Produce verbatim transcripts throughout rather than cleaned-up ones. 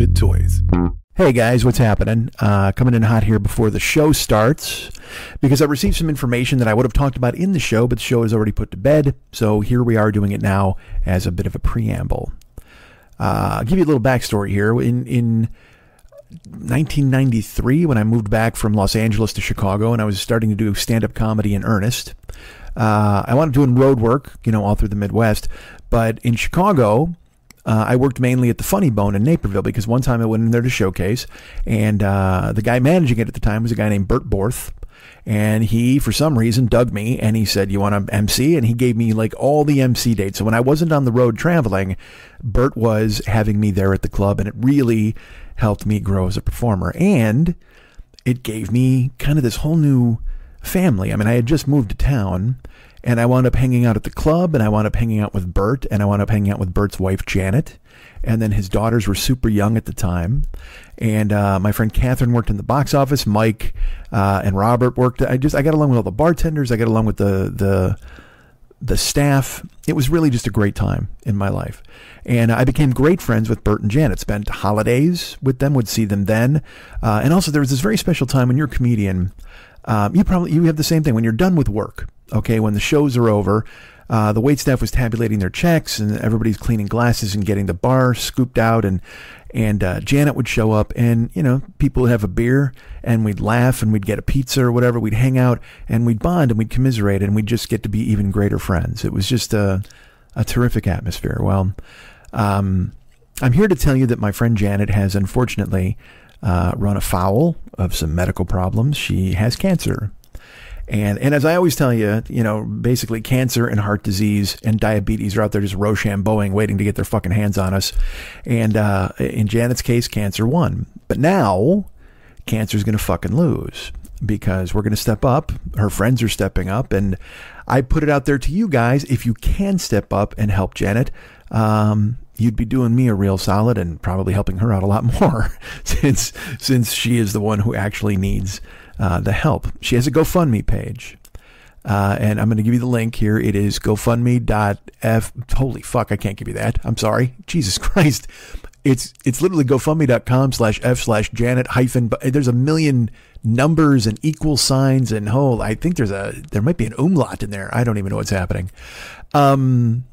Misfit Toys. Hey guys, what's happening? Uh, coming in hot here before the show starts because I received some information that I would have talked about in the show, but the show is already put to bed. So here we are doing it now as a bit of a preamble. Uh, I'll give you a little backstory here. In, in nineteen ninety-three, when I moved back from Los Angeles to Chicago and I was starting to do stand-up comedy in earnest, uh, I wanted doing road work, you know, all through the Midwest. But in Chicago, Uh, I worked mainly at the Funny Bone in Naperville because one time I went in there to showcase, and uh, the guy managing it at the time was a guy named Bert Borth, and he, for some reason, dug me, and he said, you want to M C? And he gave me, like, all the M C dates. So when I wasn't on the road traveling, Bert was having me there at the club, and it really helped me grow as a performer, and it gave me kind of this whole new family. I mean, I had just moved to town, and I wound up hanging out at the club, and I wound up hanging out with Bert, and I wound up hanging out with Bert's wife, Janet. And then his daughters were super young at the time. And uh, my friend Catherine worked in the box office. Mike uh, and Robert worked. I just I got along with all the bartenders. I got along with the the the staff. It was really just a great time in my life. And I became great friends with Bert and Janet. Spent holidays with them, would see them then. Uh, and also there was this very special time when you're a comedian. Um, you probably you have the same thing when you're done with work. Okay, when the shows are over, uh, the waitstaff was tabulating their checks, and everybody's cleaning glasses and getting the bar scooped out, and and uh, Janet would show up, and you know, people would have a beer, and we'd laugh, and we'd get a pizza or whatever, we'd hang out, and we'd bond, and we'd commiserate, and we'd just get to be even greater friends. It was just a a terrific atmosphere. Well, um, I'm here to tell you that my friend Janet has unfortunately uh, run afoul of some medical problems. She has cancer. And, and as I always tell you, you know, basically cancer and heart disease and diabetes are out there just Rochambeauing, waiting to get their fucking hands on us. And uh, in Janet's case, cancer won. But now cancer's going to fucking lose because we're going to step up. Her friends are stepping up. And I put it out there to you guys. If you can step up and help Janet, um, you'd be doing me a real solid and probably helping her out a lot more since, since she is the one who actually needs Uh, the help. She has a GoFundMe page. Uh, and I'm going to give you the link here. It is GoFundMe dot F. Holy fuck, I can't give you that. I'm sorry. Jesus Christ. It's it's literally GoFundMe dot com slash F slash Janet hyphen. But there's a million numbers and equal signs and whole. I think there's a, there might be an umlaut in there. I don't even know what's happening. Um,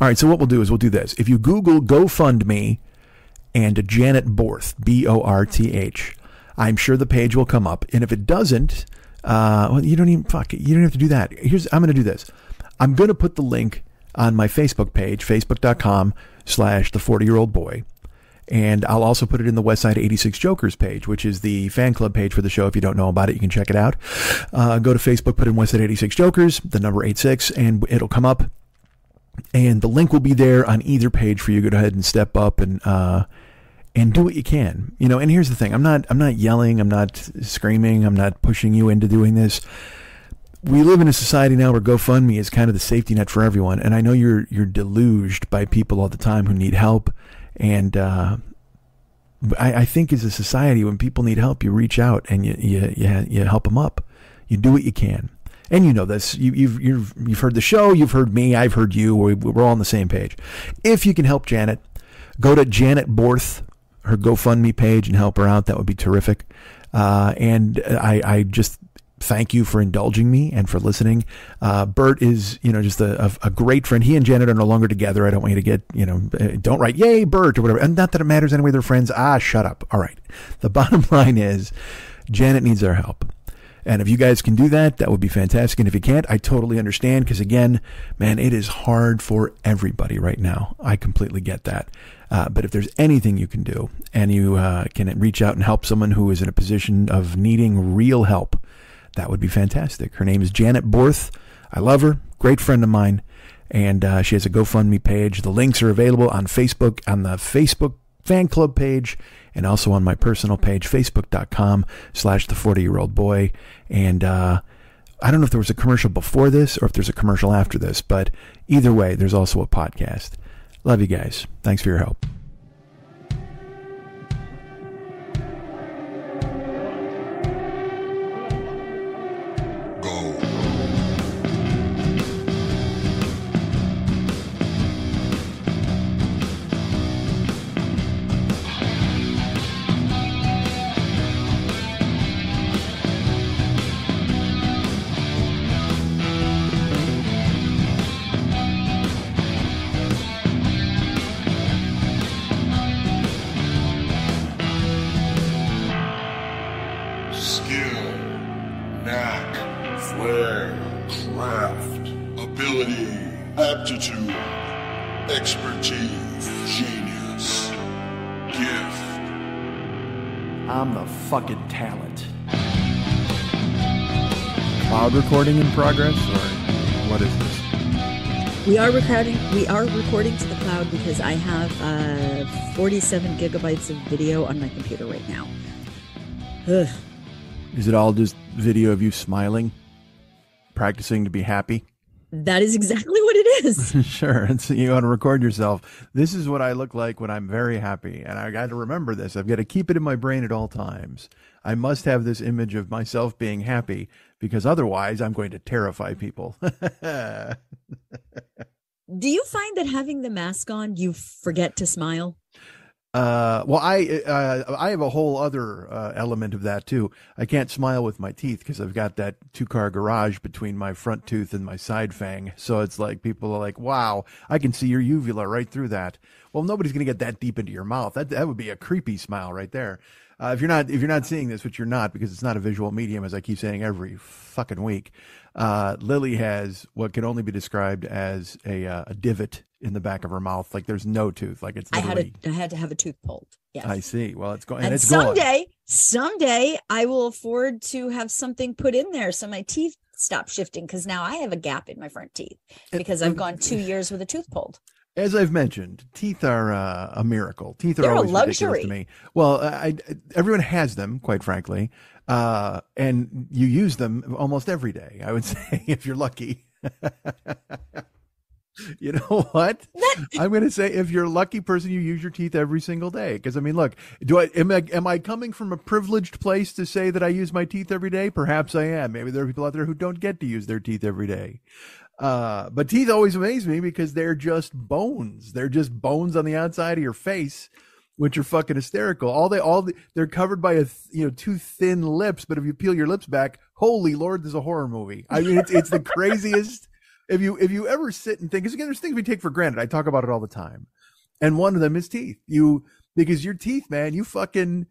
all right. So what we'll do is we'll do this. If you Google GoFundMe and Janet Borth, B O R T H, I'm sure the page will come up. And if it doesn't, uh, well, you don't even, fuck it, you don't have to do that. Here's, I'm going to do this. I'm going to put the link on my Facebook page, facebook dot com slash the forty year old boy. And I'll also put it in the Westside eighty-six Jokers page, which is the fan club page for the show. If you don't know about it, you can check it out. Uh, go to Facebook, put in Westside eighty-six Jokers, the number eighty-six, and it'll come up. And the link will be there on either page for you. Go ahead and step up and, uh, And do what you can, you know, and here's the thing. I'm not, I'm not yelling. I'm not screaming. I'm not pushing you into doing this. We live in a society now where GoFundMe is kind of the safety net for everyone. And I know you're, you're deluged by people all the time who need help. And, uh, I, I think as a society, when people need help, you reach out and you, you, you, you help them up. You do what you can. And you know this, you, you've, you've, you've heard the show, you've heard me, I've heard you, we're all on the same page. If you can help Janet, go to Janet Borth, her GoFundMe page, and help her out. That would be terrific. Uh, and I, I just thank you for indulging me and for listening. Uh, Bert is, you know, just a, a great friend. He and Janet are no longer together. I don't want you to get, you know, don't write, yay, Bert, or whatever. And not that it matters anyway, they're friends. Ah, shut up. All right. The bottom line is Janet needs our help. And if you guys can do that, that would be fantastic. And if you can't, I totally understand. Because again, man, it is hard for everybody right now. I completely get that. Uh, but if there's anything you can do and you uh, can reach out and help someone who is in a position of needing real help, that would be fantastic. Her name is Janet Borth. I love her. Great friend of mine. And uh, she has a GoFundMe page. The links are available on Facebook, on the Facebook fan club page, and also on my personal page, facebook dot com slash the forty year old boy. And uh, I don't know if there was a commercial before this or if there's a commercial after this, but either way, there's also a podcast. Love you guys. Thanks for your help. aptitude, expertise, genius, gift. I'm the fucking talent. Cloud recording in progress, or what is this? We are recording. We are recording to the cloud because I have uh, forty-seven gigabytes of video on my computer right now. Ugh. Is it all just video of you smiling, practicing to be happy? That is exactly what it is. Sure. And so you want to record yourself. This is what I look like when I'm very happy. And I got to remember this. I've got to keep it in my brain at all times. I must have this image of myself being happy because otherwise I'm going to terrify people. Do you find that having the mask on, you forget to smile? Uh, well, I, uh, I have a whole other, uh, element of that too. I can't smile with my teeth cause I've got that two car garage between my front tooth and my side fang. So it's like, people are like, wow, I can see your uvula right through that. Well, nobody's going to get that deep into your mouth. That, that would be a creepy smile right there. Uh, if you're not, if you're not seeing this, which you're not, because it's not a visual medium, as I keep saying every fucking week, uh, Lily has what can only be described as a, uh, a divot in the back of her mouth. Like there's no tooth. Like it's literally... I had, a, I had to have a tooth pulled. Yes. I see. Well, it's going, and, and it's someday, gone. someday I will afford to have something put in there. So my teeth stop shifting. Cause now I have a gap in my front teeth because I've gone two years with a tooth pulled. As I've mentioned, teeth are uh, a miracle. Teeth are They're always a luxury. Ridiculous to me. Well, I, I, everyone has them, quite frankly. Uh, and you use them almost every day. I would say if you're lucky. You know what? I'm going to say if you're a lucky person, you use your teeth every single day. Because I mean, look, do I am, I am I coming from a privileged place to say that I use my teeth every day? Perhaps I am. Maybe there are people out there who don't get to use their teeth every day. Uh, but teeth always amaze me because they're just bones. They're just bones on the outside of your face, which are fucking hysterical. All they, all the, they're covered by a, th- you know, two thin lips. But if you peel your lips back, holy Lord, there's a horror movie. I mean, it's, it's the craziest. If you, if you ever sit and think, because again, there's things we take for granted. I talk about it all the time. And one of them is teeth. You, because your teeth, man, you fucking,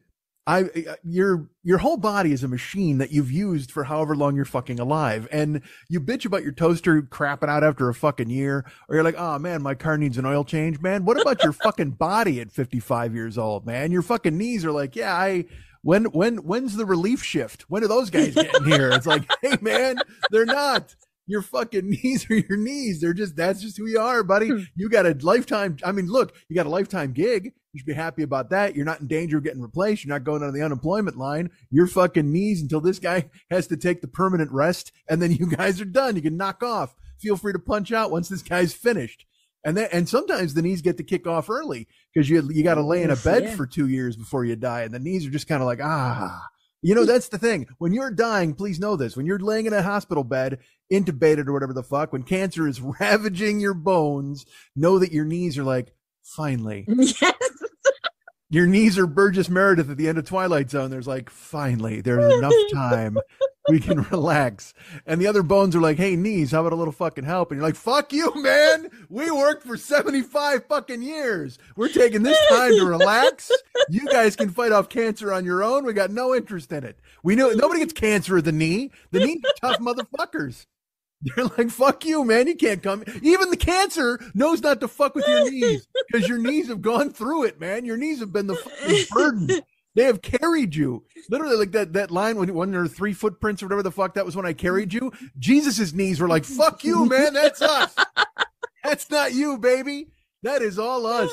I, your, your whole body is a machine that you've used for however long you're fucking alive. And you bitch about your toaster crapping out after a fucking year, or you're like, oh man, my car needs an oil change, man. What about your fucking body at fifty-five years old, man? Your fucking knees are like, yeah, I, when, when, when's the relief shift? When are those guys getting here? It's like, hey man, they're not. Your fucking knees are your knees. They're just, that's just who you are, buddy. You got a lifetime. I mean, look, you got a lifetime gig. You should be happy about that. You're not in danger of getting replaced. You're not going on the unemployment line. Your fucking knees until this guy has to take the permanent rest. And then you guys are done. You can knock off. Feel free to punch out once this guy's finished. And then, and sometimes the knees get to kick off early because you, you got to lay in a bed yeah. for two years before you die. And the knees are just kind of like, ah. You know, that's the thing. When you're dying, please know this. When you're laying in a hospital bed, intubated or whatever the fuck, when cancer is ravaging your bones, know that your knees are like, finally. Yes. Your knees are Burgess Meredith at the end of Twilight Zone. There's like, finally, there's enough time. We can relax. And the other bones are like, hey, knees, how about a little fucking help? And you're like, fuck you, man. We worked for seventy-five fucking years. We're taking this time to relax. You guys can fight off cancer on your own. We got no interest in it. We know nobody gets cancer of the knee. The knees are tough motherfuckers. They're like, fuck you, man. You can't come. Even the cancer knows not to fuck with your knees because your knees have gone through it, man. Your knees have been the fucking burden. They have carried you. Literally, like that, that line when, when there are three footprints or whatever the fuck, that was when I carried you. Jesus's knees were like, fuck you, man. That's us. That's not you, baby. That is all us.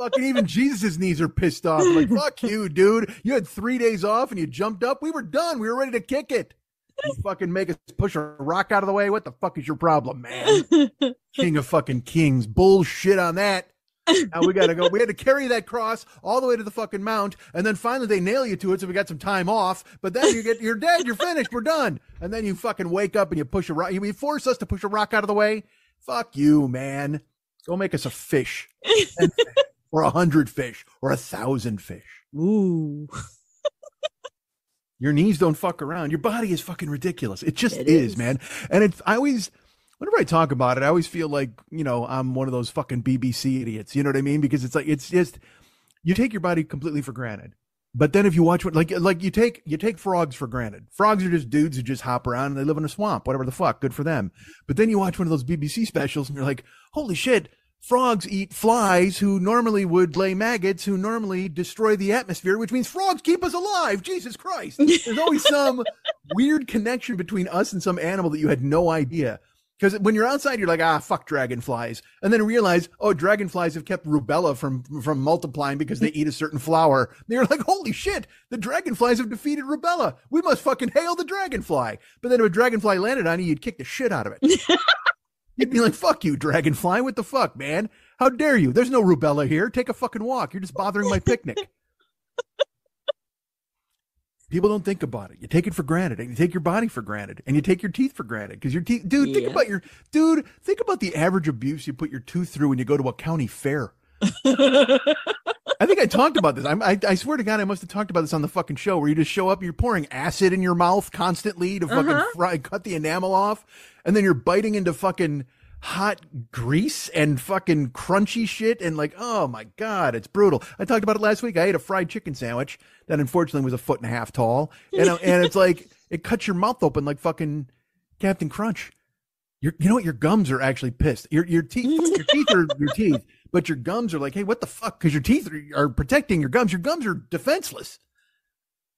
Fucking even Jesus's knees are pissed off. Like, fuck you, dude. You had three days off and you jumped up. We were done. We were ready to kick it. You fucking make us push a rock out of the way. What the fuck is your problem, man? King of fucking kings. Bullshit on that. Now we gotta go. We had to carry that cross all the way to the fucking mount, and then finally they nail you to it, so we got some time off. But then you get, you're dead, you're finished, we're done. And then you fucking wake up and you push a rock. You force us to push a rock out of the way. Fuck you, man. Go make us a fish, or a hundred fish, or a thousand fish. Ooh. Your knees don't fuck around. Your body is fucking ridiculous. It just it is, is, man. And it's, I always. Whenever I talk about it, I always feel like, you know, I'm one of those fucking B B C idiots. You know what I mean? Because it's like, it's just, you take your body completely for granted. But then if you watch what, like, like you take, you take frogs for granted. Frogs are just dudes who just hop around and they live in a swamp, whatever the fuck, good for them. But then you watch one of those B B C specials and you're like, holy shit, frogs eat flies who normally would lay maggots, who normally destroy the atmosphere, which means frogs keep us alive. Jesus Christ. There's always some weird connection between us and some animal that you had no idea. Because when you're outside, you're like, ah, fuck dragonflies. And then realize, oh, dragonflies have kept rubella from from multiplying because they eat a certain flower. And you're like, holy shit, the dragonflies have defeated rubella. We must fucking hail the dragonfly. But then if a dragonfly landed on you, you'd kick the shit out of it. You'd be like, fuck you, dragonfly. What the fuck, man? How dare you? There's no rubella here. Take a fucking walk. You're just bothering my picnic. People don't think about it. You take it for granted, and you take your body for granted, and you take your teeth for granted because your teeth, dude, yeah. think about your, dude, think about the average abuse you put your tooth through when you go to a county fair. I think I talked about this. I'm, I, I swear to God, I must have talked about this on the fucking show where you just show up and you're pouring acid in your mouth constantly to fucking uh-huh. fry, cut the enamel off. And then you're biting into fucking hot grease and fucking crunchy shit and like, oh my God, it's brutal. I talked about it last week. I ate a fried chicken sandwich that unfortunately was a foot and a half tall. And, and it's like, it cuts your mouth open like fucking Captain Crunch. You're, you know what? Your gums are actually pissed. Your, your teeth, your teeth are your teeth, but your gums are like, hey, what the fuck? Cause your teeth are, are protecting your gums. Your gums are defenseless.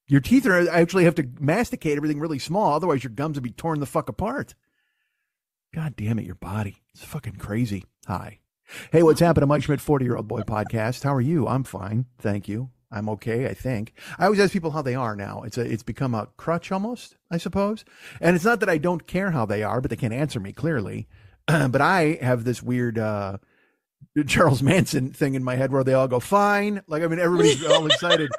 Your teeth are actually have to masticate everything really small. Otherwise your gums would be torn the fuck apart. God damn it, your body. It's fucking crazy. Hi. Hey, what's happening? Mike Schmidt, forty-year-old boy podcast. How are you? I'm fine. Thank you. I'm okay, I think. I always ask people how they are now. It's a, it's become a crutch almost, I suppose. And it's not that I don't care how they are, but they can't answer me clearly. But I have this weird uh, Charles Manson thing in my head where they all go, fine. Like, I mean, everybody's all excited.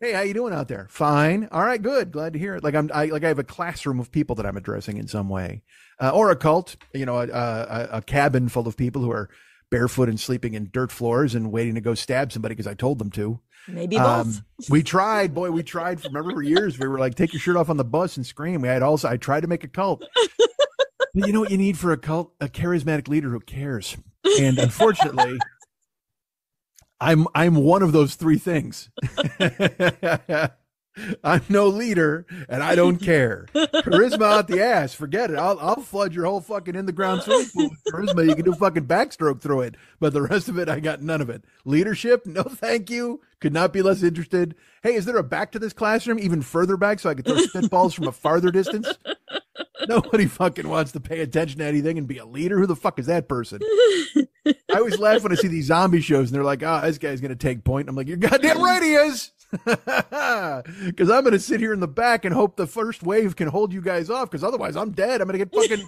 Hey, how you doing out there? Fine. All right, good. Glad to hear it. Like I'm, I, like I have a classroom of people that I'm addressing in some way, uh, or a cult. You know, a, a, a cabin full of people who are barefoot and sleeping in dirt floors and waiting to go stab somebody because I told them to. Maybe um, both. We tried, boy. We tried. For, remember, for years we were like, take your shirt off on the bus and scream. We had also. I tried to make a cult. But you know what you need for a cult? A charismatic leader who cares. And unfortunately. I'm I'm one of those three things. I'm no leader and I don't care. Charisma out the ass. Forget it. I'll I'll flood your whole fucking in the ground swimming pool with charisma. You can do fucking backstroke through it. But the rest of it, I got none of it. Leadership, no thank you. Could not be less interested. Hey, is there a back to this classroom even further back so I could throw spitballs from a farther distance? Nobody fucking wants to pay attention to anything and be a leader. Who the fuck is that person? I always laugh when I see these zombie shows and they're like, ah, oh, this guy's going to take point. And I'm like, you're goddamn right he is. Because I'm going to sit here in the back and hope the first wave can hold you guys off. Because otherwise I'm dead. I'm going to get fucking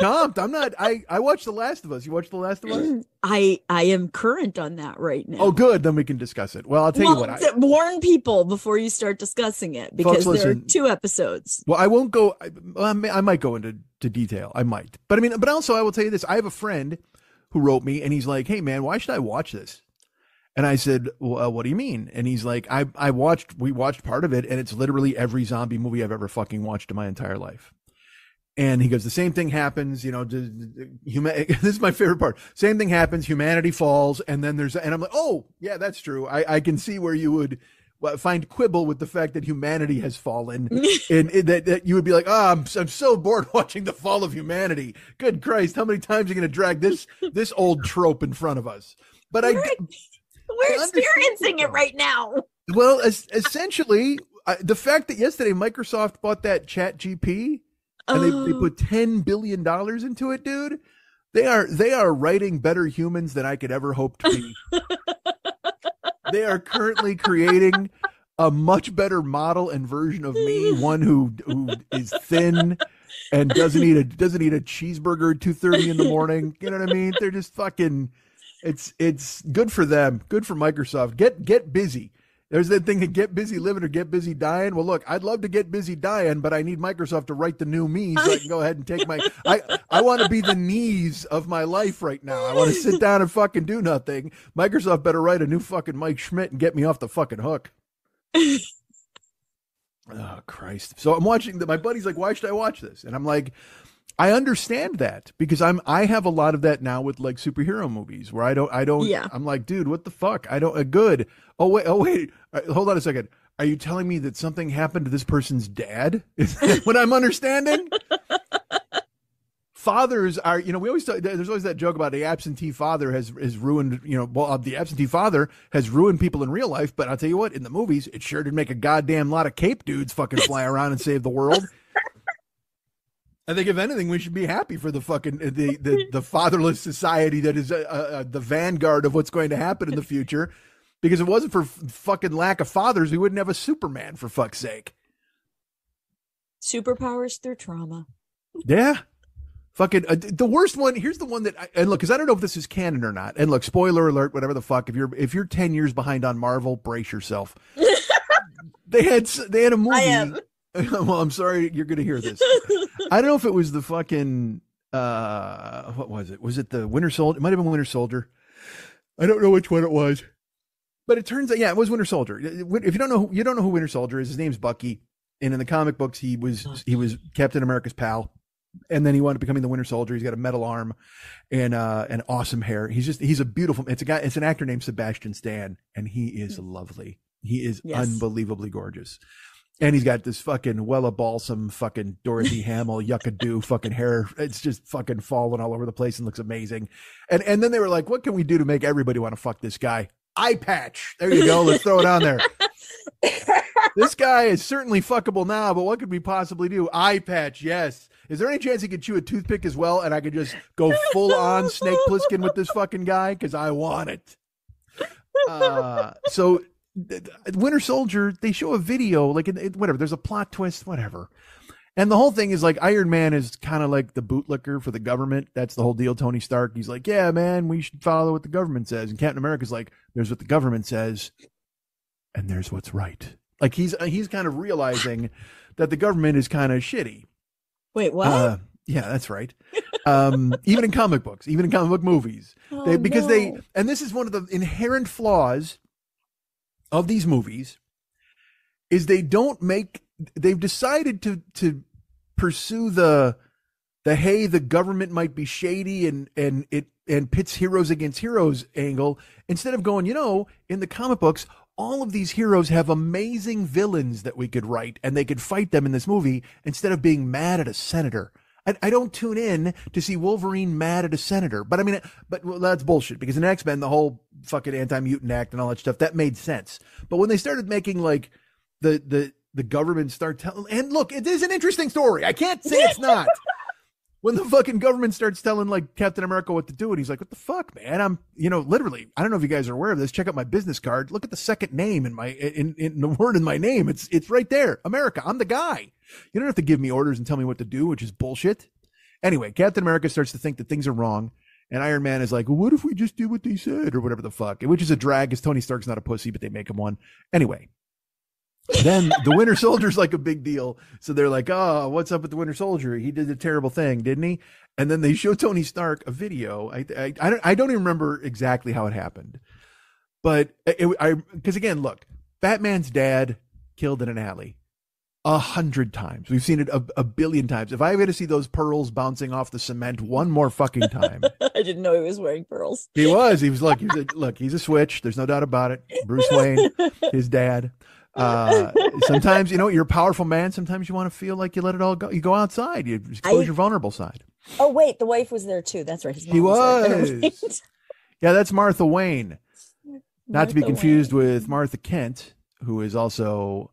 chomped. I'm not. I, I watched The Last of Us. You watched The Last of Us? I, I am current on that right now. Oh, good. Then we can discuss it. Well, I'll tell well, you what. I, warn people before you start discussing it because folks, there listen, are two episodes. Well, I won't go. I, I might go into to detail. I might. But I mean, but also I will tell you this. I have a friend who wrote me and he's like, hey man, why should I watch this? And I said, well, uh, what do you mean? And he's like, I, I watched, we watched part of it and it's literally every zombie movie I've ever fucking watched in my entire life. And he goes, the same thing happens, you know, d- d- human- this is my favorite part. Same thing happens, humanity falls. And then there's, and I'm like, oh yeah, that's true. I, I can see where you would find quibble with the fact that humanity has fallen and it, that, that you would be like, oh, I'm, I'm so bored watching the fall of humanity. Good Christ. How many times are you going to drag this, this old trope in front of us? But we're, I, we're I experiencing it right now. Well, es- essentially uh, the fact that yesterday Microsoft bought that Chat G P and oh. they, they put ten billion dollars into it, dude, they are, they are writing better humans than I could ever hope to be. They are currently creating a much better model and version of me, one who who is thin and doesn't eat a doesn't eat a cheeseburger at two thirty in the morning. You know what I mean? They're just fucking. It's it's good for them. Good for Microsoft. Get get busy. There's that thing of get busy living or get busy dying. Well, look, I'd love to get busy dying, but I need Microsoft to write the new me so I can go ahead and take my, I, I want to be the knees of my life right now. I want to sit down and fucking do nothing. Microsoft better write a new fucking Mike Schmidt and get me off the fucking hook. Oh, Christ. So I'm watching that. My buddy's like, why should I watch this? And I'm like, I understand that because I'm, I have a lot of that now with like superhero movies where I don't, I don't, yeah. I'm like, dude, what the fuck? I don't, uh, good. Oh, wait, oh, wait, right, hold on a second. Are you telling me that something happened to this person's dad? Is that what I'm understanding? Fathers are, you know, we always, talk, there's always that joke about the absentee father has, has ruined, you know, well, the absentee father has ruined people in real life. But I'll tell you what, in the movies, it sure did make a goddamn lot of Cape dudes fucking fly around and save the world. I think if anything, we should be happy for the fucking, the, the, the fatherless society that is uh, uh, the vanguard of what's going to happen in the future. Because if it wasn't for fucking lack of fathers, we wouldn't have a Superman, for fuck's sake. Superpowers through trauma. Yeah. Fucking uh, the worst one. Here's the one that I, and look, because I don't know if this is canon or not. And look, spoiler alert, whatever the fuck. If you're if you're ten years behind on Marvel, brace yourself. they had they had a movie. I am. Well, I'm sorry, you're going to hear this. I don't know if it was the fucking uh, what was it? Was it the Winter Soldier? It might have been Winter Soldier. I don't know which one it was, but it turns out yeah, it was Winter Soldier. If you don't know who, you don't know who Winter Soldier is. His name's Bucky, and in the comic books, he was he was Captain America's pal. And then he wound up becoming the Winter Soldier. He's got a metal arm and uh, and awesome hair. He's just he's a beautiful. It's a guy. It's an actor named Sebastian Stan, and he is lovely. He is yes. unbelievably gorgeous, and he's got this fucking Wella Balsam, fucking Dorothy Hamill, Yucca-Doo fucking hair. It's just fucking falling all over the place and looks amazing. And and then they were like, what can we do to make everybody want to fuck this guy? Eye patch. There you go. Let's throw it on there. This guy is certainly fuckable now, but what could we possibly do? Eye patch. Yes. Is there any chance he could chew a toothpick as well, and I could just go full on Snake Plissken with this fucking guy? Because I want it. Uh, so, Winter Soldier, they show a video, like it, whatever. There's a plot twist, whatever, and the whole thing is like Iron Man is kind of like the bootlicker for the government. That's the whole deal. Tony Stark, he's like, yeah, man, we should follow what the government says, and Captain America's like, there's what the government says, and there's what's right. Like he's he's kind of realizing that the government is kind of shitty. Wait, what? Uh, yeah, that's right. Um, even in comic books, even in comic book movies, oh, they, because no. they, and this is one of the inherent flaws of these movies is they don't make, they've decided to, to pursue the, the, hey, the government might be shady and, and it, and pits heroes against heroes angle instead of going, you know, in the comic books, all of these heroes have amazing villains that we could write and they could fight them in this movie instead of being mad at a senator. I, I don't tune in to see Wolverine mad at a senator, but I mean, but well, that's bullshit because in X-Men, the whole fucking anti-mutant act and all that stuff, that made sense. But when they started making like the, the, the government start telling, and look, it is an interesting story. I can't say it's not. When the fucking government starts telling like Captain America what to do, and he's like, what the fuck, man? I'm, you know, literally, I don't know if you guys are aware of this. Check out my business card. Look at the second name in my, in, in the word in my name. It's, it's right there. America. I'm the guy. You don't have to give me orders and tell me what to do, which is bullshit. Anyway, Captain America starts to think that things are wrong. And Iron Man is like, well, what if we just do what they said or whatever the fuck, which is a drag because Tony Stark's not a pussy, but they make him one. Anyway. Then the Winter Soldier's like a big deal. So they're like, oh, what's up with the Winter Soldier? He did a terrible thing, didn't he? And then they show Tony Stark a video. I I, I, don't, I don't even remember exactly how it happened. But it, I, because again, look, Batman's dad killed in an alley a hundred times. We've seen it a, a billion times. If I ever to see those pearls bouncing off the cement one more fucking time. I didn't know he was wearing pearls. He was. He was like, he was a, look, he's a switch. There's no doubt about it. Bruce Wayne, his dad. Uh, sometimes, you know, you're a powerful man. Sometimes you want to feel like you let it all go. You go outside, you expose I, your vulnerable side. Oh, wait, the wife was there too. That's right. His mom she was. was. Yeah, that's Martha Wayne. Martha Not to be confused Wayne. with Martha Kent, who is also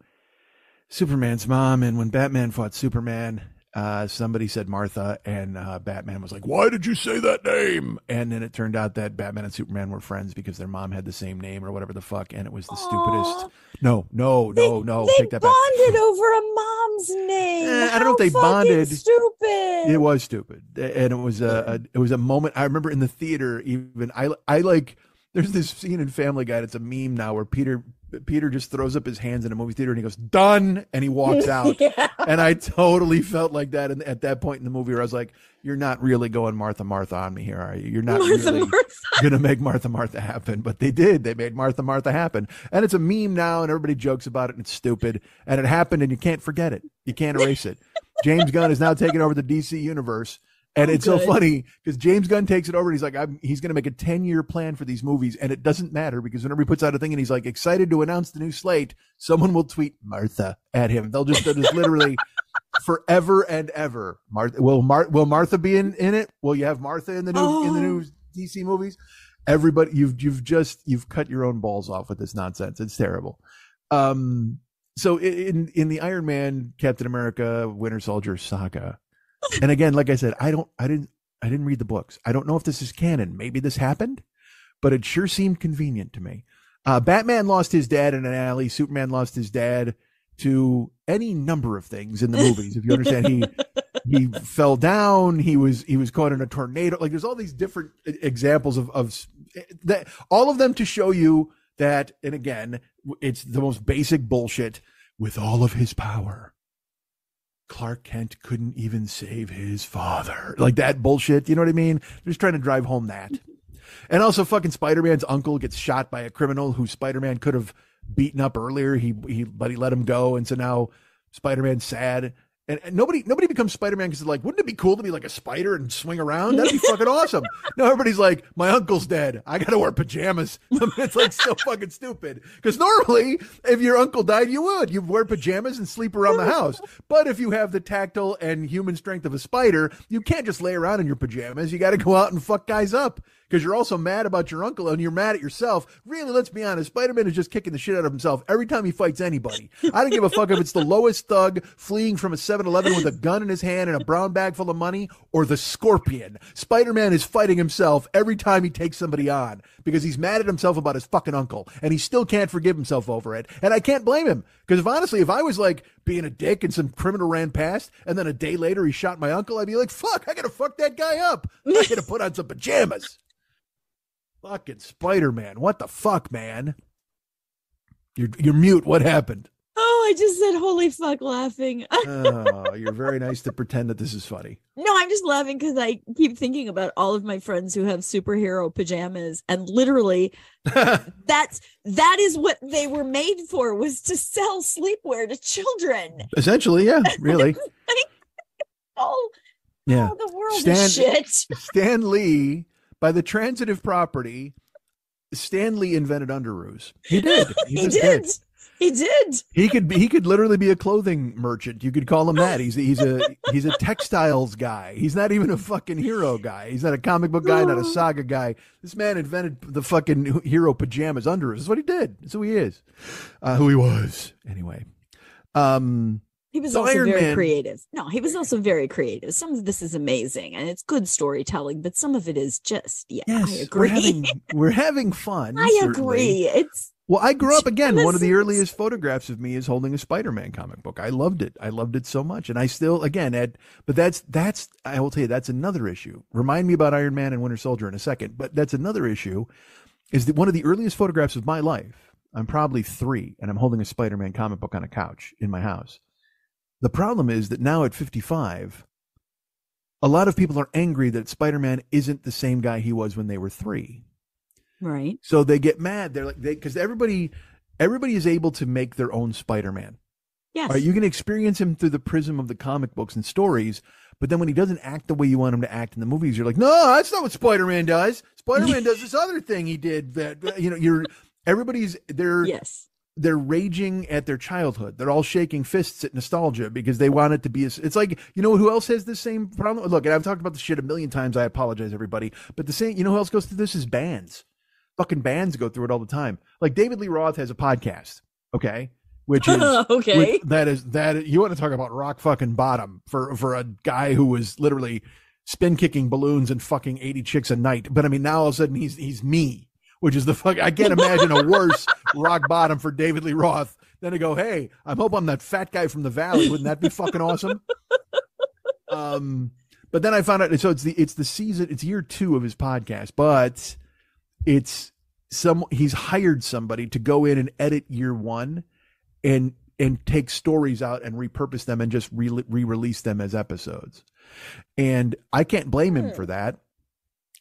Superman's mom. And when Batman fought Superman, uh, somebody said Martha and uh, Batman was like, why did you say that name? And then it turned out that Batman and Superman were friends because their mom had the same name or whatever the fuck. And it was the Aww. stupidest. No, no, they, no, no. They Take that bonded back. over a mom's name. Eh, I don't know if they bonded. Stupid. It was stupid. And it was a, a, it was a moment. I remember in the theater, even I, I like, there's this scene in Family Guy. It's a meme now where Peter, Peter just throws up his hands in a movie theater and he goes, done. And he walks out. Yeah. And I totally felt like that. And at that point in the movie where I was like, you're not really going Martha, Martha on me here, are you? You're not Martha, really going to make Martha, Martha happen. But they did. They made Martha, Martha happen. And it's a meme now and everybody jokes about it and it's stupid. And it happened and you can't forget it. You can't erase it. James Gunn is now taking over the D C universe. And oh, it's good. So funny because James Gunn takes it over and he's like, I'm, he's going to make a ten year plan for these movies. And it doesn't matter because whenever he puts out a thing and he's like excited to announce the new slate, someone will tweet Martha at him. They'll just, they'll just literally forever and ever. Martha, will, Mar- will Martha be in, in it? Will you have Martha in the new, oh. in the new D C movies? Everybody, you've, you've just, you've cut your own balls off with this nonsense. It's terrible. Um, so in, in the Iron Man, Captain America, Winter Soldier saga, and again, like I said, I don't, I didn't, I didn't read the books. I don't know if this is canon. Maybe this happened, but it sure seemed convenient to me. Uh, Batman lost his dad in an alley. Superman lost his dad to any number of things in the movies. If you understand, he he fell down. He was he was caught in a tornado. Like there's all these different examples of of that. All of them to show you that. And again, it's the most basic bullshit. With all of his power, Clark Kent couldn't even save his father. Like that bullshit. You know what I mean? They're just trying to drive home that. And also fucking Spider-Man's uncle gets shot by a criminal who Spider-Man could have beaten up earlier. He, he, but he let him go. And so now Spider-Man's sad. And, and nobody, nobody becomes Spider-Man because it's like, wouldn't it be cool to be like a spider and swing around? That'd be fucking awesome. No, everybody's like, my uncle's dead. I got to wear pajamas. It's like so fucking stupid. Because normally, if your uncle died, you would. You'd wear pajamas and sleep around the house. But if you have the tactile and human strength of a spider, you can't just lay around in your pajamas. You got to go out and fuck guys up. Because you're also mad about your uncle and you're mad at yourself. Really, let's be honest. Spider-Man is just kicking the shit out of himself every time he fights anybody. I don't give a fuck if it's the lowest thug fleeing from a seven eleven with a gun in his hand and a brown bag full of money or the Scorpion. Spider-Man is fighting himself every time he takes somebody on because he's mad at himself about his fucking uncle and he still can't forgive himself over it. And I can't blame him because if honestly, if I was like being a dick and some criminal ran past and then a day later he shot my uncle, I'd be like, fuck, I got to fuck that guy up. I got to put on some pajamas. Fucking Spider-Man. What the fuck, man? You're you're mute. What happened? Oh, I just said, holy fuck, laughing. Oh, you're very nice to pretend that this is funny. No, I'm just laughing because I keep thinking about all of my friends who have superhero pajamas. And literally, that's that is what they were made for, was to sell sleepwear to children. Essentially, yeah, really. Like, oh, yeah. Oh, the world Stan, is shit. Stan Lee... By the transitive property, Stan Lee invented underoos. He did. He, he did. did. He did. He could be, he could literally be a clothing merchant. You could call him that. He's he's a he's a textiles guy. He's not even a fucking hero guy. He's not a comic book guy, not a saga guy. This man invented the fucking hero pajamas, underoos. That's what he did. That's who he is. Uh, who he was. Anyway. Um He was also very creative. No, he was also very creative. Some of this is amazing and it's good storytelling, but some of it is just, yeah, yes, I agree. We're having, we're having fun. I certainly. agree. It's Well, I grew up again. One of the earliest photographs of me is holding a Spider-Man comic book. I loved it. I loved it so much. And I still, again, Ed, but that's, that's, I will tell you, that's another issue. Remind me about Iron Man and Winter Soldier in a second, but that's another issue is that one of the earliest photographs of my life, I'm probably three and I'm holding a Spider-Man comic book on a couch in my house. The problem is that now at fifty-five, a lot of people are angry that Spider-Man isn't the same guy he was when they were three. Right. So they get mad. They're like, they, because everybody, everybody is able to make their own Spider-Man. Yes. Right, you can experience him through the prism of the comic books and stories, but then when he doesn't act the way you want him to act in the movies, you're like, no, that's not what Spider-Man does. Spider-Man does this other thing he did that, you know, you're, everybody's, they're. Yes. They're raging at their childhood. They're all shaking fists at nostalgia because they want it to be. A, it's like, you know who else has this same problem? Look, and I've talked about this shit a million times. I apologize, everybody. But the same, you know who else goes through this is bands. Fucking bands go through it all the time. Like David Lee Roth has a podcast, okay? Which is okay. Which, that is that you want to talk about rock fucking bottom for for a guy who was literally spin kicking balloons and fucking eighty chicks a night. But I mean, now all of a sudden he's he's me. Which is the fuck, I can't imagine a worse rock bottom for David Lee Roth than to go, hey, I hope I'm that fat guy from the valley. Wouldn't that be fucking awesome? Um, but then I found out, so it's the, it's the season, it's year two of his podcast, but it's some, he's hired somebody to go in and edit year one and, and take stories out and repurpose them and just re- re-release them as episodes. And I can't blame him for that.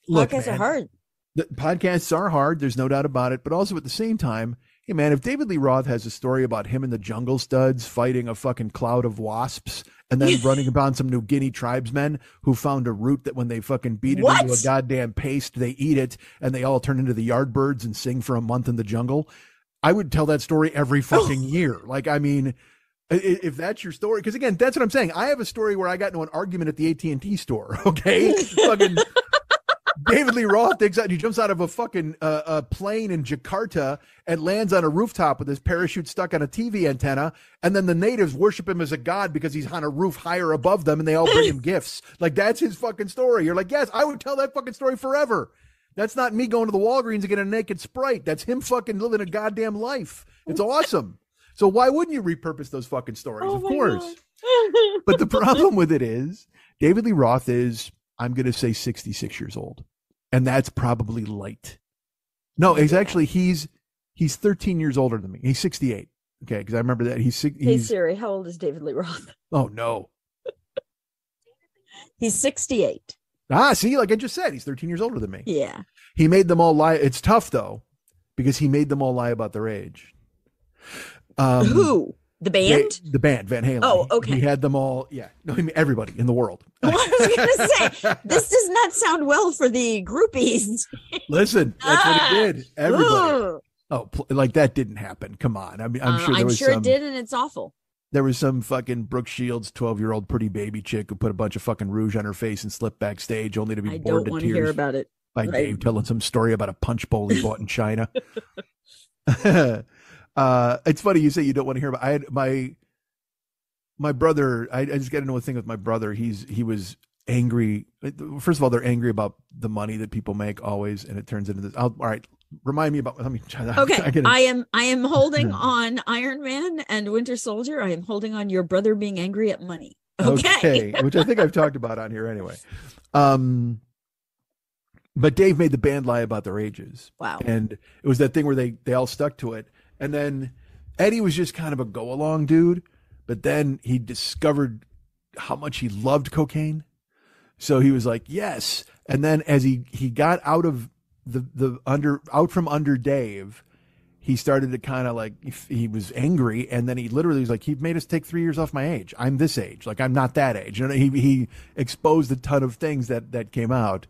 Look, podcasts are hard. The podcasts are hard. There's no doubt about it. But also at the same time, Hey, man, if David Lee Roth has a story about him and the jungle studs fighting a fucking cloud of wasps and then running upon some New Guinea tribesmen who found a root that when they fucking beat it what? into a goddamn paste, they eat it and they all turn into the Yardbirds and sing for a month in the jungle, I would tell that story every fucking year. Like, I mean, if that's your story, because again, that's what I'm saying. I have a story where I got into an argument at the A T and T store. Okay, fucking David Lee Roth takes out, he jumps out of a fucking uh, a plane in Jakarta and lands on a rooftop with his parachute stuck on a T V antenna, and then the natives worship him as a god because he's on a roof higher above them, and they all bring him gifts. Like, that's his fucking story. You're like, yes, I would tell that fucking story forever. That's not me going to the Walgreens and getting a naked Sprite. That's him fucking living a goddamn life. It's awesome. So why wouldn't you repurpose those fucking stories? Oh, of course. But the problem with it is David Lee Roth is, I'm going to say sixty-six years old. And that's probably light. No, he's actually, he's, he's thirteen years older than me. He's sixty-eight. Okay. Cause I remember that he's, he's Hey Siri, how old is David Lee Roth? Oh no. He's sixty-eight. Ah, see, like I just said, he's thirteen years older than me. Yeah. He made them all lie. It's tough though, because he made them all lie about their age. Um, Who? The band? They, the band, Van Halen. Oh, okay. He had them all. Yeah. No, I mean, everybody in the world. Well, I was going to say, this does not sound well for the groupies. Listen, that's ah, what it did. Everybody. Ooh. Oh, like that didn't happen. Come on. I mean, I'm uh, sure there I'm was sure some, it did, and it's awful. There was some fucking Brooke Shields, twelve-year-old pretty baby chick who put a bunch of fucking rouge on her face and slipped backstage only to be I bored to tears. I don't want to hear about it. By right. Dave telling some story about a punch bowl he bought in China. Uh, it's funny you say you don't want to hear about. I had my my brother. I, I just got into a thing with my brother. He's he was angry. First of all, they're angry about the money that people make always, and it turns into this. I'll, all right, remind me about. Let me try that. Okay, I, gotta, I am I am holding on Iron Man and Winter Soldier. I am holding on your brother being angry at money. Okay, okay which I think I've talked about on here anyway. Um. But Dave made the band lie about their ages. Wow, and it was that thing where they they all stuck to it. And then Eddie was just kind of a go along dude, but then he discovered how much he loved cocaine. So he was like, yes. And then as he, he got out of the, the under out from under Dave, he started to kind of like, he was angry. And then he literally was like, he made us take three years off my age. I'm this age. Like, I'm not that age. You know, he, he exposed a ton of things that, that came out.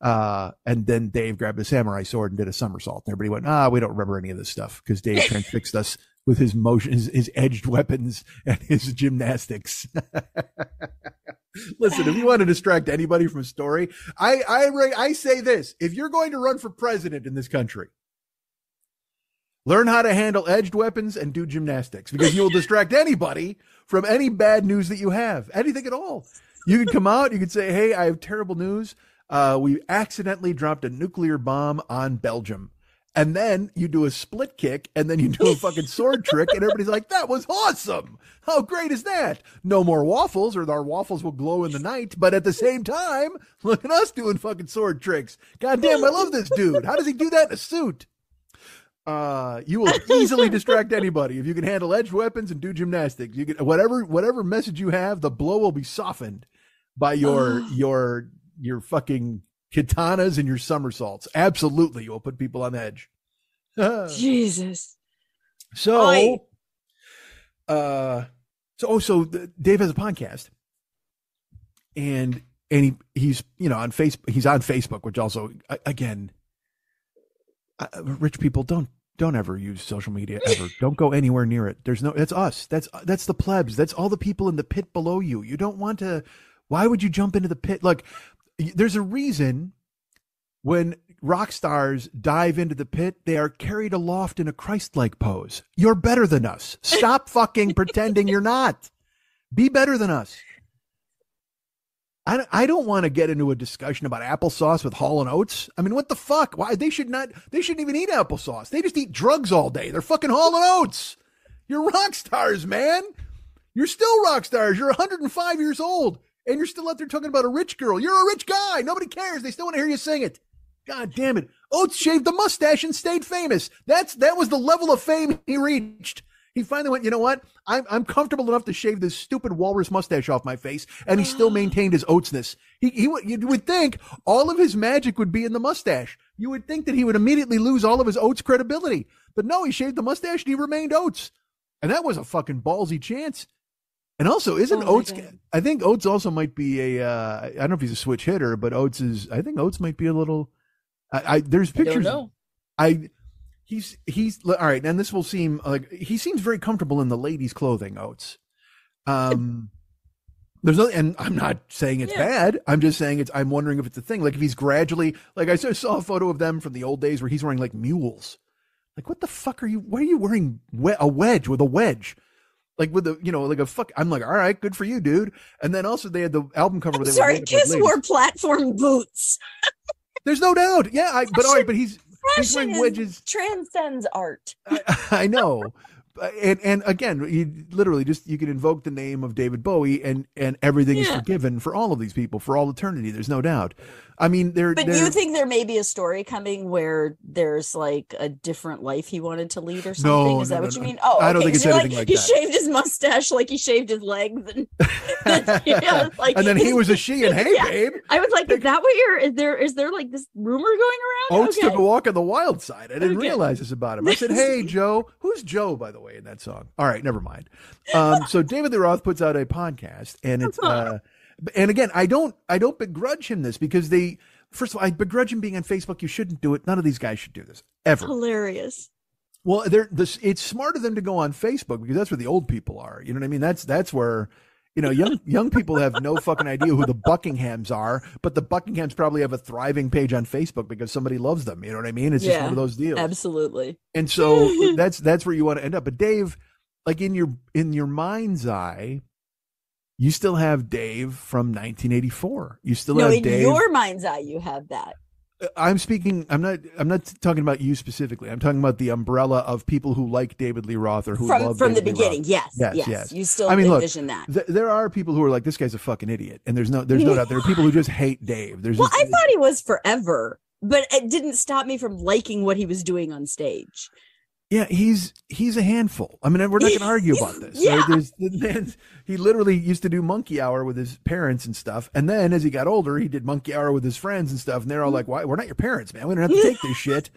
Uh, and then Dave grabbed a samurai sword and did a somersault. And everybody went, ah, we don't remember any of this stuff because Dave transfixed us with his motion, his, his edged weapons and his gymnastics. Listen, if you want to distract anybody from a story, I, I, I say this, if you're going to run for president in this country, learn how to handle edged weapons and do gymnastics, because you will distract anybody from any bad news that you have, anything at all. You can come out, you can say, hey, I have terrible news. Uh, we accidentally dropped a nuclear bomb on Belgium. And then you do a split kick and then you do a fucking sword trick and everybody's like, that was awesome. How great is that? No more waffles, or our waffles will glow in the night. But at the same time, look at us doing fucking sword tricks. God damn, I love this dude. How does he do that in a suit? Uh, you will easily distract anybody. If you can handle edge weapons and do gymnastics, you can, whatever, whatever message you have, the blow will be softened by your, your, your fucking katanas and your somersaults. Absolutely. You will put people on edge. Jesus. So, I... uh, so, oh, so the, Dave has a podcast and, and he, he's, you know, on Facebook, he's on Facebook, which also, again, I, rich people don't, don't ever use social media ever. Don't go anywhere near it. There's no, that's us. That's, that's the plebs. That's all the people in the pit below you. You don't want to, why would you jump into the pit? Look, there's a reason when rock stars dive into the pit, they are carried aloft in a Christ-like pose. You're better than us. Stop fucking pretending you're not. Be better than us. I, I don't want to get into a discussion about applesauce with Hall and Oates. I mean, what the fuck? Why they should not? They shouldn't even eat applesauce. They just eat drugs all day. They're fucking Hall and Oates. You're rock stars, man. You're still rock stars. You're one hundred five years old. And you're still out there talking about a rich girl. You're a rich guy. Nobody cares. They still want to hear you sing it. God damn it. Oates shaved the mustache and stayed famous. That's That was the level of fame he reached. He finally went, you know what? I'm, I'm comfortable enough to shave this stupid walrus mustache off my face. And he still maintained his Oatesness. He, he, you would think all of his magic would be in the mustache. You would think that he would immediately lose all of his Oates credibility. But no, he shaved the mustache and he remained Oates. And that was a fucking ballsy chance. And also, isn't oh Oates, I think Oates also might be a, uh, I don't know if he's a switch hitter, but Oates is, I think Oates might be a little, I, I there's pictures. I, don't know. I, he's, he's, all right. And this will seem like, he seems very comfortable in the ladies' clothing, Oates. Um, There's no, and I'm not saying it's yeah. bad. I'm just saying it's, I'm wondering if it's a thing. Like if he's gradually, like I saw a photo of them from the old days where he's wearing like mules. Like, what the fuck are you, why are you wearing we- a wedge with a wedge? Like with a, you know, like a fuck, I'm like, all right, good for you, dude. And then also they had the album cover. Where they sorry, Kiss wore platform boots. There's no doubt. Yeah. I, but all right, but he's, he's wearing wedges. Transcends art. I, I know. And and again, you literally just, you can invoke the name of David Bowie and, and everything yeah. is forgiven for all of these people for all eternity. There's no doubt. I mean, there. But do you think there may be a story coming where there's like a different life he wanted to lead or something? No, is no, that no, what no. you mean? Oh, I don't okay. think it's anything like, like he that. He shaved his mustache like he shaved his legs. And, you know, like, and then he was a she and hey, yeah. babe. I was like, is that what you're, is there, is there like this rumor going around? Oates okay. took a walk on the wild side. I didn't okay. realize this about him. I said, hey, Joe. Who's Joe, by the way? In that song. All right, never mind. Um, so David Lee Roth puts out a podcast, and it's uh, and again, I don't I don't begrudge him this because they first of all I begrudge him being on Facebook. You shouldn't do it. None of these guys should do this ever. Hilarious. Well, they're this. It's smart of them to go on Facebook because that's where the old people are. You know what I mean? That's that's where. You know, young young people have no fucking idea who the Buckinghams are, but the Buckinghams probably have a thriving page on Facebook because somebody loves them. You know what I mean? It's yeah, just one of those deals. Absolutely. And so that's that's where you want to end up. But Dave, like in your in your mind's eye, you still have Dave from nineteen eighty-four. You still no, have in Dave. In your mind's eye, you have that. I'm speaking. I'm not. I'm not talking about you specifically. I'm talking about the umbrella of people who like David Lee Roth or who from, love from David the beginning. Yes, yes, yes, yes. You still I mean, envision look, that. Th- there are people who are like, this guy's a fucking idiot, and there's no, there's no doubt. There are people who just hate Dave. There's well, just, I thought he was forever, but it didn't stop me from liking what he was doing on stage. Yeah, he's he's a handful. I mean, we're not going to argue about this. Yeah. Right? There's, he literally used to do monkey hour with his parents and stuff. And then as he got older, he did monkey hour with his friends and stuff. And they're all like, "Why? We're not your parents, man. We don't have to take this shit."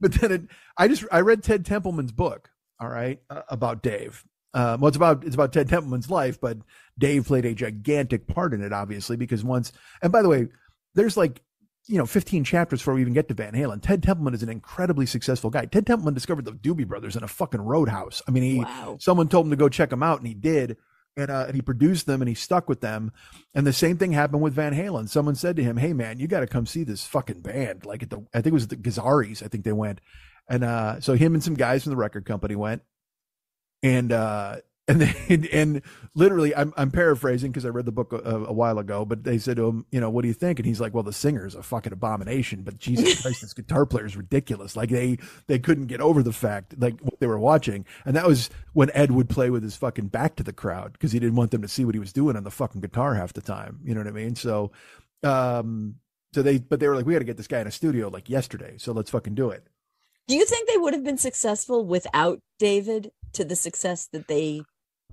But then it, I just I read Ted Templeman's book. All right. Uh, about Dave. Uh, well, it's about it's about Ted Templeman's life. But Dave played a gigantic part in it, obviously, because once. And by the way, there's like. You know, fifteen chapters before we even get to Van Halen. Ted Templeman is an incredibly successful guy. Ted Templeman discovered the Doobie Brothers in a fucking roadhouse. I mean, he wow. someone told him to go check them out, and he did. And, uh, and he produced them, and he stuck with them. And the same thing happened with Van Halen. Someone said to him, "Hey, man, you got to come see this fucking band." Like at the, I think it was the Gazaris. I think they went, and uh, so him and some guys from the record company went, and uh, and they, and literally, I'm I'm paraphrasing because I read the book a, a while ago. But they said to him, you know, what do you think? And he's like, well, the singer is a fucking abomination. But Jesus Christ, this guitar player is ridiculous. Like they they couldn't get over the fact like what they were watching. And that was when Ed would play with his fucking back to the crowd because he didn't want them to see what he was doing on the fucking guitar half the time. You know what I mean? So, um, so they but they were like, we got to get this guy in a studio like yesterday. So let's fucking do it. Do you think they would have been successful without David to the success that they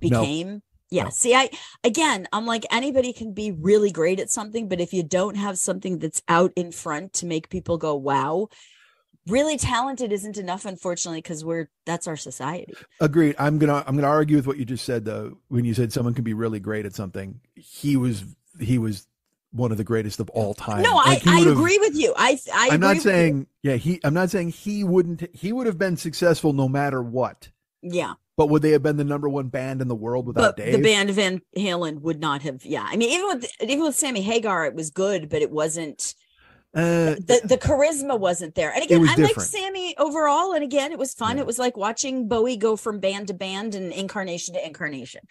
became? No. Yeah. No. See, I, again, I'm like, anybody can be really great at something, but if you don't have something that's out in front to make people go, wow, really talented isn't enough, unfortunately, because we're, that's our society. Agreed. I'm going to, I'm going to argue with what you just said though. When you said someone can be really great at something, he was, he was one of the greatest of all time. No, like I, I agree with you. I, I I'm not saying, yeah, he, I'm not saying he wouldn't, he would have been successful no matter what. Yeah. But would they have been the number one band in the world without but Dave? The band Van Halen would not have. Yeah. I mean, even with even with Sammy Hagar, it was good, but it wasn't uh, the, the charisma wasn't there. And again, I like Sammy overall. And again, it was fun. Yeah. It was like watching Bowie go from band to band and incarnation to incarnation.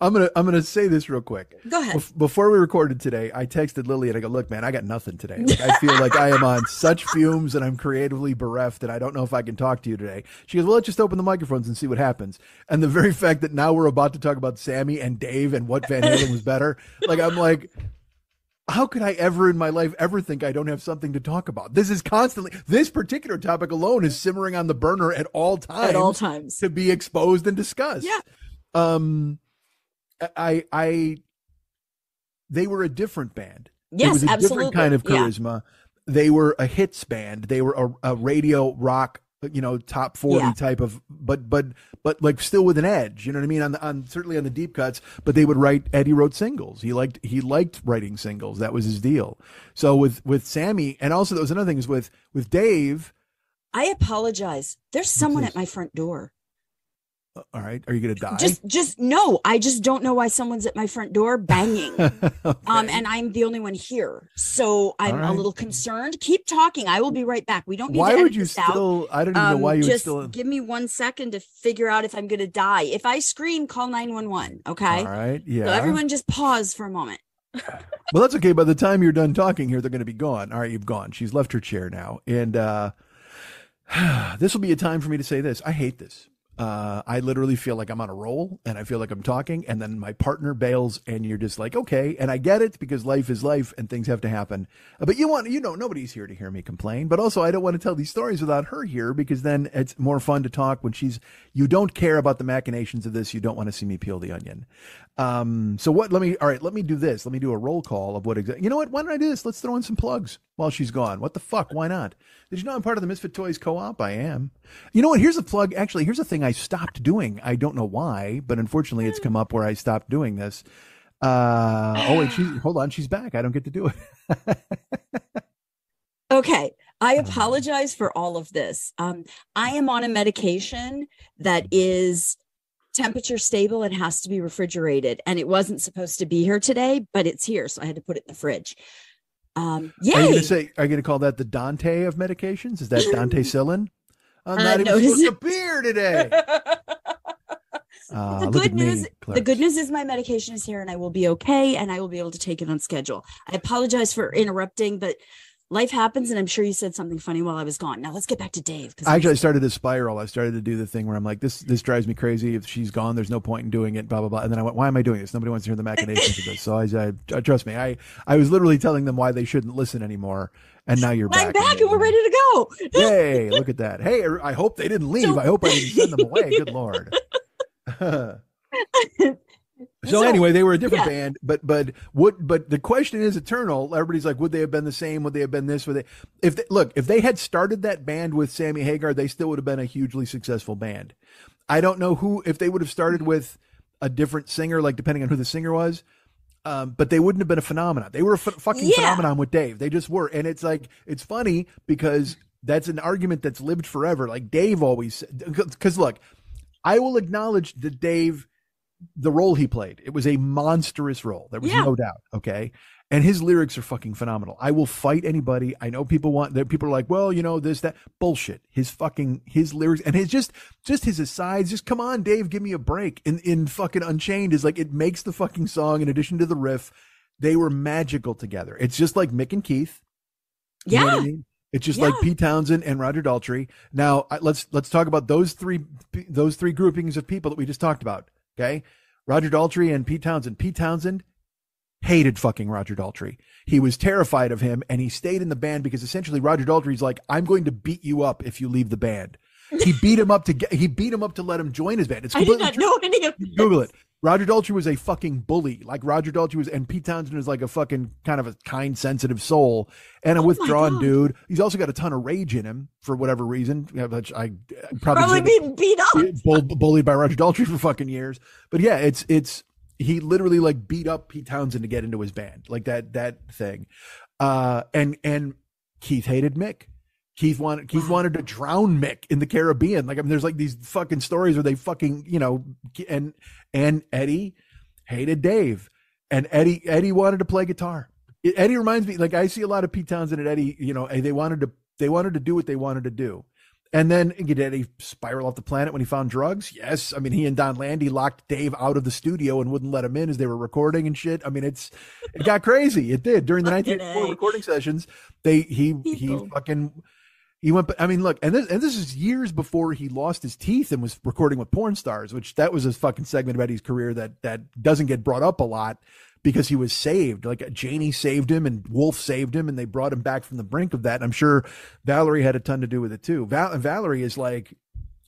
I'm going to I'm going to say this real quick. Go ahead. Bef- before we recorded today, I texted Lily and I go, look, man, I got nothing today. Like, I feel like I am on such fumes and I'm creatively bereft and I don't know if I can talk to you today. She goes, well, let's just open the microphones and see what happens. And the very fact that now we're about to talk about Sammy and Dave and what Van Halen was better. Like, I'm like. How could I ever in my life ever think I don't have something to talk about? This is constantly, this particular topic alone is simmering on the burner at all times. At all times. To be exposed and discussed. Yeah. Um, I, I, they were a different band. Yes, it was a absolutely. Different kind of charisma. Yeah. They were a hits band. They were a, a radio rock you know, top forty yeah. type of, but, but, but like still with an edge, you know what I mean? On the, on certainly on the deep cuts, but they would write, Eddie wrote singles. He liked, he liked writing singles. That was his deal. So with, with Sammy, and also there was another thing is with, with Dave. I apologize. There's someone at my front door. All right. Are you going to die? Just, just no, I just don't know why someone's at my front door banging. Okay. Um, and I'm the only one here. So I'm right. a little concerned. Keep talking. I will be right back. We don't need why to Why would you still, out. I don't even um, know why you just still. Just give me one second to figure out if I'm going to die. If I scream, call nine one one. Okay. All right. Yeah. So everyone just pause for a moment. Well, that's okay. By the time you're done talking here, they're going to be gone. All right. You've gone. She's left her chair now. And, uh, this will be a time for me to say this. I hate this. Uh, I literally feel like I'm on a roll and I feel like I'm talking and then my partner bails and you're just like, okay. And I get it because life is life and things have to happen, but you want, you know, nobody's here to hear me complain, but also I don't want to tell these stories without her here because then it's more fun to talk when she's, you don't care about the machinations of this. You don't want to see me peel the onion. Um, so what, let me, all right, let me do this. Let me do a roll call of what exactly, you know what, why don't I do this? Let's throw in some plugs while she's gone. What the fuck? Why not? Did you know I'm part of the Misfit Toys Co-op? I am. You know what? Here's a plug. Actually, here's a thing I stopped doing. I don't know why, but unfortunately it's come up where I stopped doing this. Uh, oh, wait, she's, hold on. She's back. I don't get to do it. Okay. I apologize for all of this. Um, I am on a medication that is temperature stable. It has to be refrigerated and it wasn't supposed to be here today, but it's here. So I had to put it in the fridge. Um, yay. Are you going to say, are you going to call that the Dante of medications? Is that Dontacillin? I'm not uh, even noticed. Supposed to appear today. uh, the good news, me, the good news is my medication is here and I will be okay. And I will be able to take it on schedule. I apologize for interrupting, but life happens. And I'm sure you said something funny while I was gone. Now let's get back to Dave. I actually I started to spiral. I started to do the thing where I'm like, this, this drives me crazy. If she's gone, there's no point in doing it, blah, blah, blah. And then I went, why am I doing this? Nobody wants to hear the machinations of this. So I, I, trust me, I, I was literally telling them why they shouldn't listen anymore. And now you're back. I'm back and we're ready to go. Hey, look at that. Hey, I hope they didn't leave. So, I hope I didn't send them away. Good Lord. so, so anyway, they were a different yeah. band, but, but what, but the question is eternal. Everybody's like, would they have been the same? Would they have been this? Would they, if they, look, if they had started that band with Sammy Hagar, they still would have been a hugely successful band. I don't know who, if they would have started with a different singer, like depending on who the singer was. Um, but they wouldn't have been a phenomenon. They were a f- fucking yeah. phenomenon with Dave. They just were. And it's like, it's funny because that's an argument that's lived forever. Like Dave always said, because look, I will acknowledge that Dave, the role he played, it was a monstrous role. There was yeah. no doubt. Okay. And his lyrics are fucking phenomenal. I will fight anybody. I know people want that. People are like, well, you know, this, that bullshit, his fucking, his lyrics and his, just, just his asides, just come on, Dave, give me a break. In, in fucking Unchained is like, it makes the fucking song. In addition to the riff, they were magical together. It's just like Mick and Keith. You yeah. know what I mean? It's just yeah. like Pete Townsend and Roger Daltrey. Now I, let's, let's talk about those three, those three groupings of people that we just talked about. Okay. Roger Daltrey and Pete Townsend, Pete Townsend, hated fucking Roger Daltrey. He was terrified of him and he stayed in the band because essentially Roger Daltrey's like, I'm going to beat you up if you leave the band. He beat him up to get, he beat him up to let him join his band. It's I did not true. know any of this. Google it. Roger Daltrey was a fucking bully. Like Roger Daltrey was, and Pete Townsend is like a fucking kind of a kind, sensitive soul and a oh withdrawn dude. He's also got a ton of rage in him for whatever reason. Which I probably, probably been beat up, bull, bullied by Roger Daltrey for fucking years. But yeah, it's, it's, he literally like beat up Pete Townsend to get into his band, like that, that thing. Uh, and, and Keith hated Mick. Keith wanted, Keith wanted to drown Mick in the Caribbean. Like, I mean, there's like these fucking stories where they fucking, you know, and, and Eddie hated Dave and Eddie, Eddie wanted to play guitar. Eddie reminds me, like, I see a lot of Pete Townsend and Eddie, you know, they wanted to, they wanted to do what they wanted to do. And then did Eddie spiral off the planet when he found drugs? Yes. I mean, he and Don Landy locked Dave out of the studio and wouldn't let him in as they were recording and shit. I mean, it's, it got crazy. It did. During the nineteen eighty-four recording sessions, they, he, People. he fucking, he went, I mean, look, and this, and this is years before he lost his teeth and was recording with porn stars, which that was a fucking segment of Eddie's career that, that doesn't get brought up a lot because he was saved. Like Janie saved him and Wolf saved him and they brought him back from the brink of that. And I'm sure Valerie had a ton to do with it too. Val- Valerie is like,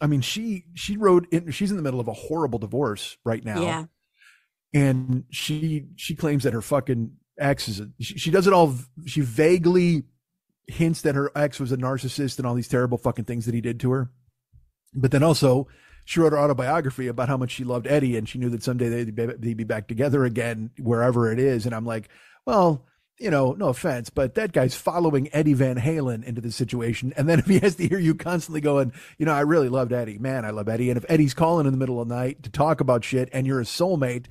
I mean, she, she wrote in, she's in the middle of a horrible divorce right now. Yeah. And she, she claims that her fucking ex is, a, she, she does it all. She vaguely hints that her ex was a narcissist and all these terrible fucking things that he did to her. But then also she wrote her autobiography about how much she loved Eddie, and she knew that someday they'd be, they'd be back together again, wherever it is. And I'm like, well, you know, no offense, but that guy's following Eddie Van Halen into this situation. And then if he has to hear you constantly going, you know, I really loved Eddie, man, I love Eddie. And if Eddie's calling in the middle of the night to talk about shit and you're a soulmate,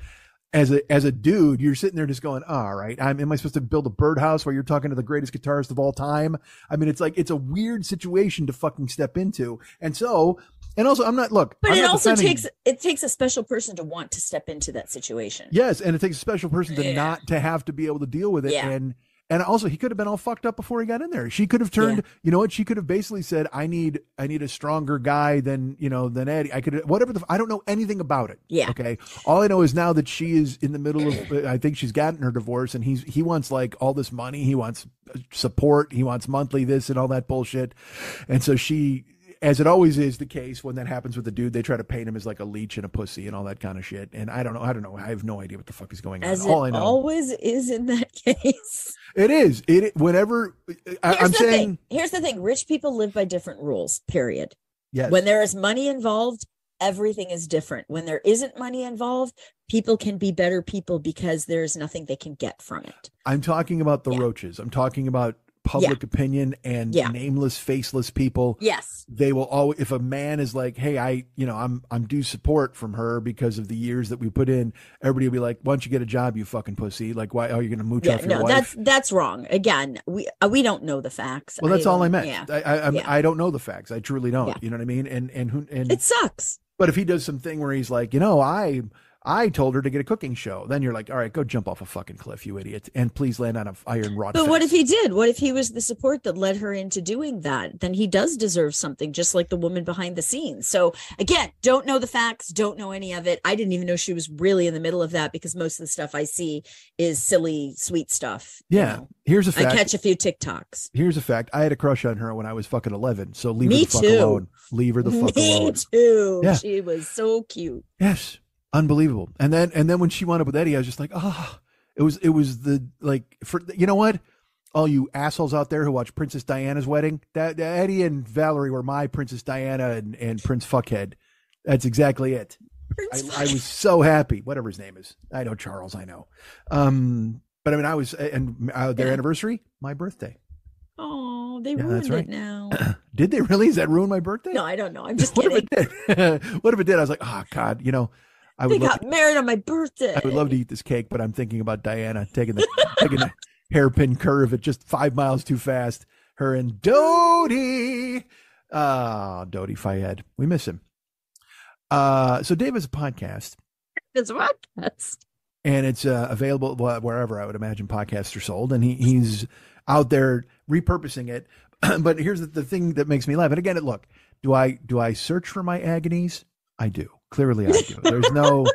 as a, as a dude, you're sitting there just going, all right, I'm, am I supposed to build a birdhouse while you're talking to the greatest guitarist of all time? I mean, it's like, it's a weird situation to fucking step into. And so, and also I'm not, look, but I'm it also defending. takes, it takes a special person to want to step into that situation. Yes. And it takes a special person to yeah. not to have to be able to deal with it. Yeah. And, and also he could have been all fucked up before he got in there. She could have turned, yeah. you know what? She could have basically said, I need, I need a stronger guy than, you know, than Eddie. I could, whatever the, I don't know anything about it. Yeah. Okay. All I know is now that she is in the middle of, I think she's gotten her divorce, and he's, he wants like all this money. He wants support. He wants monthly this and all that bullshit. And so she, as it always is the case when that happens with a dude, they try to paint him as like a leech and a pussy and all that kind of shit. And I don't know. I don't know. I have no idea what the fuck is going on. As it all I know. always is in that case. It is. It, whenever I, I'm saying, thing. here's the thing. Rich people live by different rules, period. Yes. When there is money involved, everything is different. When there isn't money involved, people can be better people because there's nothing they can get from it. I'm talking about the yeah. roaches. I'm talking about public yeah. opinion and yeah. nameless, faceless people. Yes. They will always, if a man is like, hey, I, you know, I'm, I'm due support from her because of the years that we put in, everybody will be like, why don't you get a job, you fucking pussy? Like, why are you going to mooch yeah, off your no, wife? That's, that's wrong. Again, we, uh, we don't know the facts. Well, that's I all I meant. Yeah. I, I, yeah. I don't know the facts. I truly don't. Yeah. You know what I mean? And, and who, and it sucks. But if he does something where he's like, you know, I, I told her to get a cooking show. Then you're like, all right, go jump off a fucking cliff, you idiot. And please land on an iron rod. But fence. What if he did? What if he was the support that led her into doing that? Then he does deserve something, just like the woman behind the scenes. So again, don't know the facts, don't know any of it. I didn't even know she was really in the middle of that, because most of the stuff I see is silly, sweet stuff. Yeah. You know? Here's a fact. I catch a few TikToks. Here's a fact. I had a crush on her when I was fucking eleven. So leave Me her the fuck too. alone. Leave her the fuck Me alone. Me too. Yeah. She was so cute. Yes. Unbelievable. And then, and then when she wound up with Eddie, I was just like, oh, it was, it was the, like, for, you know what? All you assholes out there who watch Princess Diana's wedding, that, that Eddie and Valerie were my Princess Diana and, and Prince Fuckhead. That's exactly it. I, I was so happy. Whatever his name is. I know Charles. I know. Um, but I mean, I was, and uh, their yeah. anniversary, my birthday. Oh, they yeah, ruined right. it now. Did they really? Is that ruin my birthday? No, I don't know. I'm just what kidding. If it did? What if it did? I was like, oh God, you know, I would they got to, married on my birthday. I would love to eat this cake, but I'm thinking about Diana taking the taking the hairpin curve at just five miles too fast. Her and Dodie. Ah, oh, Dodie Fayed. We miss him. Uh, so Dave has a podcast. It's a podcast. And it's uh, available wherever I would imagine podcasts are sold. And he, he's out there repurposing it. But here's the, the thing that makes me laugh. And again, look, do I do I search for my agonies? I do. Clearly I do. There's no,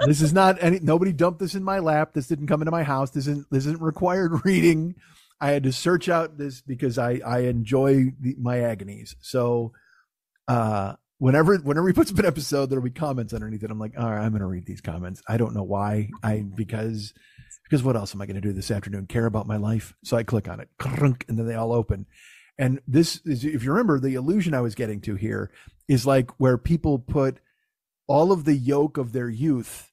this is not any, nobody dumped this in my lap. This didn't come into my house. This isn't, this isn't required reading. I had to search out this because I, I enjoy the, my agonies. So, uh, whenever, whenever he puts up an episode, there'll be comments underneath it. I'm like, all right, I'm going to read these comments. I don't know why I, because, because what else am I going to do this afternoon? Care about my life. So I click on it, and then they all open. And this is, if you remember, the illusion I was getting to here is like where people put all of the yoke of their youth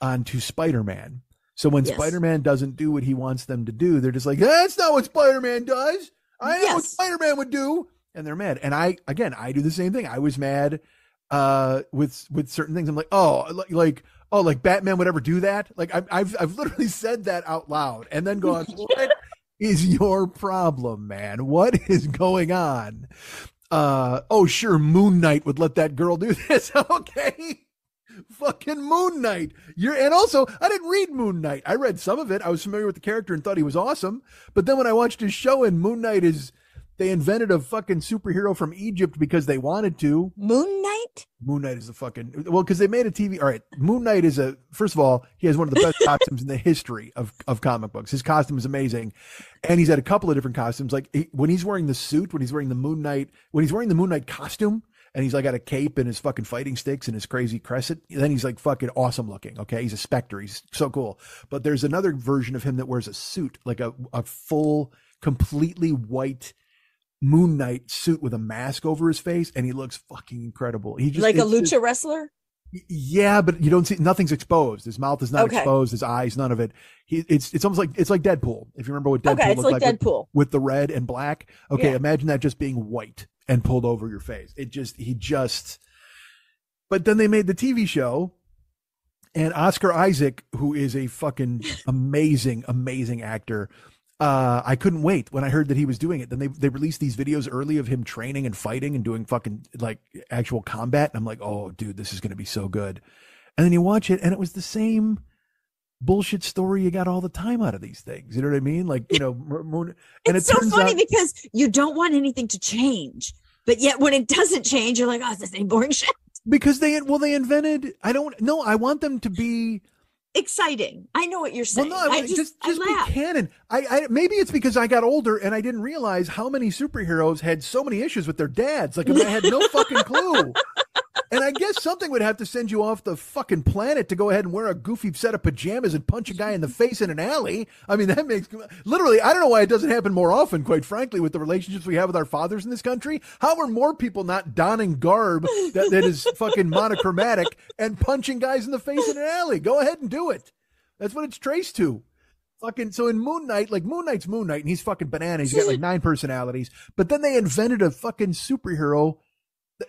onto Spider-Man. So when yes. Spider-Man doesn't do what he wants them to do, they're just like, that's not what Spider-Man does. I yes. know what Spider-Man would do. And they're mad. And I, again, I do the same thing. I was mad uh, with, with certain things. I'm like, oh, like, oh, like Batman would ever do that. Like I, I've, I've literally said that out loud and then gone, what is your problem, man? What is going on? Uh, oh, sure. Moon Knight would let that girl do this. Okay. Fucking Moon Knight. You're, and also I didn't read Moon Knight. I read some of it. I was familiar with the character and thought he was awesome. But then when I watched his show, and Moon Knight is, they invented a fucking superhero from Egypt because they wanted to. Moon Knight? Moon Knight is the fucking, well, cause they made a T V. All right. Moon Knight is a, first of all, he has one of the best costumes in the history of, of comic books. His costume is amazing. And he's had a couple of different costumes. Like he, when he's wearing the suit, when he's wearing the Moon Knight, when he's wearing the Moon Knight costume, and he's like got a cape and his fucking fighting sticks and his crazy crescent, and then he's like fucking awesome looking. Okay. He's a specter. He's so cool. But there's another version of him that wears a suit, like a, a full completely white Moon Knight suit with a mask over his face, and he looks fucking incredible. He just like a lucha just, wrestler. Yeah, but you don't see, nothing's exposed. His mouth is not okay. exposed. His eyes, none of it. He, it's it's almost like it's like Deadpool. If you remember what Deadpool okay, it's looked like, like Deadpool. With, with the red and black. Okay, yeah. Imagine that just being white and pulled over your face. It just he just. But then they made the T V show. And Oscar Isaac, who is a fucking amazing, amazing actor, uh, I couldn't wait when I heard that he was doing it. Then they they released these videos early of him training and fighting and doing fucking like actual combat. And I'm like, oh, dude, this is going to be so good. And then you watch it, and it was the same bullshit story you got all the time out of these things. You know what I mean? Like, you know, Moon. And it's it so funny out- because you don't want anything to change, but yet when it doesn't change, you're like, oh, it's the same boring shit. Because they, well, they invented, I don't know. I want them to be exciting. I know what you're saying. Well, no, I, I just, just, just I be canon. I, I, maybe it's because I got older and I didn't realize how many superheroes had so many issues with their dads. Like, I mean, I had no fucking clue. And I guess something would have to send you off the fucking planet to go ahead and wear a goofy set of pajamas and punch a guy in the face in an alley. I mean, that makes literally, I don't know why it doesn't happen more often, quite frankly, with the relationships we have with our fathers in this country. How are more people not donning garb that, that is fucking monochromatic and punching guys in the face in an alley? Go ahead and do it. That's what it's traced to. Fucking so in Moon Knight, like Moon Knight's Moon Knight and he's fucking bananas. He's got like nine personalities, but then they invented a fucking superhero.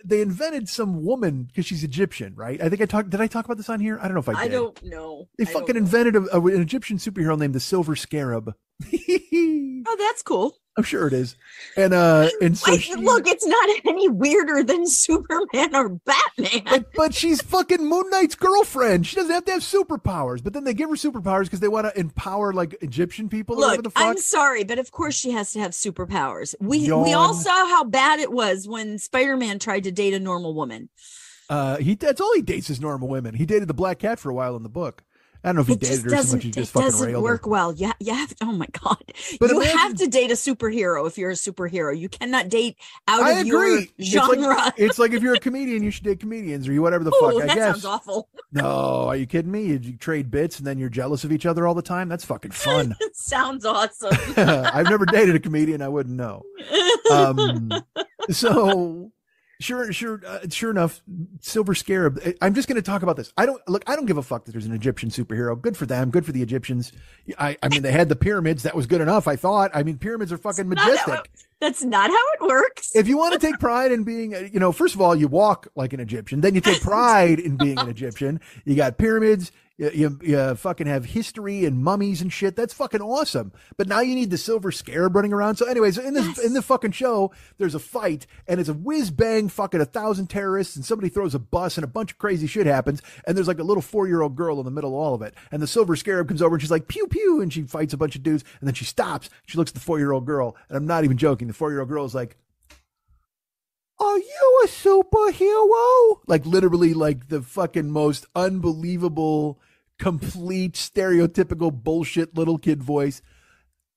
They invented some woman because she's Egyptian, right? I think I talked. Did I talk about this on here? I don't know if I did. I don't know. They fucking invented a, a, an Egyptian superhero named the Silver Scarab. Oh, that's cool. I'm sure it is. And uh, and so I, she, look, it's not any weirder than Superman or Batman. But, but she's fucking Moon Knight's girlfriend. She doesn't have to have superpowers. But then they give her superpowers because they want to empower like Egyptian people. Look, or whatever the fuck. I'm sorry, but of course she has to have superpowers. We Yawn. we all saw how bad it was when Spider-Man tried to date a normal woman. Uh, he that's all he dates is normal women. He dated the Black Cat for a while in the book. I don't know if he it dated her so much. He just it fucking doesn't railed work her. Well. Yeah, you, you have. To, oh my god! But you imagine, have to date a superhero if you're a superhero. You cannot date out I of agree. Your genre. It's like, it's like if you're a comedian, you should date comedians or you whatever the Ooh, fuck. I that guess. Sounds awful. No, are you kidding me? You, you trade bits and then you're jealous of each other all the time. That's fucking fun. It sounds awesome. I've never dated a comedian. I wouldn't know. Um, so. Sure, sure, uh, sure enough, Silver Scarab. I'm just going to talk about this. I don't look. I don't give a fuck that there's an Egyptian superhero. Good for them. Good for the Egyptians. I, I mean, they had the pyramids. That was good enough. I thought. I mean, pyramids are fucking that's majestic. Not it, that's not how it works. If you want to take pride in being, you know, first of all, you walk like an Egyptian. Then you take pride in being an Egyptian. You got pyramids. You, you, you fucking have history and mummies and shit. That's fucking awesome. But now you need the Silver Scarab running around. So anyways, in this, yes. in the fucking show, there's a fight and it's a whiz bang fucking a thousand terrorists and somebody throws a bus and a bunch of crazy shit happens. And there's like a little four year old girl in the middle of all of it. And the Silver Scarab comes over and she's like, pew, pew. And she fights a bunch of dudes and then she stops. She looks at the four year old girl. And I'm not even joking. The four year old girl is like, are you a superhero? Like literally like the fucking most unbelievable, complete, stereotypical bullshit little kid voice.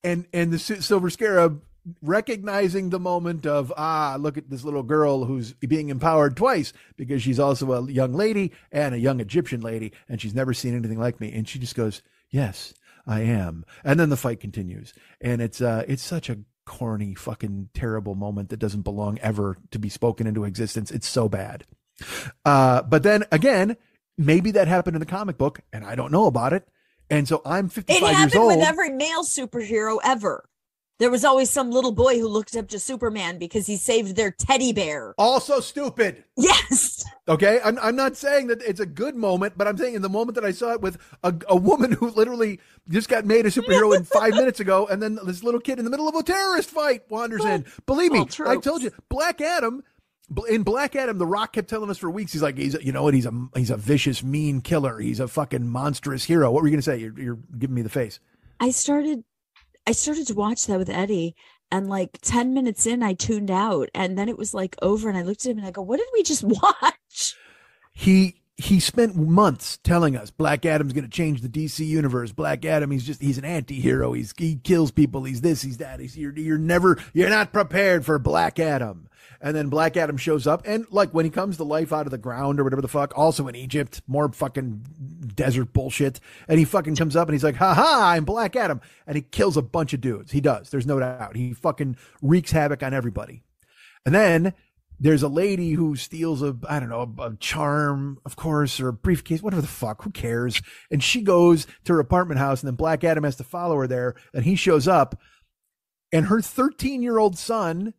And and the Silver Scarab recognizing the moment of, ah, look at this little girl who's being empowered twice because she's also a young lady and a young Egyptian lady. And she's never seen anything like me. And she just goes, yes, I am. And then the fight continues. And it's uh, it's such a corny fucking terrible moment that doesn't belong ever to be spoken into existence. It's so bad. Uh, but then again, maybe that happened in the comic book and I don't know about it. And so I'm fifty-five years old. It happened with every male superhero ever. There was always some little boy who looked up to Superman because he saved their teddy bear. Also stupid. Yes. Okay. I'm I'm not saying that it's a good moment, but I'm saying in the moment that I saw it with a, a woman who literally just got made a superhero in five minutes ago. And then this little kid in the middle of a terrorist fight wanders well, in. Believe me, well, I told you, Black Adam. In Black Adam, The Rock kept telling us for weeks, he's like, he's, you know what? He's a, he's a vicious, mean killer. He's a fucking monstrous hero. What were you going to say? You're, you're giving me the face. I started. I started to watch that with Eddie and like ten minutes in, I tuned out and then it was like over and I looked at him and I go, what did we just watch? He he spent months telling us Black Adam's going to change the D C universe. Black Adam, he's just, he's an anti-hero. He's, he kills people. He's this, he's that. He's, you're, you're never, you're not prepared for Black Adam. And then Black Adam shows up, and like when he comes to life out of the ground or whatever the fuck, also in Egypt, more fucking desert bullshit. And he fucking comes up and he's like, ha ha, I'm Black Adam. And he kills a bunch of dudes. He does. There's no doubt. He fucking wreaks havoc on everybody. And then there's a lady who steals a, I don't know, a, a charm, of course, or a briefcase, whatever the fuck, who cares? And she goes to her apartment house, and then Black Adam has to follow her there. And he shows up, and her thirteen year old son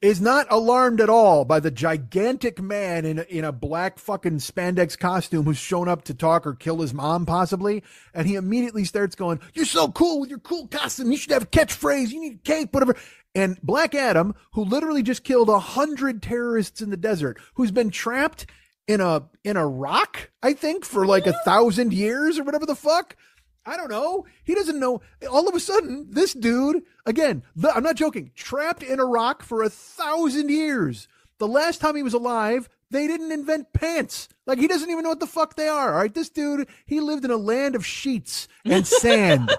is not alarmed at all by the gigantic man in a, in a black fucking spandex costume who's shown up to talk or kill his mom possibly. And he immediately starts going, you're so cool with your cool costume. You should have a catchphrase. You need a cape, whatever. And Black Adam, who literally just killed a hundred terrorists in the desert, who's been trapped in a, in a rock, I think, for like a thousand years or whatever the fuck. I don't know. He doesn't know. All of a sudden, this dude, again, the, I'm not joking, trapped in a rock for a thousand years. The last time he was alive, they didn't invent pants. Like, he doesn't even know what the fuck they are. All right. This dude, he lived in a land of sheets and sand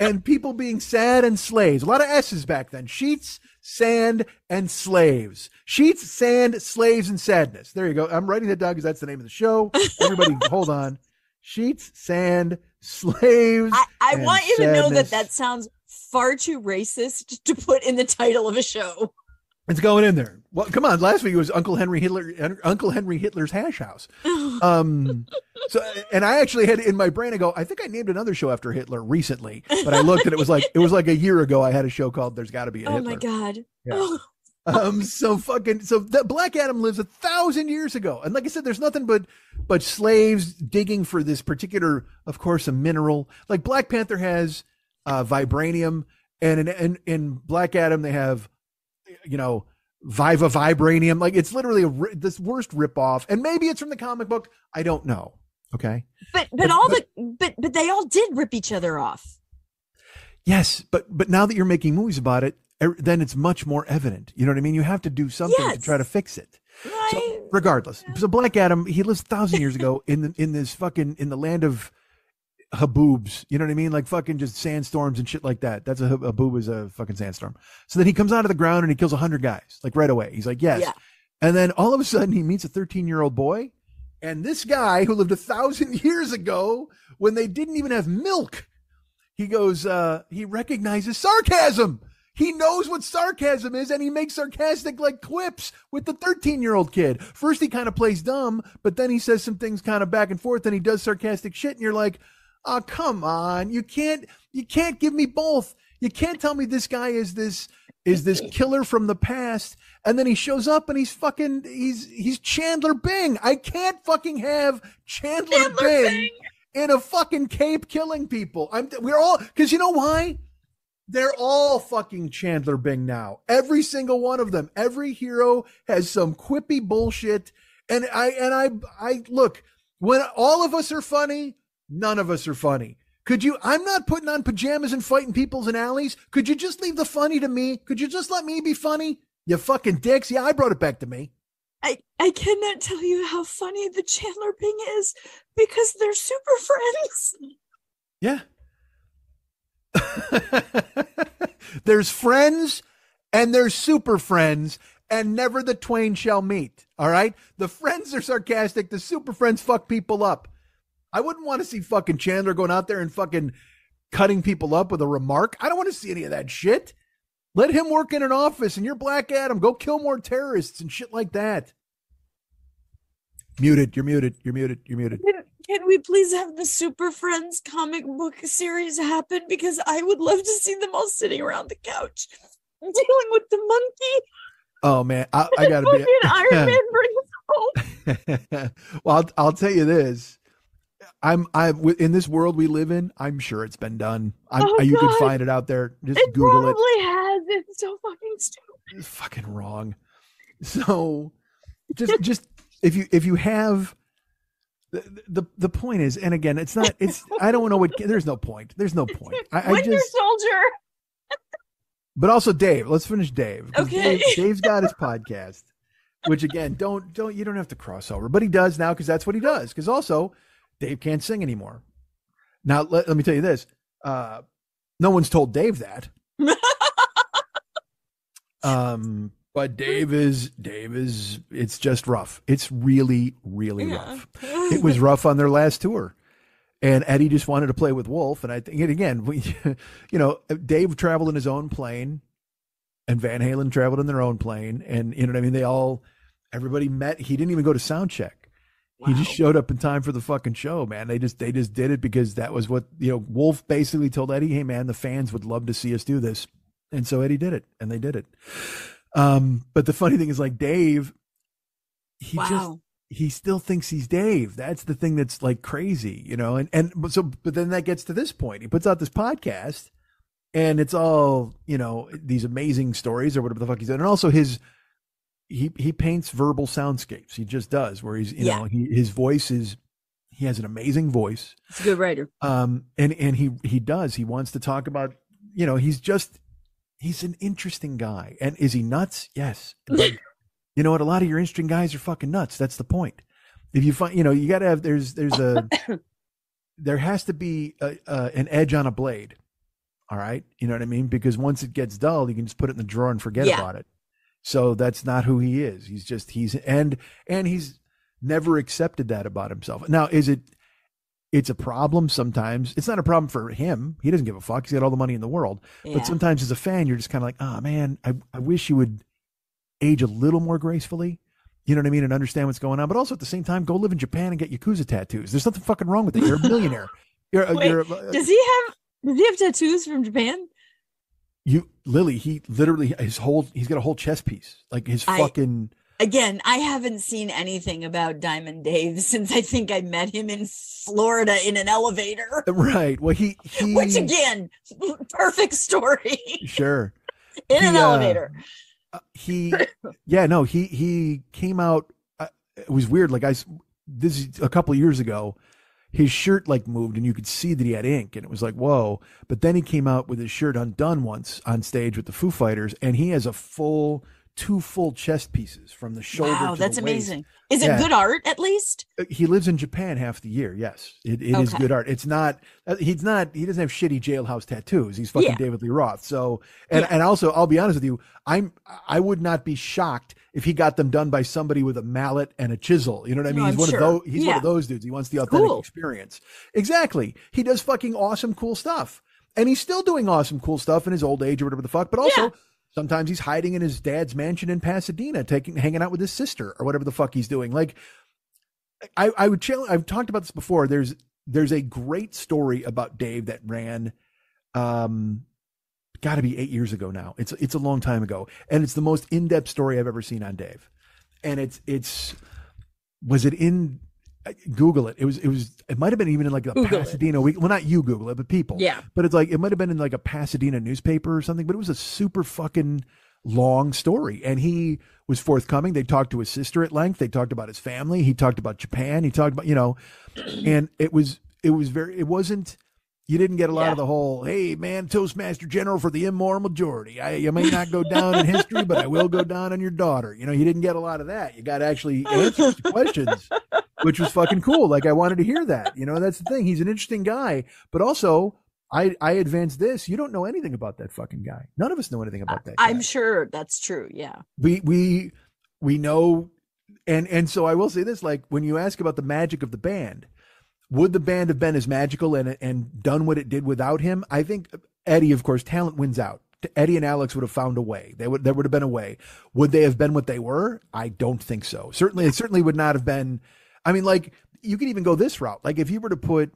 and people being sad and slaves. A lot of S's back then. Sheets, sand, and slaves. Sheets, sand, slaves, and sadness. There you go. I'm writing that down because that's the name of the show. Everybody, hold on. Sheets, sand, slaves. I, I want you sadness. to know that that sounds far too racist to put in the title of a show. It's going in there. Well, come on. Last week it was Uncle Henry Hitler, Uncle Henry Hitler's Hash House. Um, so, and I actually had in my brain, I go, I think I named another show after Hitler recently, but I looked and it was like, it was like a year ago. I had a show called There's Gotta Be a oh Hitler. Oh my God. Yeah. Oh. Um, so fucking, so that Black Adam lives a thousand years ago. And like I said, there's nothing but, but slaves digging for this particular, of course, a mineral. Like Black Panther has uh vibranium, and in, in, in Black Adam, they have, you know, Viva Vibranium. Like it's literally a, this worst ripoff. And maybe it's from the comic book. I don't know. Okay. But, but, but all but, the, but, but they all did rip each other off. Yes. But, but now that you're making movies about it, then it's much more evident. You know what I mean? You have to do something yes. to try to fix it. Right. So regardless. Yeah. So Black Adam, he lives a thousand years ago in the, in this fucking, in the land of haboobs. You know what I mean? Like fucking just sandstorms and shit like that. That's a, a haboob is a fucking sandstorm. So then he comes out of the ground and he kills a hundred guys like right away. He's like, yes. Yeah. And then all of a sudden he meets a thirteen year old boy. And this guy who lived a thousand years ago when they didn't even have milk, he goes, uh, he recognizes sarcasm. He knows what sarcasm is, and he makes sarcastic like quips with the thirteen year old kid. First, he kind of plays dumb, but then he says some things kind of back and forth, and he does sarcastic shit. And you're like, "Oh, come on! You can't, you can't give me both. You can't tell me this guy is this is this killer from the past." And then he shows up, and he's fucking, he's he's Chandler Bing. I can't fucking have Chandler, Chandler Bing, Bing in a fucking cape killing people. I'm we're all because you know why. They're all fucking Chandler Bing now. Every single one of them. Every hero has some quippy bullshit. And I, and I, I look, when all of us are funny, none of us are funny. Could you, I'm not putting on pajamas and fighting people in alleys. Could you just leave the funny to me? Could you just let me be funny? You fucking dicks. Yeah, I brought it back to me. I, I cannot tell you how funny the Chandler Bing is because they're super friends. Yeah. There's friends and there's super friends, and never the twain shall meet. All right. The friends are sarcastic. The super friends fuck people up. I wouldn't want to see fucking Chandler going out there and fucking cutting people up with a remark. I don't want to see any of that shit. Let him work in an office and you're Black Adam. Go kill more terrorists and shit like that. Muted. You're muted. You're muted. You're muted. Can we please have the Super Friends comic book series happen? Because I would love to see them all sitting around the couch dealing with the monkey. Oh man, I, I gotta be Iron Man brings home. Well, I'll, I'll tell you this. I'm I in this world we live in. I'm sure it's been done. I'm, oh, you God. Could find it out there. Just it Google probably it. Probably has. It's so fucking stupid. It's fucking wrong. So, just just. If you if you have the, the the point is, and again, it's not it's I don't know what there's no point. There's no point. I, Winter I just, Soldier. But also Dave. Let's finish Dave. Okay. Dave, Dave's got his podcast. which again, don't, don't, you don't have to cross over, but he does now, because that's what he does. Because also Dave can't sing anymore. Now, let, let me tell you this. Uh, no one's told Dave that. um, but Dave is, Dave is, it's just rough. It's really, really yeah. rough. It was rough on their last tour. And Eddie just wanted to play with Wolf. And I think, and again, we, you know, Dave traveled in his own plane and Van Halen traveled in their own plane. And, you know what I mean? They all, everybody met. He didn't even go to sound check. Wow. He just showed up in time for the fucking show, man. They just, they just did it because that was what, you know, Wolf basically told Eddie, hey man, the fans would love to see us do this. And so Eddie did it and they did it. Um, but the funny thing is, like, Dave, he wow. just, he still thinks he's Dave. That's the thing that's like crazy, you know? And, and so, but then that gets to this point. He puts out this podcast and it's all, you know, these amazing stories or whatever the fuck he's done. And also his, he, he paints verbal soundscapes. He just does, where he's, you yeah. know, he, his voice is, he has an amazing voice. He's a good writer. Um, and, and he, he does, he wants to talk about, you know, he's just, he's an interesting guy. And is he nuts? Yes. But, you know what? A lot of your interesting guys are fucking nuts. That's the point. If you find, you know, you gotta have, there's, there's a, there has to be a, a, an edge on a blade. All right. You know what I mean? Because once it gets dull, you can just put it in the drawer and forget yeah. about it. So that's not who he is. He's just, he's, and, and he's never accepted that about himself. Now, is it, it's a problem sometimes. It's not a problem for him. He doesn't give a fuck. He's got all the money in the world, yeah. but sometimes as a fan, you're just kind of like, oh man, I, I wish you would age a little more gracefully, you know what I mean? And understand what's going on, but also at the same time, go live in Japan and get Yakuza tattoos. There's nothing fucking wrong with it. You're a millionaire. You're, Wait, you're, uh, does he have, does he have tattoos from Japan? You Lily, he literally, his whole, he's got a whole chest piece. Like his I, fucking. Again, I haven't seen anything about Diamond Dave since I think I met him in Florida in an elevator. Right. Well, he, he which again, perfect story. Sure. in he, an elevator. Uh, He, yeah, no, he, he came out. Uh, it was weird. Like I, this is a couple of years ago, his shirt like moved and you could see that he had ink and it was like, whoa. But then he came out with his shirt undone once on stage with the Foo Fighters. And he has a full, two full chest pieces from the shoulder. Wow, to that's the waist. Amazing. Is it yeah. good art at least? He lives in Japan half the year. Yes, it, it okay. is good art. It's not, he's not, he doesn't have shitty jailhouse tattoos. He's fucking yeah. David Lee Roth. So, and, yeah. and also I'll be honest with you. I'm, I would not be shocked if he got them done by somebody with a mallet and a chisel. You know what I mean? No, he's one sure. of those, he's yeah. one of those dudes. He wants the authentic cool. experience. Exactly. He does fucking awesome, cool stuff. And he's still doing awesome, cool stuff in his old age or whatever the fuck, but also yeah. sometimes he's hiding in his dad's mansion in Pasadena, taking, hanging out with his sister or whatever the fuck he's doing. Like I, I would challenge, I've talked about this before. There's, there's a great story about Dave that ran, um, gotta be eight years ago now. It's, it's a long time ago. And it's the most in-depth story I've ever seen on Dave. And it's, it's, was it in, Google it. It was, it was, it might've been even in like a Google Pasadena it. week. Well, not you Google it, but people. Yeah. But it's like, it might've been in like a Pasadena newspaper or something, but it was a super fucking long story. And he was forthcoming. They talked to his sister at length. They talked about his family. He talked about Japan. He talked about, you know, and it was, it was very, it wasn't, you didn't get a lot yeah. of the whole, hey man, Toastmaster General for the immoral majority. I, you may not go down in history, but I will go down on your daughter. You know, you didn't get a lot of that. You got to actually answer questions. Which was fucking cool. Like I wanted to hear that, you know, that's the thing. He's an interesting guy, but also I, I advance this. You don't know anything about that fucking guy. None of us know anything about that guy. I'm sure that's true. Yeah. We, we, we know. And, and so I will say this, like when you ask about the magic of the band, would the band have been as magical and, and done what it did without him? I think Eddie, of course, talent wins out. Eddie and Alex would have found a way. They would, there would have been a way. Would they have been what they were? I don't think so. Certainly, it certainly would not have been. I mean, like you could even go this route. Like if you were to put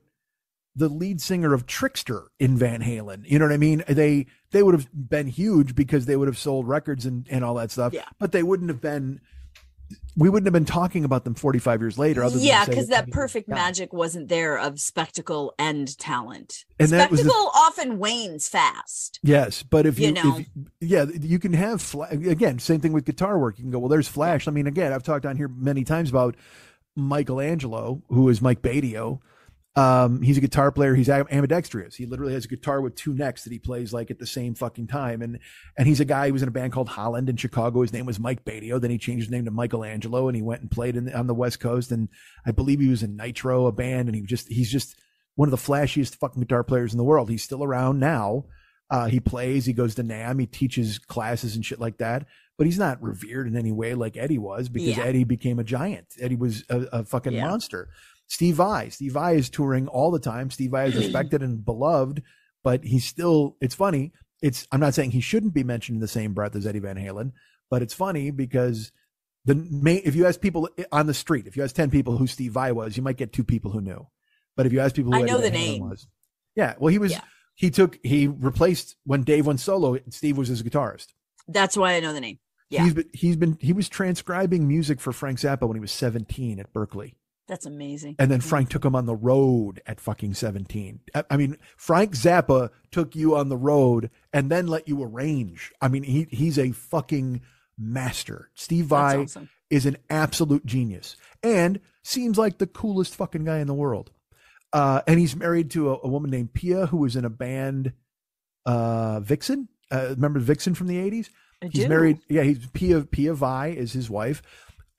the lead singer of Trickster in Van Halen, you know what I mean? They, they would have been huge because they would have sold records and, and all that stuff, yeah. but they wouldn't have been, we wouldn't have been talking about them forty-five years later. Other than yeah. Cause that, that perfect yeah. magic wasn't there of spectacle and talent. And spectacle that was the, often wanes fast. Yes. But if you, you know, if, yeah, you can have fla- again, same thing with guitar work. You can go, well, there's Flash. I mean, again, I've talked on here many times about Michelangelo, who is Mike Badio, Um, he's a guitar player. He's ambidextrous. He literally has a guitar with two necks that he plays like at the same fucking time. And, and he's a guy who was in a band called Holland in Chicago. His name was Mike Badio. Then he changed his name to Michelangelo, and he went and played in the, on the West Coast. And I believe he was in Nitro, a band. And he just, he's just one of the flashiest fucking guitar players in the world. He's still around now. Uh, he plays, he goes to NAMM, he teaches classes and shit like that, but he's not revered in any way like Eddie was, because yeah. Eddie became a giant. Eddie was a, a fucking yeah. monster. Steve Vai. Steve Vai is touring all the time. Steve Vai is respected and beloved, but he's still, it's funny. It's, I'm not saying he shouldn't be mentioned in the same breath as Eddie Van Halen, but it's funny because the main, if you ask people on the street, if you ask ten people who Steve Vai was, you might get two people who knew. But if you ask people who I Eddie know the Van name. Halen was, yeah, well, he was, yeah. he took, he replaced, when Dave went solo, Steve was his guitarist. That's why I know the name. Yeah. He's been, he's been, he was transcribing music for Frank Zappa when he was seventeen at Berkeley. That's amazing. And then Frank took him on the road at fucking seventeen. I mean, Frank Zappa took you on the road and then let you arrange. I mean, he he's a fucking master. Steve Vai awesome. Is an absolute genius and seems like the coolest fucking guy in the world. Uh, and he's married to a, a woman named Pia, who was in a band, uh, Vixen. Uh, remember Vixen from the eighties? I do. He's married. Yeah, he's Pia. Pia Vai is his wife.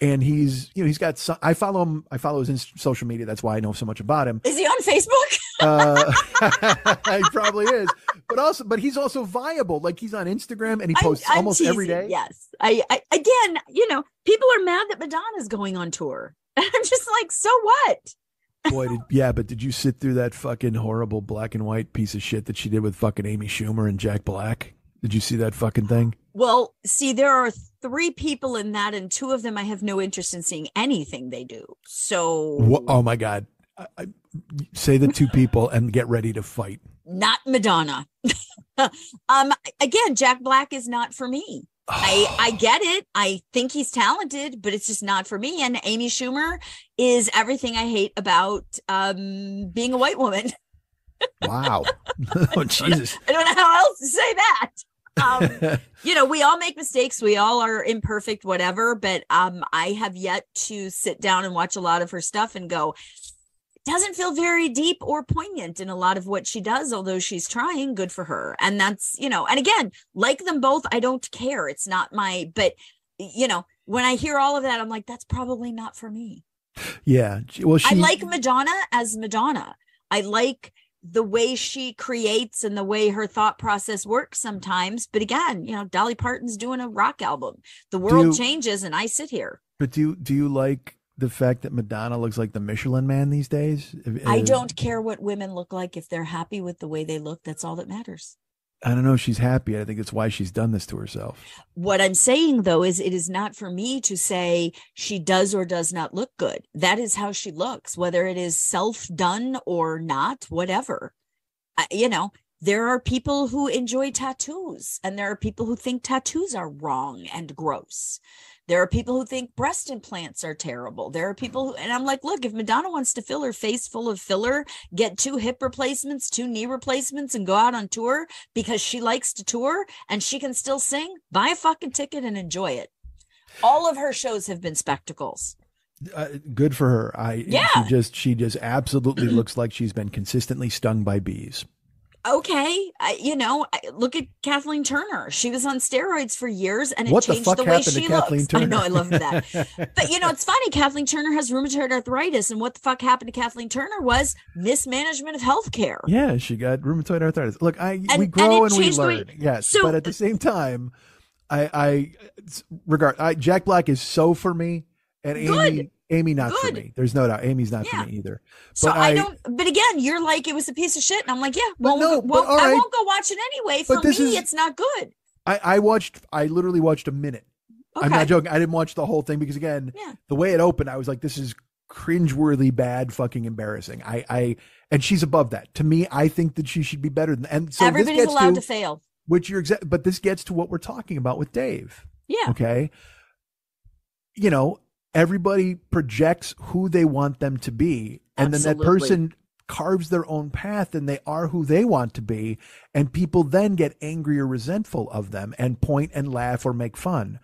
And he's, you know, he's got, some, I follow him. I follow his social media. That's why I know so much about him. Is he on Facebook? uh, he probably is, but also, but he's also viable. Like he's on Instagram and he posts I'm, I'm almost teasing. Every day. Yes. I, I, again, you know, people are mad that Madonna's going on tour. And I'm just like, so what? Boy, did, yeah, but did you sit through that fucking horrible black and white piece of shit that she did with fucking Amy Schumer and Jack Black? Did you see that fucking thing? Well, see, there are three people in that, and two of them I have no interest in seeing anything they do. So, what, oh my God, I, I, say the two people and get ready to fight. Not Madonna. um, again, Jack Black is not for me. I, I get it. I think he's talented, but it's just not for me. And Amy Schumer is everything I hate about um, being a white woman. Wow. Oh, Jesus. I don't know how else to say that. um, you know, we all make mistakes. We all are imperfect, whatever. But um, I have yet to sit down and watch a lot of her stuff and go, it doesn't feel very deep or poignant in a lot of what she does, although she's trying. Good for her. And that's, you know, and again, like them both, I don't care. It's not my, but, you know, when I hear all of that, I'm like, that's probably not for me. Yeah. Well, she... I like Madonna as Madonna. I like the way she creates and the way her thought process works sometimes. But again, you know, Dolly Parton's doing a rock album. The world you, changes and I sit here. But do you, do you like the fact that Madonna looks like the Michelin Man these days? I don't care what women look like. If they're happy with the way they look, that's all that matters. I don't know if she's happy. I think it's why she's done this to herself. What I'm saying, though, is it is not for me to say she does or does not look good. That is how she looks, whether it is self-done or not, whatever. I, you know, there are people who enjoy tattoos, and there are people who think tattoos are wrong and gross. There are people who think breast implants are terrible. There are people who, and I'm like, look, if Madonna wants to fill her face full of filler, get two hip replacements, two knee replacements, and go out on tour because she likes to tour and she can still sing, buy a fucking ticket and enjoy it. All of her shows have been spectacles. Uh, good for her. I yeah. She just, she just absolutely looks like she's been consistently stung by bees. Okay, I, you know, I, look at Kathleen Turner. She was on steroids for years, and it what changed the, the way she looks. I know, I love that. But you know, it's funny. Kathleen Turner has rheumatoid arthritis, and what the fuck happened to Kathleen Turner was mismanagement of healthcare. Yeah, she got rheumatoid arthritis. Look, I and, we grow and, and we learn. Way, yes, so, but at the same time, I, I regard I, Jack Black is so for me, and good. Amy. Amy, not Good. For me. There's no doubt. Amy's not yeah. for me either. But so I, I don't, but again, you're like, it was a piece of shit. And I'm like, yeah, well, no, well right. I won't go watch it anyway. For me, is, it's not good. I, I watched, I literally watched a minute. Okay. I'm not joking. I didn't watch the whole thing because again, yeah. the way it opened, I was like, this is cringeworthy, bad, fucking embarrassing. I, I, and she's above that. To me, I think that she should be better than, and so everybody's this gets allowed to, to fail, which you're exactly, but this gets to what we're talking about with Dave. Yeah. Okay. You know, everybody projects who they want them to be. And Absolutely. Then that person carves their own path and they are who they want to be. And people then get angry or resentful of them and point and laugh or make fun.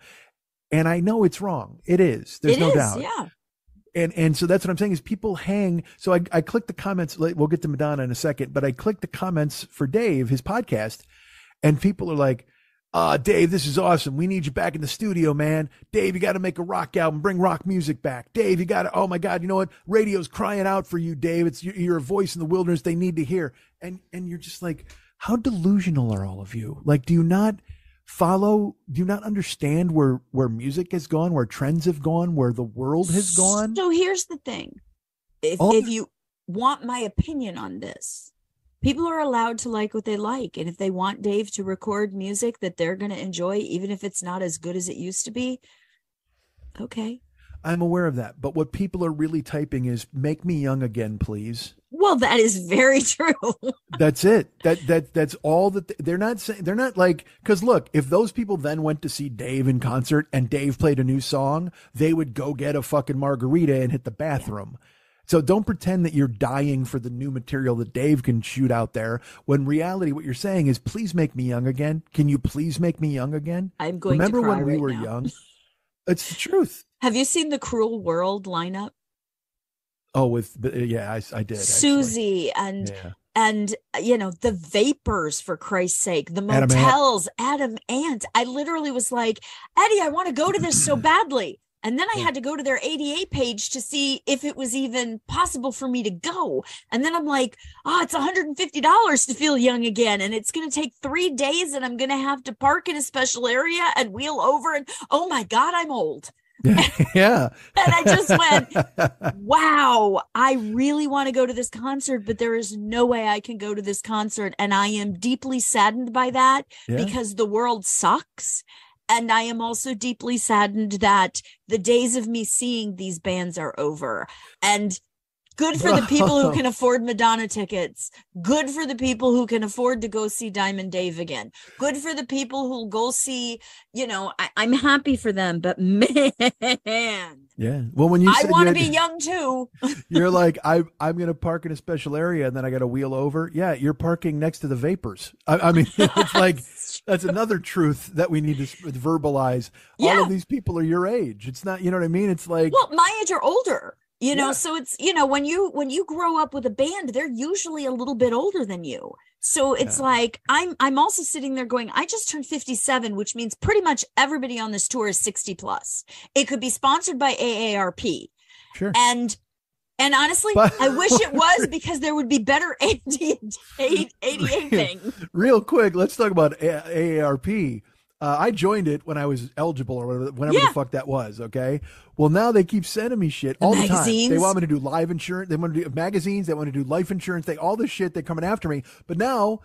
And I know it's wrong. It is. There's it no is, doubt. Yeah. And and so that's what I'm saying is people hang. So I, I clicked the comments. We'll get to Madonna in a second, but I clicked the comments for Dave, his podcast, and people are like, uh, Dave, this is awesome. We need you back in the studio, man. Dave, you got to make a rock album, bring rock music back. Dave, you got to, oh my God, you know what? Radio's crying out for you, Dave. It's you're a voice in the wilderness they need to hear. And, and you're just like, how delusional are all of you? Like, do you not follow, do you not understand where, where music has gone, where trends have gone, where the world has gone? So here's the thing. If, oh. if you want my opinion on this, people are allowed to like what they like. And if they want Dave to record music that they're going to enjoy, even if it's not as good as it used to be, okay. I'm aware of that. But what people are really typing is, make me young again, please. Well, that is very true. That's it. That, that, that's all that they're not saying. They're not like, cause look, if those people then went to see Dave in concert and Dave played a new song, they would go get a fucking margarita and hit the bathroom. Yeah. So don't pretend that you're dying for the new material that Dave can shoot out there. When reality, what you're saying is, please make me young again. Can you please make me young again? I'm going Remember to cry when we right were now. Young? It's the truth. Have you seen the Cruel World lineup? Oh, with yeah, I, I did. Susie actually. and yeah. and you know the Vapors, for Christ's sake, the Motels, Adam Ant. Adam Ant. I literally was like, Eddie, I want to go to this so badly, and then I had to go to their A D A page to see if it was even possible for me to go, and then I'm like, ah, oh, it's one hundred fifty dollars to feel young again, and it's going to take three days, and I'm going to have to park in a special area and wheel over, and oh my God, I'm old. Yeah. And I just went, wow, I really want to go to this concert, but there is no way I can go to this concert. And I am deeply saddened by that yeah. because the world sucks. And I am also deeply saddened that the days of me seeing these bands are over. And good for the people who can afford Madonna tickets. Good for the people who can afford to go see Diamond Dave again. Good for the people who'll go see, you know, I, I'm happy for them, but man. Yeah. Well, when you I want to be young too. You're like, I, I'm going to park in a special area and then I got to wheel over. Yeah. You're parking next to the Vapors. I, I mean, it's like, that's another truth that we need to verbalize. Yeah. All of these people are your age. It's not, you know what I mean? It's like, well, my age or older. You know, yeah. so it's, you know, when you when you grow up with a band, they're usually a little bit older than you. So it's yeah. like I'm I'm also sitting there going, I just turned fifty-seven, which means pretty much everybody on this tour is sixty plus. It could be sponsored by A A R P. Sure. And and honestly, but- I wish it was, because there would be better A D A things. Real quick, let's talk about A A R P. Uh, I joined it when I was eligible or whatever, whenever yeah. the fuck that was. Okay. Well, now they keep sending me shit all the, the time. They want me to do live insurance. They want to do magazines. They want to do life insurance. They, all this shit, they're coming after me. But now,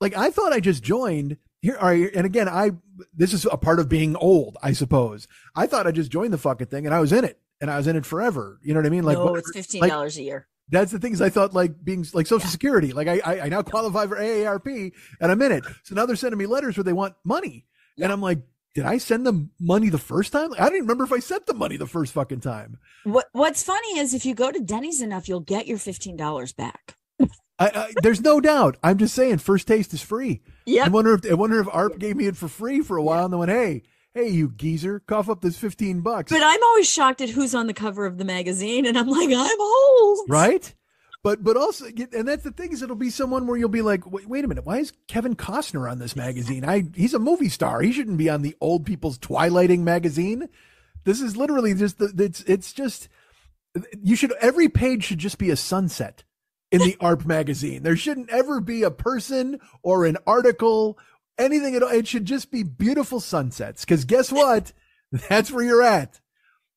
like, I thought I just joined here. All right, and again, I, this is a part of being old, I suppose. I thought I just joined the fucking thing and I was in it and I was in it forever. You know what I mean? Like, oh, no, it's fifteen dollars like, a year. That's the things I thought, like being like Social yeah. Security. Like I, I, I now qualify for A A R P and I'm in it. So now they're sending me letters where they want money. And I'm like, did I send them money the first time? I don't even remember if I sent them money the first fucking time. What What's funny is if you go to Denny's enough, you'll get your fifteen dollars back. I, I, there's no doubt. I'm just saying, first taste is free. Yeah. I wonder if I wonder if A A R P gave me it for free for a while, and they went, hey, hey, you geezer, cough up this fifteen bucks. But I'm always shocked at who's on the cover of the magazine, and I'm like, I'm old, right? But but also, and that's the thing, is it'll be someone where you'll be like, wait, wait a minute, why is Kevin Costner on this magazine? I he's a movie star. He shouldn't be on the old people's Twilighting magazine. This is literally just the it's it's just you should every page should just be a sunset in the A A R P magazine. There shouldn't ever be a person or an article, anything at all. It should just be beautiful sunsets, because guess what? That's where you're at.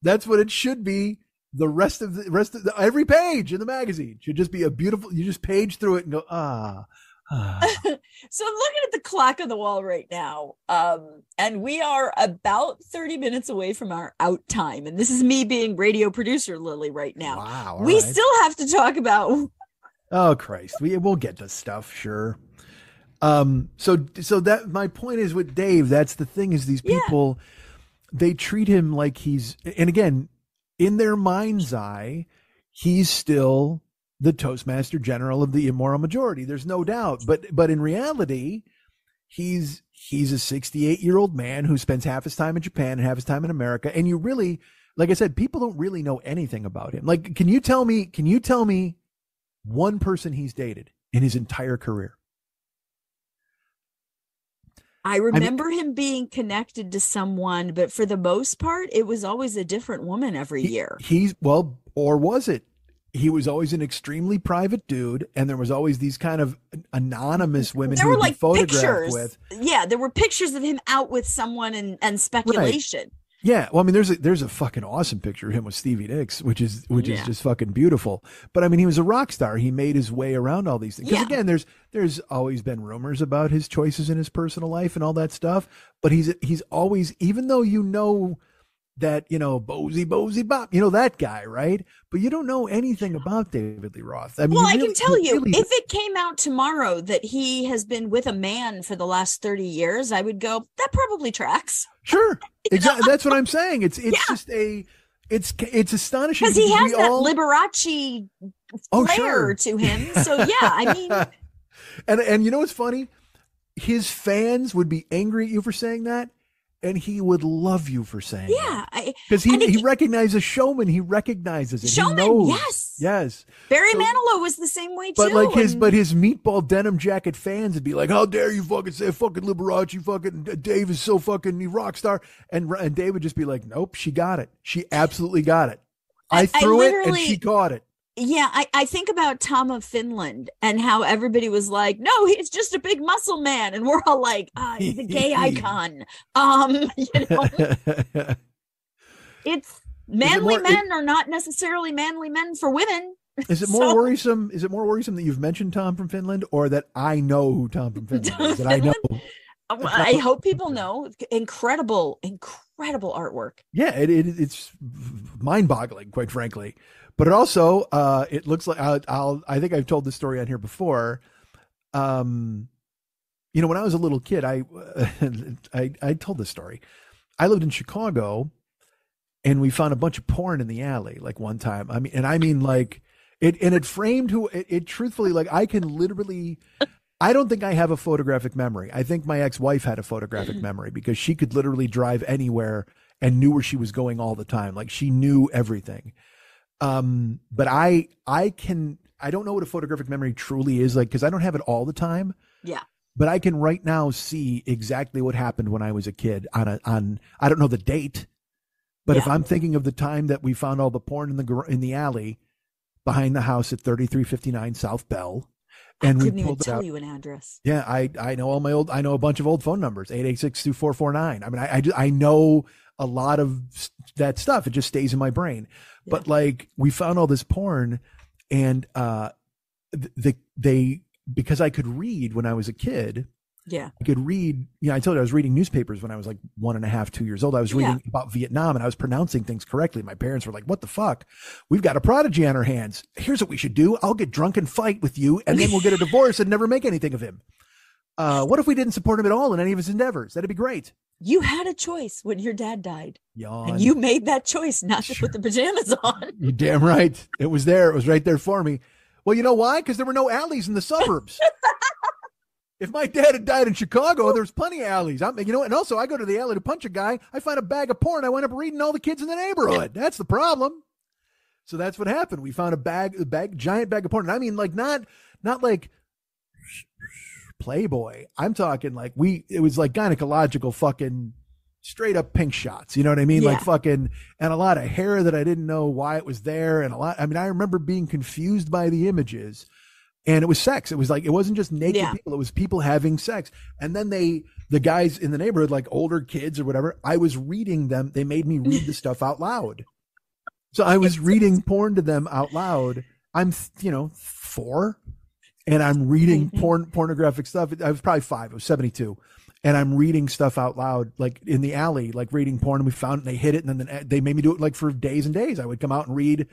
That's what it should be. The rest of the rest of the, every page in the magazine should just be a beautiful, you just page through it and go, ah, ah. So I'm looking at the clock on the wall right now. Um, and we are about thirty minutes away from our out time. And this is me being radio producer Lily right now. Wow, we right. still have to talk about. Oh Christ. We we'll get to stuff. Sure. Um, so, so that my point is with Dave, that's the thing, is these people, yeah. they treat him like he's, and again, in their mind's eye, he's still the Toastmaster General of the immoral majority. There's no doubt. But but in reality, he's he's a sixty-eight-year-old man who spends half his time in Japan and half his time in America. And you really, like I said, people don't really know anything about him. Like, can you tell me, can you tell me one person he's dated in his entire career? I remember I mean, him being connected to someone, but for the most part, it was always a different woman every he, year. He's well, or was it? He was always an extremely private dude, and there was always these kind of anonymous women there who were like photographed pictures. with. Yeah, there were pictures of him out with someone and, and speculation. Right. Yeah, well, I mean, there's a, there's a fucking awesome picture of him with Stevie Nicks, which is which yeah. is just fucking beautiful. But I mean, he was a rock star. He made his way around all these things. Because yeah. again, there's there's always been rumors about his choices in his personal life and all that stuff. But he's he's always, even though you know that, you know, Bozy, Bozy, Bop, you know, that guy, right? But you don't know anything about David Lee Roth. I mean, well, I really, can tell you, really... if it came out tomorrow that he has been with a man for the last thirty years, I would go, that probably tracks. Sure. Exactly. That's what I'm saying. It's it's yeah. just a, it's it's astonishing. Because he has that all... Liberace oh, flair sure. to him. So yeah, I mean. And And you know what's funny? His fans would be angry at you for saying that. And he would love you for saying yeah, because he, he, he recognizes showman. He recognizes it. Showman, he knows. yes, yes. Barry so, Manilow was the same way too. But like and... his, but his meatball denim jacket fans would be like, "How dare you fucking say fucking Liberace? Fucking Dave is so fucking a rock star." And and Dave would just be like, "Nope, she got it. She absolutely got it. I, I threw I it and she caught it." Yeah, I, I think about Tom of Finland and how everybody was like, no, he's just a big muscle man. And we're all like, ah, oh, he's a gay icon. Um, you know, it's manly it more, men it, are not necessarily manly men for women. Is it more so, worrisome? Is it more worrisome that you've mentioned Tom from Finland, or that I know who Tom from Finland Tom is? That Finland? I know. I hope people know. Incredible, incredible artwork. Yeah, it, it it's mind-boggling, quite frankly. But it also, uh, it looks like I'll, I'll. I think I've told this story on here before. Um, you know, when I was a little kid, I, I, I told this story. I lived in Chicago, and we found a bunch of porn in the alley. Like one time, I mean, and I mean, like it, and it framed who it, it truthfully. Like I can literally. I don't think I have a photographic memory. I think my ex-wife had a photographic memory, because she could literally drive anywhere and knew where she was going all the time. Like she knew everything. Um, but I, I can, I don't know what a photographic memory truly is like, cause I don't have it all the time. Yeah. But I can right now see exactly what happened when I was a kid on a, on, I don't know the date, but yeah. if I'm thinking of the time that we found all the porn in the, in the alley behind the house at thirty-three fifty-nine South Bell. And I couldn't we pulled even tell out. you an address. Yeah. I, I know all my old, I know a bunch of old phone numbers, eight eight six, two four four nine. I mean, I, I, just, I know a lot of that stuff. It just stays in my brain. Yeah. But like, we found all this porn, and, uh, the, they, because I could read when I was a kid. Yeah. I could read, you know, I told you I was reading newspapers when I was like one and a half, two years old. I was reading yeah. about Vietnam, and I was pronouncing things correctly. My parents were like, what the fuck? We've got a prodigy on our hands. Here's what we should do. I'll get drunk and fight with you, and then we'll get a divorce and never make anything of him. Uh, what if we didn't support him at all in any of his endeavors? That'd be great. You had a choice when your dad died. Yawn. And you made that choice not to sure. put the pajamas on. You're damn right. It was there. It was right there for me. Well, you know why? Because there were no alleys in the suburbs. If my dad had died in Chicago, there's plenty of alleys. I'm, you know, and also I go to the alley to punch a guy. I find a bag of porn. I wind up reading all the kids in the neighborhood. That's the problem. So that's what happened. We found a bag, a bag, giant bag of porn. And I mean, like not, not like Playboy. I'm talking like we. It was like gynecological, fucking straight up pink shots. You know what I mean? Yeah. Like fucking, and a lot of hair that I didn't know why it was there, and a lot. I mean, I remember being confused by the images. And it was sex. It was like, it wasn't just naked yeah. people. It was people having sex. And then they, the guys in the neighborhood, like older kids or whatever, I was reading them. They made me read the stuff out loud. So I was reading porn to them out loud. I'm, you know, four, and I'm reading porn, pornographic stuff. I was probably five. It was seventy-two. And I'm reading stuff out loud, like in the alley, like reading porn. And we found it, and they hid it. And then they made me do it like for days and days. I would come out and read.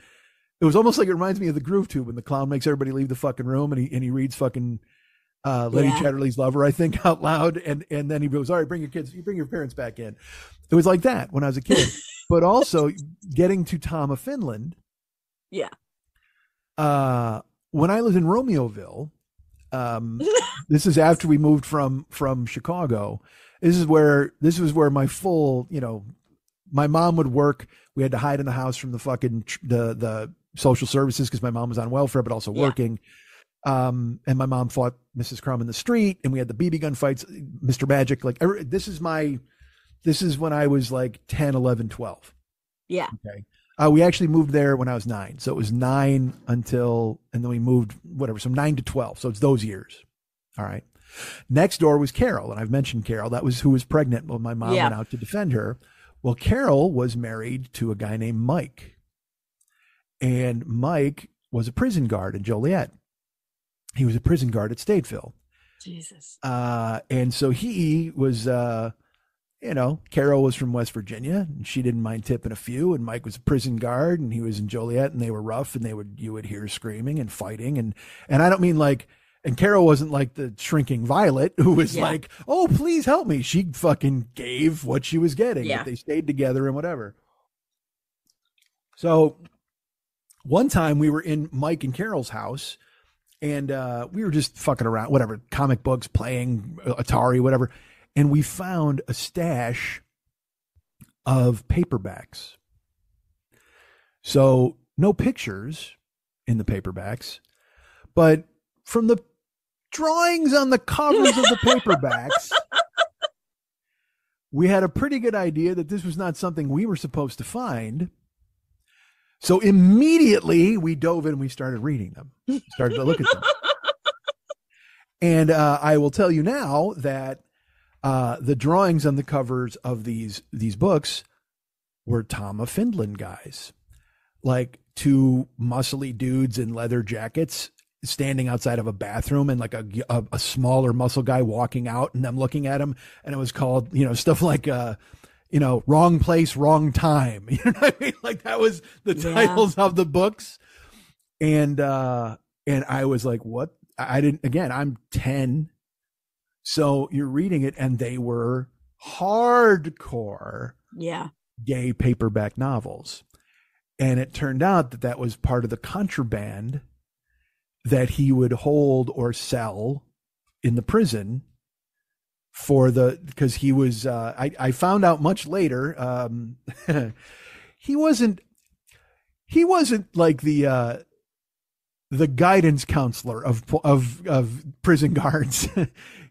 It was almost like, it reminds me of the Groove Tube when the clown makes everybody leave the fucking room, and he and he reads fucking uh, Lady yeah. Chatterley's Lover, I think, out loud, and and then he goes, "All right, bring your kids, you bring your parents back in." It was like that when I was a kid, but also getting to Tom of Finland. Yeah. Uh, when I lived in Romeoville, um, this is after we moved from from Chicago. This is where this was where my full, you know, my mom would work. We had to hide in the house from the fucking the the social services because my mom was on welfare but also yeah. working. Um, and my mom fought Missus Crumb in the street, and we had the B B gun fights, Mister Magic. Like I, this is my, this is when I was like ten, eleven, twelve. Yeah. Okay. Uh, we actually moved there when I was nine. So it was nine until, and then we moved whatever. So nine to twelve. So it's those years. All right. Next door was Carol. And I've mentioned Carol. That was who was pregnant when my mom yeah. went out to defend her. Well, Carol was married to a guy named Mike, and Mike was a prison guard in Joliet. He was a prison guard at Stateville. Jesus. Uh, and so he was, uh, you know, Carol was from West Virginia, and she didn't mind tipping a few. And Mike was a prison guard, and he was in Joliet, and they were rough, and they would you would hear screaming and fighting, and and I don't mean like. And Carol wasn't like the shrinking Violet who was yeah. like, "Oh, please help me." She fucking gave what she was getting. Yeah. But they stayed together and whatever. So, one time we were in Mike and Carol's house. And uh, we were just fucking around, whatever, comic books, playing Atari, whatever. And we found a stash of paperbacks. So no pictures in the paperbacks, but from the drawings on the covers of the paperbacks, we had a pretty good idea that this was not something we were supposed to find. So immediately we dove in and we started reading them, we started to look at them. And uh, I will tell you now that uh, the drawings on the covers of these these books were Tom of Finland guys, like two muscly dudes in leather jackets standing outside of a bathroom, and like a, a, a smaller muscle guy walking out and them looking at him. And it was called, you know, stuff like uh you know, Wrong Place, Wrong Time. You know what I mean? Like that was the yeah. titles of the books. And, uh, and I was like, what? I didn't, again, I'm ten. So you're reading it, and they were hardcore yeah. gay paperback novels. And it turned out that that was part of the contraband that he would hold or sell in the prison. For the, because he was, uh, I, I found out much later, um, he wasn't, he wasn't like the, uh, the guidance counselor of, of, of prison guards.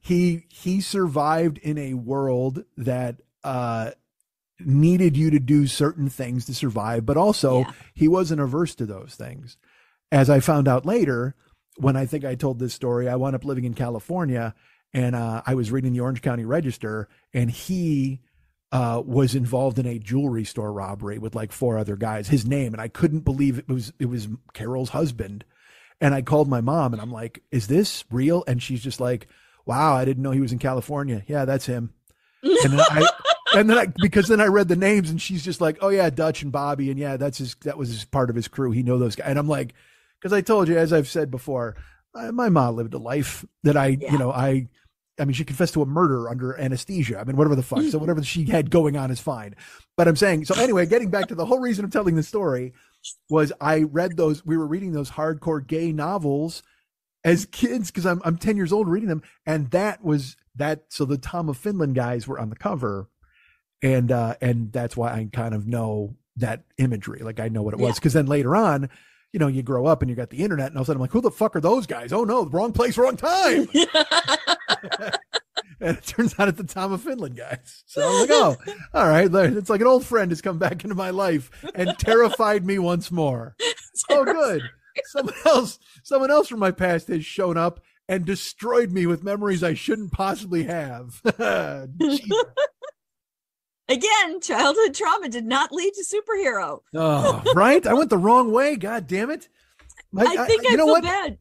he, he survived in a world that, uh, needed you to do certain things to survive, but also yeah. he wasn't averse to those things. As I found out later, when I think I told this story, I wound up living in California. And uh, I was reading the Orange County Register, and he uh, was involved in a jewelry store robbery with like four other guys, his name. And I couldn't believe it was, it was Carol's husband. And I called my mom, and I'm like, is this real? And she's just like, wow, I didn't know he was in California. Yeah, that's him. And then I, and then I, because then I read the names, and she's just like, oh yeah, Dutch and Bobby. And yeah, that's his, that was his part of his crew. He knew those guys. And I'm like, cause I told you, as I've said before, I, my mom lived a life that I, yeah. you know, I, I mean, she confessed to a murder under anesthesia. I mean, whatever the fuck. So whatever she had going on is fine. But I'm saying, so anyway, getting back to the whole reason I'm telling this story was I read those, we were reading those hardcore gay novels as kids, because I'm I'm ten years old reading them. And that was that. So the Tom of Finland guys were on the cover. And, uh, and that's why I kind of know that imagery. Like I know what it was. Yeah. Cause then later on, you know, you grow up and you got the internet, and all of a sudden I'm like, who the fuck are those guys? Oh no, Wrong Place, Wrong Time. And it turns out it's the Tom of Finland guys. So I'm like, oh, all right. It's like an old friend has come back into my life and terrified me once more. Oh, good. Someone else, someone else from my past has shown up and destroyed me with memories I shouldn't possibly have. Again, childhood trauma did not lead to superhero. Oh, right. I went the wrong way. God damn it. My, I think I, I you know feel what? bad.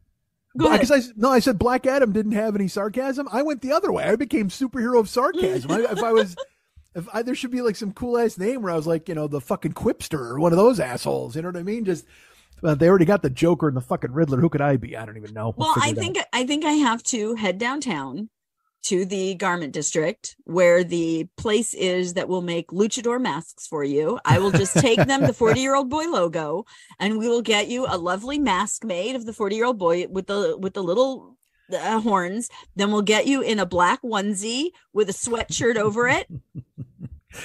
Because I no, I said Black Adam didn't have any sarcasm. I went the other way. I became superhero of sarcasm. I, if I was, if I, there should be like some cool ass name where I was like, you know, the fucking Quipster or one of those assholes. You know what I mean? Just uh, they already got the Joker and the fucking Riddler. Who could I be? I don't even know. Well, I think out. I think I have to head downtown to the garment district where the place is that will make luchador masks for you. I will just take them the forty year old boy logo, and we will get you a lovely mask made of the forty year old boy with the, with the little uh, horns. Then we'll get you in a black onesie with a sweatshirt over it.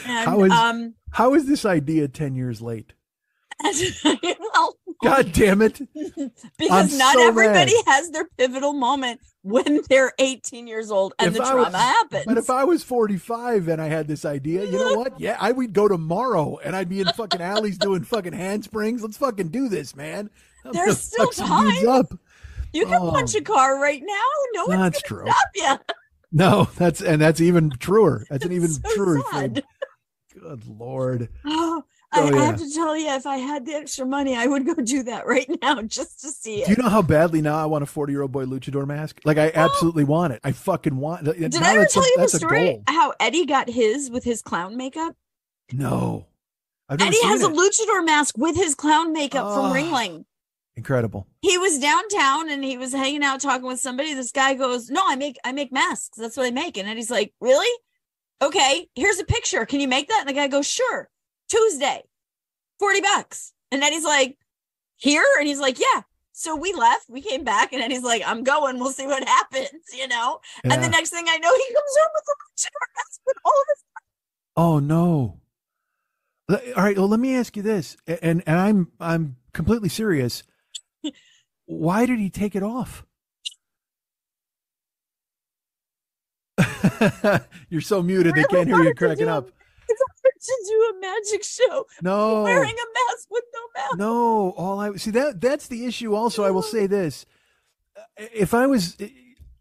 And, is, um, How is this idea ten years late? Well, God damn it. Because I'm not so everybody mad. Has their pivotal moment when they're eighteen years old and if the I trauma was, happens. But if I was forty-five and I had this idea, you know what? Yeah, I would go tomorrow and I'd be in fucking alleys doing fucking handsprings. Let's fucking do this, man. I'm There's still time. Up. You can oh, punch a car right now. No one's going to stop you. No, that's and that's even truer. That's an even so truer sad. Thing. Good Lord. Oh, I, oh, yeah. I have to tell you, if I had the extra money, I would go do that right now just to see it. Do you know how badly now I want a forty-year-old boy luchador mask? Like, I absolutely oh. want it. I fucking want it. Did now I ever tell a, you the story how Eddie got his with his clown makeup? No. Eddie has it. a luchador mask with his clown makeup oh. from Ringling. Incredible. He was downtown and he was hanging out talking with somebody. This guy goes, no, I make I make masks. That's what I make. And Eddie's like, really? Okay, here's a picture. Can you make that? And the guy goes, sure. Tuesday, forty bucks. And Eddie's like, here? And he's like, yeah. So we left, we came back, and Eddie's like, I'm going, we'll see what happens, you know? Yeah. And the next thing I know, he comes home with a bunch with all of his. Oh no. All right, well, let me ask you this. And and I'm I'm completely serious. Why did he take it off? You're so muted really they can't hear you cracking up. It's hard to do a magic show. No, wearing a mask with no mask. No, all I see that that's the issue. Also, I will say this: if I was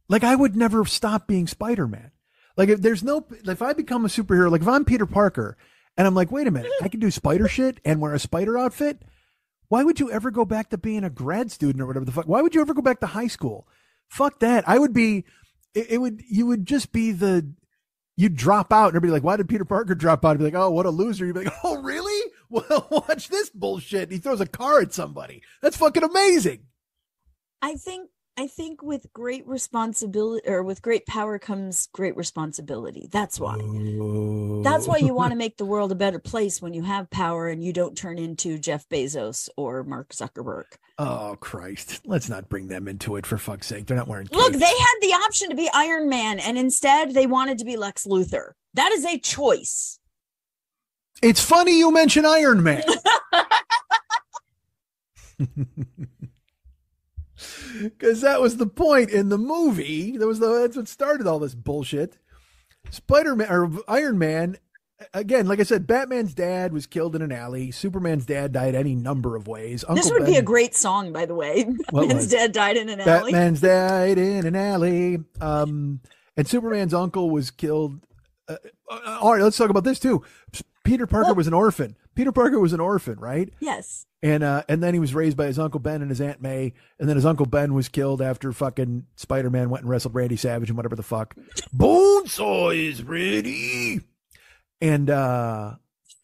like, I would never stop being Spider-Man. Like, if there's no, if I become a superhero, like if I'm Peter Parker, and I'm like, wait a minute, I can do spider shit and wear a spider outfit. Why would you ever go back to being a grad student or whatever the fuck? Why would you ever go back to high school? Fuck that. I would be. It, it would. You would just be the. You'd drop out and everybody like, why did Peter Parker drop out? I'd be like, oh, what a loser. You'd be like, oh, really? Well, watch this bullshit. And he throws a car at somebody. That's fucking amazing. I think I think with great responsibility or with great power comes great responsibility. That's why. Whoa. That's why you want to make the world a better place when you have power and you don't turn into Jeff Bezos or Mark Zuckerberg. Oh, Christ. Let's not bring them into it, for fuck's sake. They're not wearing capes. Look, they had the option to be Iron Man, and instead they wanted to be Lex Luthor. That is a choice. It's funny you mention Iron Man. Because that was the point in the movie. That was the, that's what started all this bullshit. Spider-Man, or Iron Man, again, like I said, Batman's dad was killed in an alley. Superman's dad died any number of ways. Uncle this would ben, be a great song, by the way. Batman's dad died in an alley. Batman's died in an alley. Um, and Superman's uncle was killed. Uh, all right, let's talk about this, too. Peter Parker well, was an orphan. Peter Parker was an orphan, right? Yes. And uh, and then he was raised by his Uncle Ben and his Aunt May. And then his Uncle Ben was killed after fucking Spider-Man went and wrestled Randy Savage and whatever the fuck. Bonesaw is ready. And uh,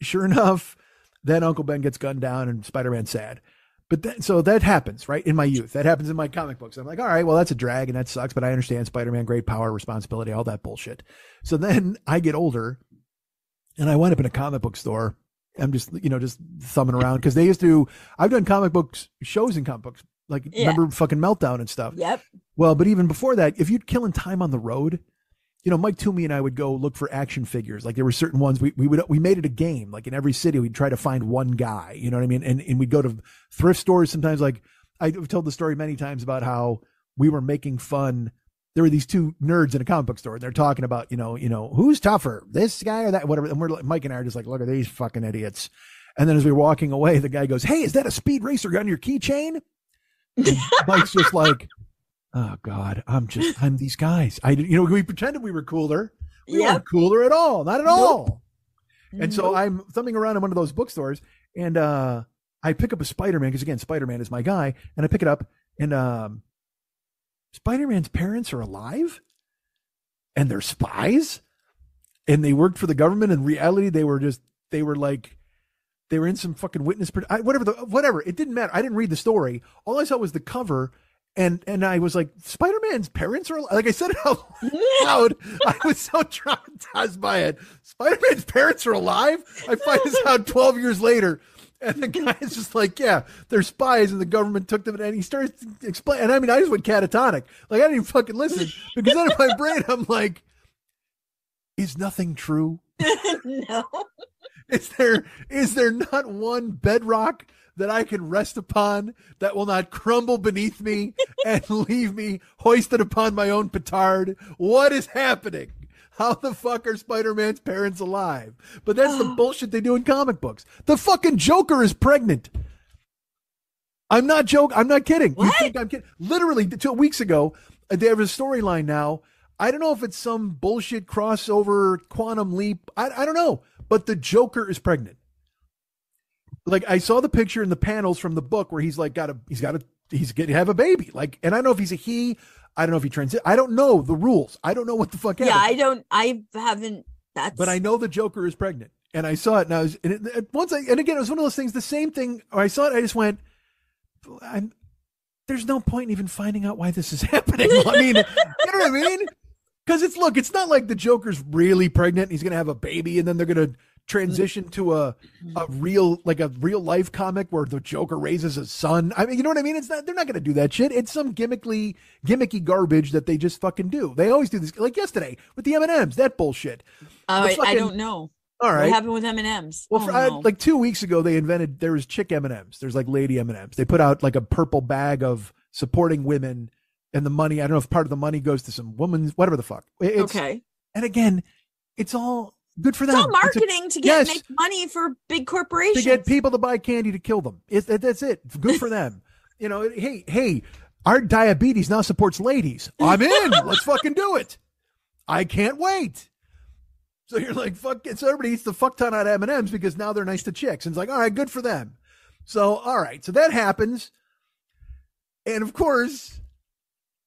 sure enough, then Uncle Ben gets gunned down and Spider-Man's sad. But then, so that happens, right? In my youth. That happens in my comic books. I'm like, all right, well, that's a drag and that sucks. But I understand Spider-Man, great power, responsibility, all that bullshit. So then I get older and I wind up in a comic book store. I'm just, you know, just thumbing around because they used to, I've done comic books shows and comic books, like yeah. remember fucking Meltdown and stuff. Yep. Well, but even before that, if you'd killing time on the road, you know, Mike Toomey and I would go look for action figures. Like there were certain ones we, we would, we made it a game. Like in every city, we'd try to find one guy, you know what I mean? And, and we'd go to thrift stores sometimes. Like I've told the story many times about how we were making fun. There were these two nerds in a comic book store and they're talking about, you know, you know, who's tougher, this guy or that, whatever. And we're like, Mike and I are just like, look at these fucking idiots. And then as we were walking away, the guy goes, hey, is that a Speed Racer on your keychain? Mike's just like, oh God, I'm just, I'm these guys. I you know, we pretended we were cooler. We yep. weren't cooler at all. Not at nope. all. And nope. so I'm thumbing around in one of those bookstores and, uh, I pick up a Spider-Man because again, Spider-Man is my guy. And I pick it up and, um, Spider-Man's parents are alive and they're spies and they worked for the government. In reality, they were just, they were like, they were in some fucking witness, whatever, the, whatever. It didn't matter. I didn't read the story. All I saw was the cover. And, and I was like, Spider-Man's parents are, like I said it out loud. I was so traumatized by it. Spider-Man's parents are alive. I find this out twelve years later. And the guy's just like, yeah, they're spies and the government took them. And he starts to explain. And I mean, I just went catatonic. Like, I didn't even fucking listen because out of my brain, I'm like, is nothing true? No. Is there is there not one bedrock that I can rest upon that will not crumble beneath me and leave me hoisted upon my own petard? What is happening? How the fuck are Spider-Man's parents alive? But that's the bullshit they do in comic books. The fucking Joker is pregnant. I'm not joking. I'm not kidding. What? You think I'm kidding? Literally two weeks ago, they have a storyline now. I don't know if it's some bullshit crossover quantum leap. I, I don't know. But the Joker is pregnant. Like, I saw the picture in the panels from the book where he's like, got a, he's got a, he's going to have a baby. Like, and I don't know if he's a he. I don't know if he transit. I don't know the rules. I don't know what the fuck happened. Yeah, I don't. I haven't. That's. But I know the Joker is pregnant, and I saw it. And I was, and it, once I, and again, it was one of those things. The same thing. Or I saw it. I just went, I'm. There's no point in even finding out why this is happening. I mean, you know what I mean? Because it's look, it's not like the Joker's really pregnant. And he's gonna have a baby, and then they're gonna transition to a a real like a real life comic where the Joker raises a son. I mean, you know what I mean? It's not they're not gonna do that shit. It's some gimmickly gimmicky garbage that they just fucking do. They always do this, like yesterday with the M and M's, that bullshit. All right, fucking, I don't know. All right, what happened with M and M's? Well, oh, for, no. I, like two weeks ago, they invented there was chick M and M's. There's like lady M and M's. They put out like a purple bag of supporting women. And the money, I don't know if part of the money goes to some woman's, whatever the fuck. It's, okay. And again, it's all good for them. It's all marketing it's a, to get yes, make money for big corporations. To get people to buy candy to kill them. It, it, that's it. It's good for them. You know, hey, hey, our diabetes now supports ladies. I'm in. Let's fucking do it. I can't wait. So you're like, fuck it. So everybody eats the fuck ton out of M and M's because now they're nice to chicks. And it's like, all right, good for them. So, all right. So that happens. And of course...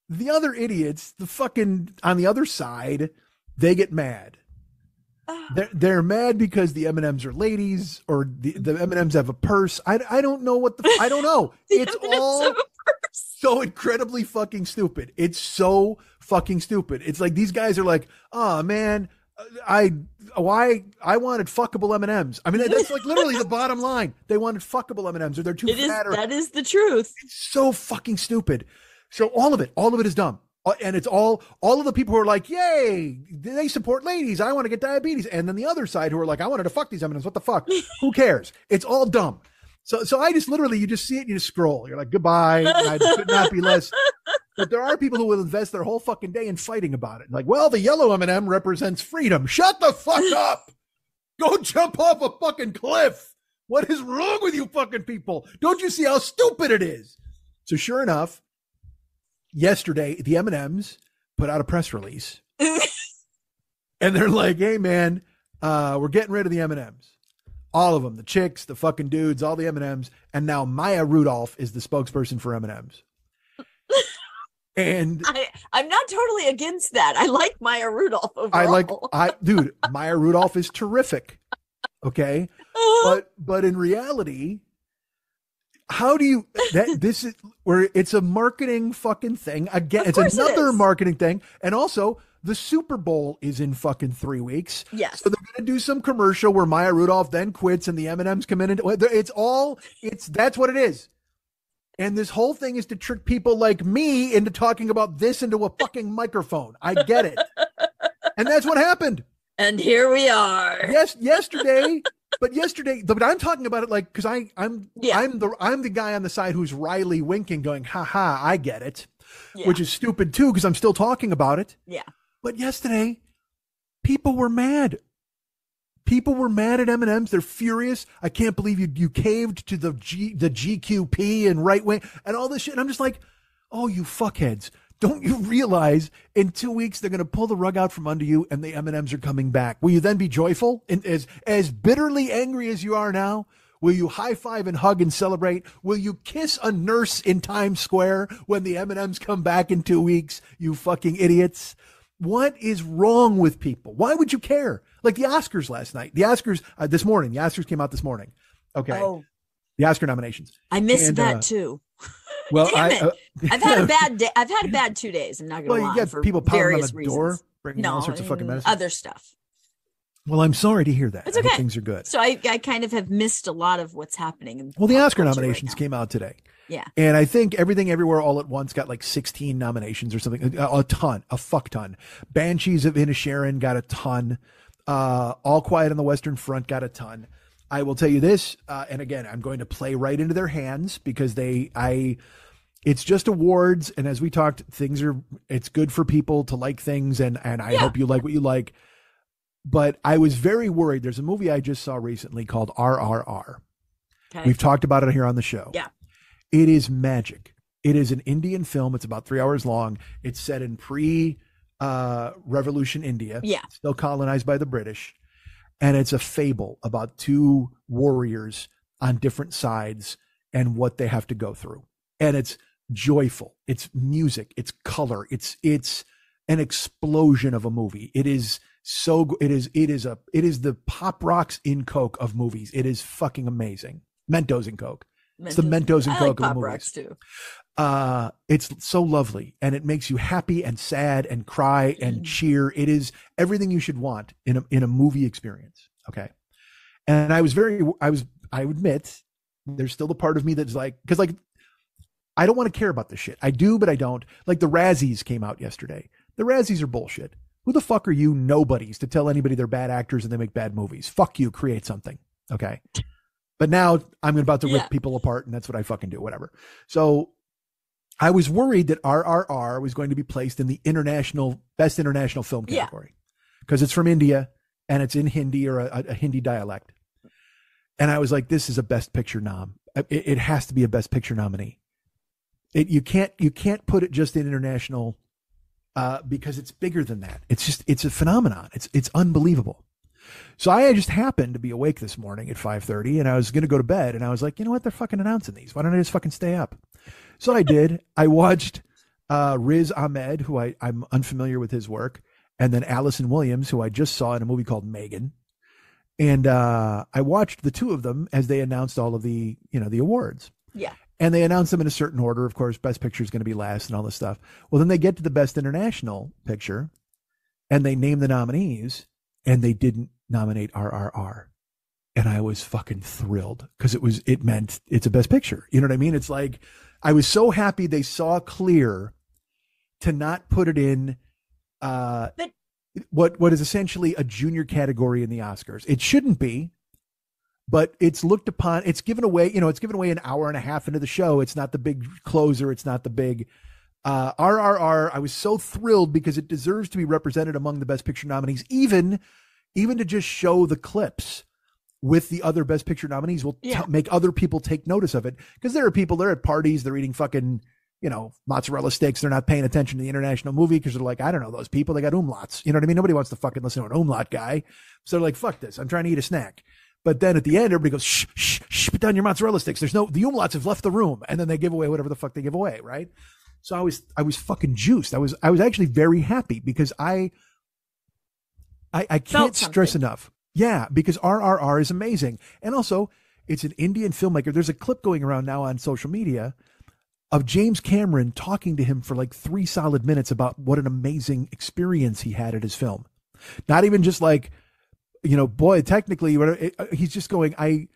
the other idiots, the fucking on the other side, they get mad. Oh. They're, they're mad because the M and M's are ladies, or the, the M and M's have a purse. I, I don't know what the I don't know. It's M and M's all so incredibly fucking stupid. It's so fucking stupid. It's like these guys are like, oh man, I why I wanted fuckable M and M's. I mean, that's like literally the bottom line. They wanted fuckable M and M's, or they're too it fat. Is, or, that is the truth. It's so fucking stupid. So all of it, all of it is dumb. And it's all, all of the people who are like, yay, they support ladies. I want to get diabetes. And then the other side who are like, I wanted to fuck these M and M's. What the fuck? Who cares? It's all dumb. So, so I just literally, you just see it and you just scroll. You're like, goodbye. I could not be less. But there are people who will invest their whole fucking day in fighting about it. Like, well, the yellow M and M represents freedom. Shut the fuck up. Go jump off a fucking cliff. What is wrong with you fucking people? Don't you see how stupid it is? So sure enough, yesterday, the M and M's put out a press release and they're like, hey man, uh, we're getting rid of the M and M's. All of them, the chicks, the fucking dudes, all the M and M's. And now Maya Rudolph is the spokesperson for M and M's. And I, I'm not totally against that. I like Maya Rudolph overall. I like, I, dude, Maya Rudolph is terrific. Okay. But, but in reality, how do you, that this is where it's a marketing fucking thing again. It's another it marketing thing. And also the Super Bowl is in fucking three weeks. Yes. So they're going to do some commercial where Maya Rudolph then quits and the M and M's come in and it's all, it's, that's what it is. And this whole thing is to trick people like me into talking about this into a fucking microphone. I get it. And that's what happened. And here we are. Yes. Yesterday. But yesterday, but I'm talking about it like, cause I, I'm, yeah. I'm the, I'm the guy on the side who's wryly winking going, ha ha, I get it, yeah. Which is stupid too. Cause I'm still talking about it. Yeah. But yesterday people were mad. People were mad at M and M's. They're furious. I can't believe you, you caved to the G, the G Q P and right wing and all this shit. And I'm just like, oh, you fuckheads. Don't you realize in two weeks they're going to pull the rug out from under you and the M and M's are coming back? Will you then be joyful? And as, as bitterly angry as you are now, will you high five and hug and celebrate? Will you kiss a nurse in Times Square when the M and M's come back in two weeks? You fucking idiots. What is wrong with people? Why would you care? Like the Oscars last night, the Oscars uh, this morning, the Oscars came out this morning. Okay. Oh. The Oscar nominations. I missed and, that uh, too. Well, Damn I, it. Uh, I've had a bad day. I've had a bad two days. I'm not going to well, lie. You got for people pounding on the reasons. Door, bringing no, all sorts of fucking medicine. Other stuff. Well, I'm sorry to hear that. It's okay. I hope things are good. So I, I kind of have missed a lot of what's happening. In well, the Oscar nominations right came out today. Yeah. And I think Everything Everywhere All at Once got like sixteen nominations or something. A, a ton. A fuck ton. Banshees of Inisherin got a ton. Uh, All Quiet on the Western Front got a ton. I will tell you this, uh, and again, I'm going to play right into their hands because they, I, it's just awards. And as we talked, things are, it's good for people to like things. And, and I yeah. hope you like what you like. But I was very worried. There's a movie I just saw recently called R R R. Okay. We've talked about it here on the show. Yeah. It is magic. It is an Indian film. It's about three hours long. It's set in pre uh, revolution India. Yeah. Still colonized by the British. And it's a fable about two warriors on different sides and what they have to go through. And it's joyful. It's music. It's color. It's, it's an explosion of a movie. It is so, it is, it is a, it is the Pop Rocks in Coke of movies. It is fucking amazing. Mentos and Coke. Mentos. It's the Mentos and I Coke like of Pop movies. Rocks too. Uh, it's so lovely, and it makes you happy and sad and cry and cheer. It is everything you should want in a, in a movie experience. Okay. And I was very, I was, I admit there's still the part of me that's like, cause like, I don't want to care about this shit. I do, but I don't. Like the Razzies came out yesterday. The Razzies are bullshit. Who the fuck are you nobodies to tell anybody they're bad actors and they make bad movies? Fuck you. Create something. Okay. But now I'm about to rip yeah. people apart, and that's what I fucking do, whatever. So I was worried that R R R was going to be placed in the international best international film category because yeah. it's from India and it's in Hindi or a, a Hindi dialect. And I was like, this is a best picture nom. It, it has to be a best picture nominee. It, you can't, you can't put it just in international uh, because it's bigger than that. It's just, it's a phenomenon. It's, it's unbelievable. So I just happened to be awake this morning at five thirty, and I was going to go to bed, and I was like, you know what? They're fucking announcing these. Why don't I just fucking stay up? So I did. I watched uh, Riz Ahmed, who I, I'm unfamiliar with his work, and then Allison Williams, who I just saw in a movie called Megan. And uh, I watched the two of them as they announced all of the, you know, the awards. Yeah. And they announced them in a certain order. Of course, Best Picture is going to be last and all this stuff. Well, then they get to the Best International Picture, and they name the nominees, and they didn't nominate R R R. And I was fucking thrilled because it was, it meant it's a best picture. You know what I mean? It's like, I was so happy they saw clear to not put it in uh, but, what, what is essentially a junior category in the Oscars. It shouldn't be, but it's looked upon, it's given away, you know, it's given away an hour and a half into the show. It's not the big closer. It's not the big uh, R R R. I was so thrilled because it deserves to be represented among the best picture nominees, even even to just show the clips with the other best picture nominees will yeah. t- make other people take notice of it. Cause there are people, they're at parties, they're eating fucking, you know, mozzarella sticks. They're not paying attention to the international movie. Cause they're like, I don't know those people. They got umlauts. You know what I mean? Nobody wants to fucking listen to an umlaut guy. So they're like, fuck this. I'm trying to eat a snack. But then at the end, everybody goes, shh, shh, shh, put down your mozzarella sticks. There's no, the umlauts have left the room. And then they give away whatever the fuck they give away. Right. So I was, I was fucking juiced. I was, I was actually very happy because I, I, I can't stress enough. Yeah, because R R R is amazing. And also, it's an Indian filmmaker. There's a clip going around now on social media of James Cameron talking to him for like three solid minutes about what an amazing experience he had at his film. Not even just like, you know, boy, technically, whatever, it, he's just going, I,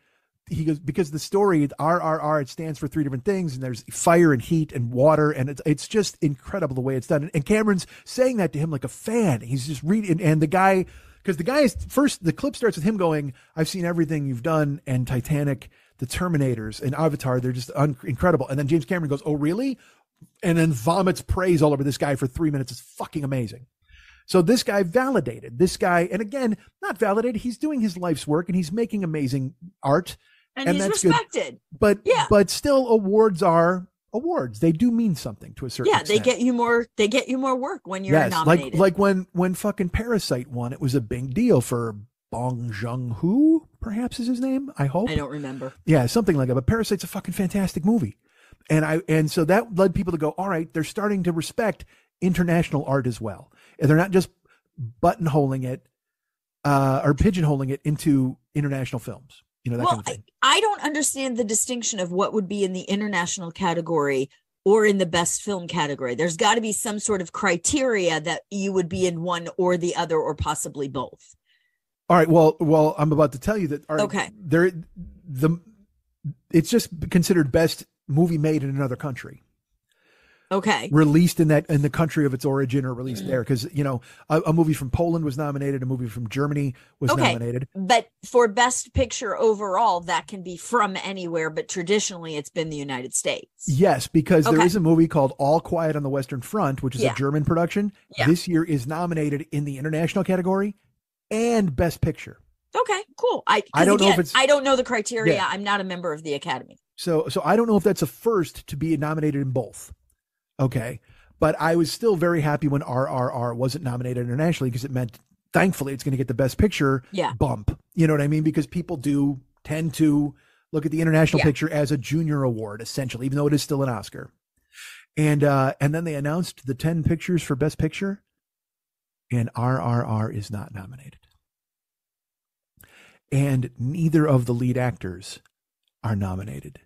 he goes, because the story, R R R, it stands for three different things, and there's fire and heat and water, and it's it's just incredible the way it's done. And Cameron's saying that to him like a fan. He's just reading, and the guy, because the guy is, first, the clip starts with him going, I've seen everything you've done, and Titanic, the Terminators, and Avatar, they're just un- incredible. And then James Cameron goes, oh, really? And then vomits praise all over this guy for three minutes. It's fucking amazing. So this guy validated, this guy, and again, not validated, he's doing his life's work, and he's making amazing art. And, and he's that's respected. Good. But yeah. but still awards are awards. They do mean something to a certain yeah, extent. Yeah, they get you more they get you more work when you're yes, nominated. Like like when when fucking Parasite won, it was a big deal for Bong Joon-ho, perhaps is his name, I hope. I don't remember. Yeah, something like that. But Parasite's a fucking fantastic movie. And I and so that led people to go, all right, they're starting to respect international art as well. And they're not just buttonholing it uh, or pigeonholing it into international films. You know, that well, kind of thing. I, I don't understand the distinction of what would be in the international category or in the best film category. There's got to be some sort of criteria that you would be in one or the other, or possibly both. All right. Well, well, I'm about to tell you that. Right, okay. There, the it's just considered best movie made in another country. Okay. Released in that in the country of its origin or released there, because you know a, a movie from Poland was nominated, a movie from Germany was okay. nominated. But for Best Picture overall, that can be from anywhere, but traditionally it's been the United States. Yes, because okay. there is a movie called All Quiet on the Western Front, which is yeah. a German production. Yeah. This year is nominated in the international category and Best Picture. Okay, cool. I I don't again, know if it's, I don't know the criteria. Yeah. I'm not a member of the Academy, so so I don't know if that's a first to be nominated in both. Okay, but I was still very happy when R R R wasn't nominated internationally, because it meant, thankfully, it's going to get the Best Picture yeah. bump. You know what I mean? Because people do tend to look at the international yeah. picture as a junior award, essentially, even though it is still an Oscar. And uh, and then they announced the ten pictures for Best Picture, and R R R is not nominated. And neither of the lead actors are nominated.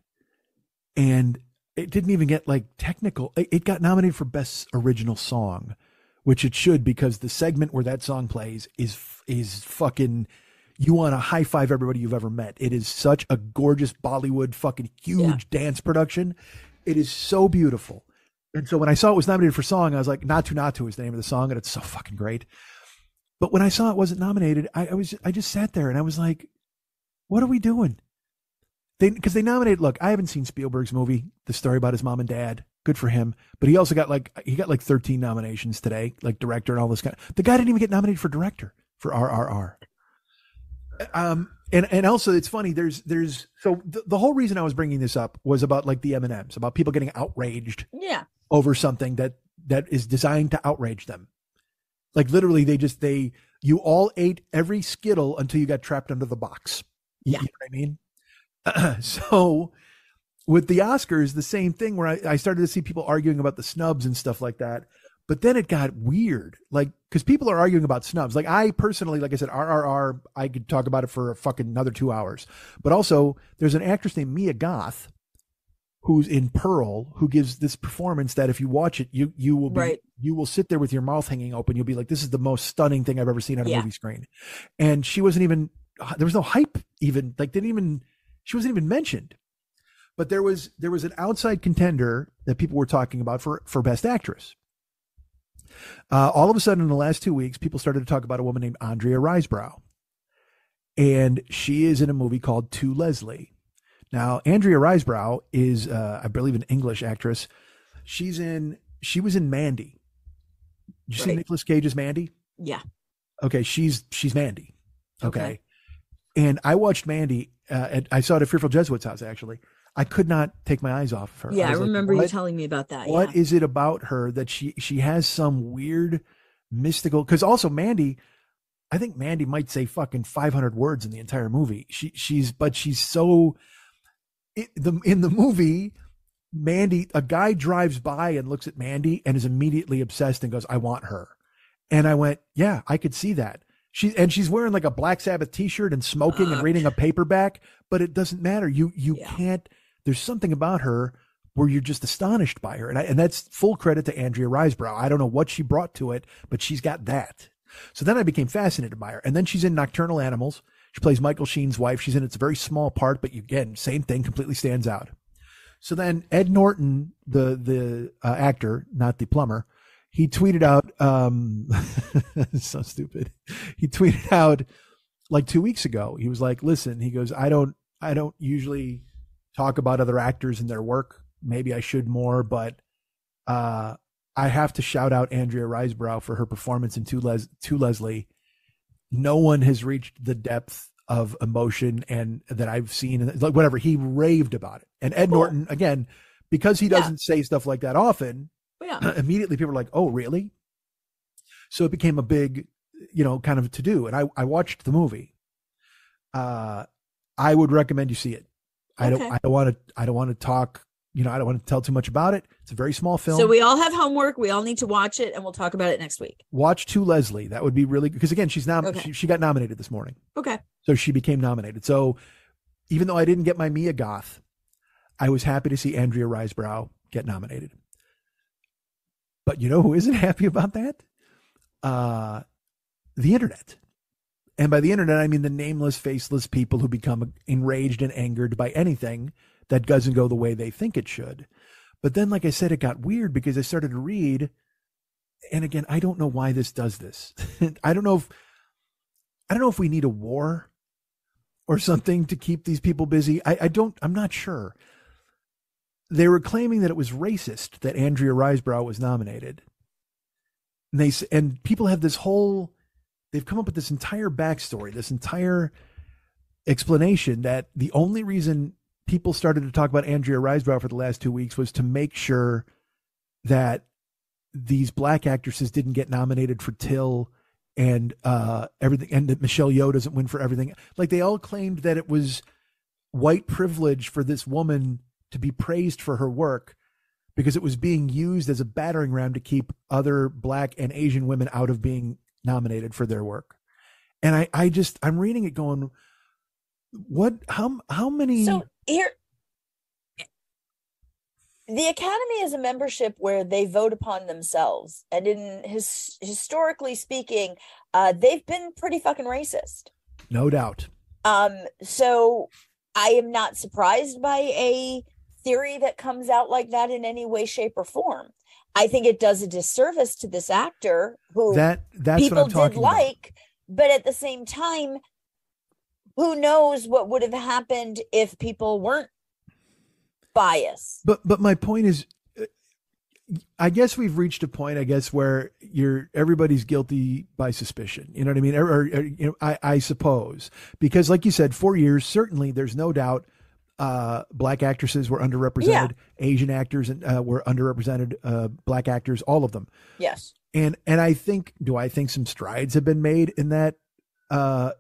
And it didn't even get like technical. It got nominated for Best Original Song, which it should, because the segment where that song plays is, is fucking, you want to high five everybody you've ever met. It is such a gorgeous Bollywood fucking huge yeah. dance production. It is so beautiful. And so when I saw it was nominated for song, I was like, Natu Natu is the name of the song. And it's so fucking great. But when I saw it wasn't nominated, I, I was, I just sat there and I was like, what are we doing? They, because they nominated, look, I haven't seen Spielberg's movie, The Story About His Mom and Dad. Good for him. But he also got like, he got like thirteen nominations today, like director and all this kind of, the guy didn't even get nominated for director for R R R. Um, and, and also it's funny, there's, there's, so the, the whole reason I was bringing this up was about like the M and M's, about people getting outraged yeah. over something that, that is designed to outrage them. Like literally they just, they, you all ate every Skittle until you got trapped under the box. Yeah. You know what I mean? So with the Oscars, the same thing where I, I started to see people arguing about the snubs and stuff like that. But then it got weird, like, because people are arguing about snubs. Like I personally, like I said, R R R, I could talk about it for a fucking another two hours. But also there's an actress named Mia Goth, who's in Pearl, who gives this performance that if you watch it, you you will be, right. you will sit there with your mouth hanging open. You'll be like, this is the most stunning thing I've ever seen on a yeah. movie screen. And she wasn't even, there was no hype even, like didn't even... She wasn't even mentioned, but there was, there was an outside contender that people were talking about for, for Best Actress. Uh, all of a sudden in the last two weeks, people started to talk about a woman named Andrea Riseborough, and she is in a movie called To Leslie. Now, Andrea Riseborough is, uh, I believe an English actress. She's in, she was in Mandy. Did you right. see Nicolas Cage's Mandy? Yeah. Okay. She's, she's Mandy. Okay. okay. And I watched Mandy. Uh, and I saw it at Fearful Jesuit's house, actually. I could not take my eyes off of her. Yeah, I, I remember like, you telling me about that. What yeah. is it about her that she she has some weird mystical... Because also Mandy, I think Mandy might say fucking five hundred words in the entire movie. She she's But she's so... It, the, in the movie, Mandy, a guy drives by and looks at Mandy and is immediately obsessed and goes, I want her. And I went, yeah, I could see that. She, and she's wearing like a Black Sabbath t-shirt and smoking and reading a paperback, but it doesn't matter. You, you yeah. can't, there's something about her where you're just astonished by her. And I, and that's full credit to Andrea Riseborough. I don't know what she brought to it, but she's got that. So then I became fascinated by her. And then she's in Nocturnal Animals. She plays Michael Sheen's wife. She's in, it's a very small part, but you, again, same thing, completely stands out. So then Ed Norton, the, the uh, actor, not the plumber, he tweeted out, um, so stupid. He tweeted out like two weeks ago. He was like, listen, he goes, I don't, I don't usually talk about other actors and their work. Maybe I should more, but, uh, I have to shout out Andrea Riseborough for her performance in To Les- To Leslie. No one has reached the depth of emotion and that I've seen, and like whatever, he raved about it. And Ed cool. Norton, again, because he doesn't yeah. say stuff like that often, yeah. immediately people were like, oh, really? So it became a big, you know, kind of to do. And I, I watched the movie. Uh, I would recommend you see it. I okay. don't, I don't want to, I don't want to talk, you know, I don't want to tell too much about it. It's a very small film. So we all have homework. We all need to watch it and we'll talk about it next week. Watch To Leslie. That would be really good. Cause again, she's nom- okay. she, she got nominated this morning. Okay. So she became nominated. So even though I didn't get my Mia Goth, I was happy to see Andrea Riseborough get nominated. But you know who isn't happy about that? Uh, the internet. And by the internet, I mean the nameless, faceless people who become enraged and angered by anything that doesn't go the way they think it should. But then, like I said, it got weird because I started to read. And again, I don't know why this does this. I don't know if, I don't know if we need a war or something to keep these people busy. I, I don't, I'm not sure. They were claiming that it was racist that Andrea Riseborough was nominated. And they, and people have this whole, they've come up with this entire backstory, this entire explanation that the only reason people started to talk about Andrea Riseborough for the last two weeks was to make sure that these black actresses didn't get nominated for Till and uh, everything, and that Michelle Yeoh doesn't win for Everything. Like, they all claimed that it was white privilege for this woman to be praised for her work because it was being used as a battering ram to keep other black and Asian women out of being nominated for their work. And I, I just, I'm reading it going, what, how, how many? So here, the Academy is a membership where they vote upon themselves, and in his, historically speaking, uh, they've been pretty fucking racist. No doubt. Um, so I am not surprised by a theory that comes out like that in any way, shape, or form. I think it does a disservice to this actor who that, that's people what I'm talking did about. Like, but at the same time, who knows what would have happened if people weren't bias. But but my point is, I guess we've reached a point, I guess, where you're everybody's guilty by suspicion. You know what I mean? Or, or, or you know, I, I suppose, because like you said, four years, certainly there's no doubt uh, black actresses were underrepresented, yeah. Asian actors and uh, were underrepresented, uh, black actors, all of them. Yes. And and I think, do I think some strides have been made in that? Uh,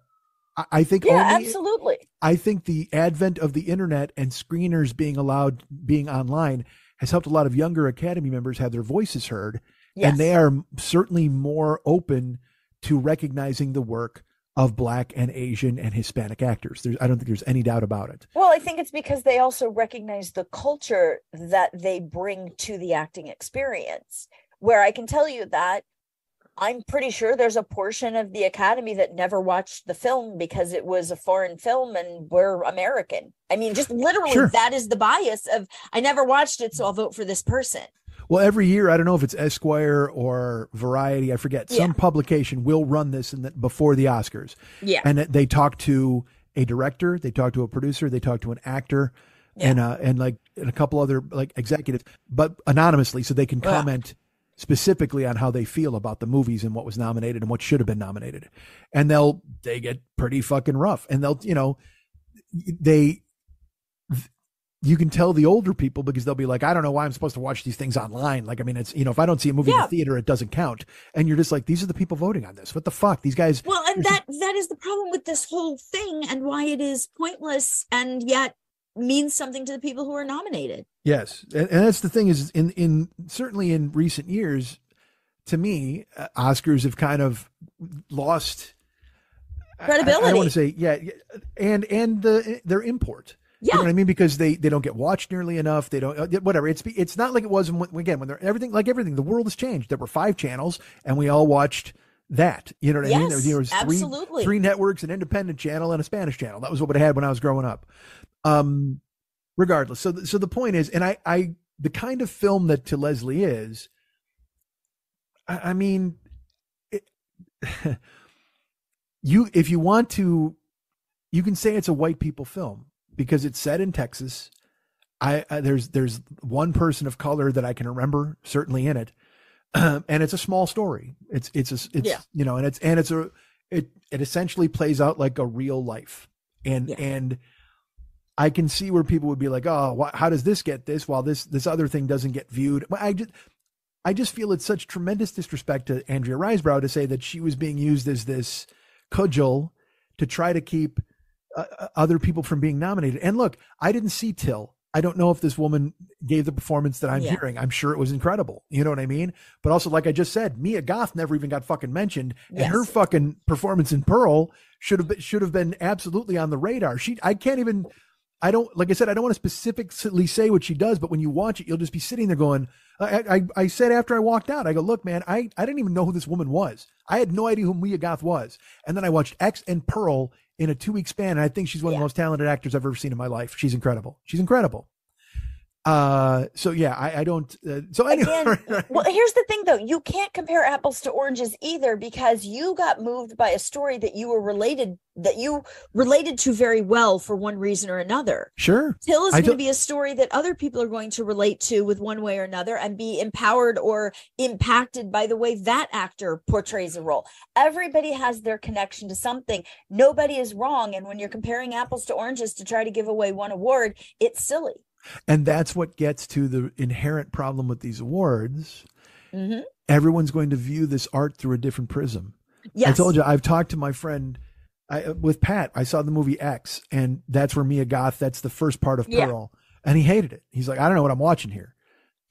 I, I think. Yeah, only, absolutely. I think the advent of the internet and screeners being allowed, being online, has helped a lot of younger Academy members have their voices heard. Yes. And they are certainly more open to recognizing the work of black and Asian and Hispanic actors. There's, I don't think there's any doubt about it. Well, I think it's because they also recognize the culture that they bring to the acting experience, where I can tell you that I'm pretty sure there's a portion of the Academy that never watched the film because it was a foreign film and we're American. I mean, just literally, sure. That is the bias of, I never watched it, so I'll vote for this person. Well, every year, I don't know if it's Esquire or Variety, I forget, some yeah. publication will run this in the, before the Oscars. Yeah. And they talk to a director, they talk to a producer, they talk to an actor, yeah. and uh, and like and a couple other like executives, but anonymously, so they can comment Ugh. specifically on how they feel about the movies and what was nominated and what should have been nominated. And they'll, they get pretty fucking rough, and they'll, you know, they, you can tell the older people because they'll be like, I don't know why I'm supposed to watch these things online. Like, I mean, it's, you know, if I don't see a movie yeah. in the theater, it doesn't count. And you're just like, these are the people voting on this. What the fuck? These guys. Well, and that, some- that is the problem with this whole thing and why it is pointless and yet means something to the people who are nominated. Yes. And, and that's the thing is in, in certainly in recent years, to me, uh, Oscars have kind of lost credibility. I, I want to say, yeah. And, and the, their import, yeah. you know what I mean? Because they, they don't get watched nearly enough. They don't, whatever. It's, it's not like it was when, again, when they're everything, like everything, the world has changed. There were five channels and we all watched that, you know what yes, I mean? There, there was three, absolutely. three networks, an independent channel and a Spanish channel. That was what I had when I was growing up. Um, regardless. So, th- so the point is, and I, I, the kind of film that To Leslie is, I, I mean, it, you, if you want to, you can say it's a white people film because it's set in Texas. I, I there's, there's one person of color that I can remember certainly in it. Um, and it's a small story. It's, it's, a, it's, yeah. you know, and it's, and it's a, it, it essentially plays out like a real life and, yeah. and, I can see where people would be like, oh, wh- how does this get this while this this other thing doesn't get viewed? I just, I just feel it's such tremendous disrespect to Andrea Riseborough to say that she was being used as this cudgel to try to keep uh, other people from being nominated. And look, I didn't see Till. I don't know if this woman gave the performance that I'm yeah. hearing. I'm sure it was incredible. You know what I mean? But also, like I just said, Mia Goth never even got fucking mentioned, yes. and her fucking performance in Pearl should have been, should have been absolutely on the radar. She, I can't even. I don't, like I said, I don't want to specifically say what she does, but when you watch it, you'll just be sitting there going, I, I, I said after I walked out, I go, look, man, I, I didn't even know who this woman was. I had no idea who Mia Goth was. And then I watched X and Pearl in a two week span. And I think she's one yeah. of the most talented actors I've ever seen in my life. She's incredible. She's incredible. Uh, so yeah, I, I don't, uh, so anyway. Again, well, here's the thing though. You can't compare apples to oranges either, because you got moved by a story that you were related, that you related to very well for one reason or another. Sure. Till is going to be a story that other people are going to relate to with one way or another and be empowered or impacted by the way that actor portrays a role. Everybody has their connection to something. Nobody is wrong. And when you're comparing apples to oranges to try to give away one award, it's silly. And that's what gets to the inherent problem with these awards. Mm-hmm. Everyone's going to view this art through a different prism. Yes. I told you, I've talked to my friend I, with Pat. I saw the movie X, and that's where Mia Goth, that's the first part of Pearl. Yeah. And he hated it. He's like, I don't know what I'm watching here.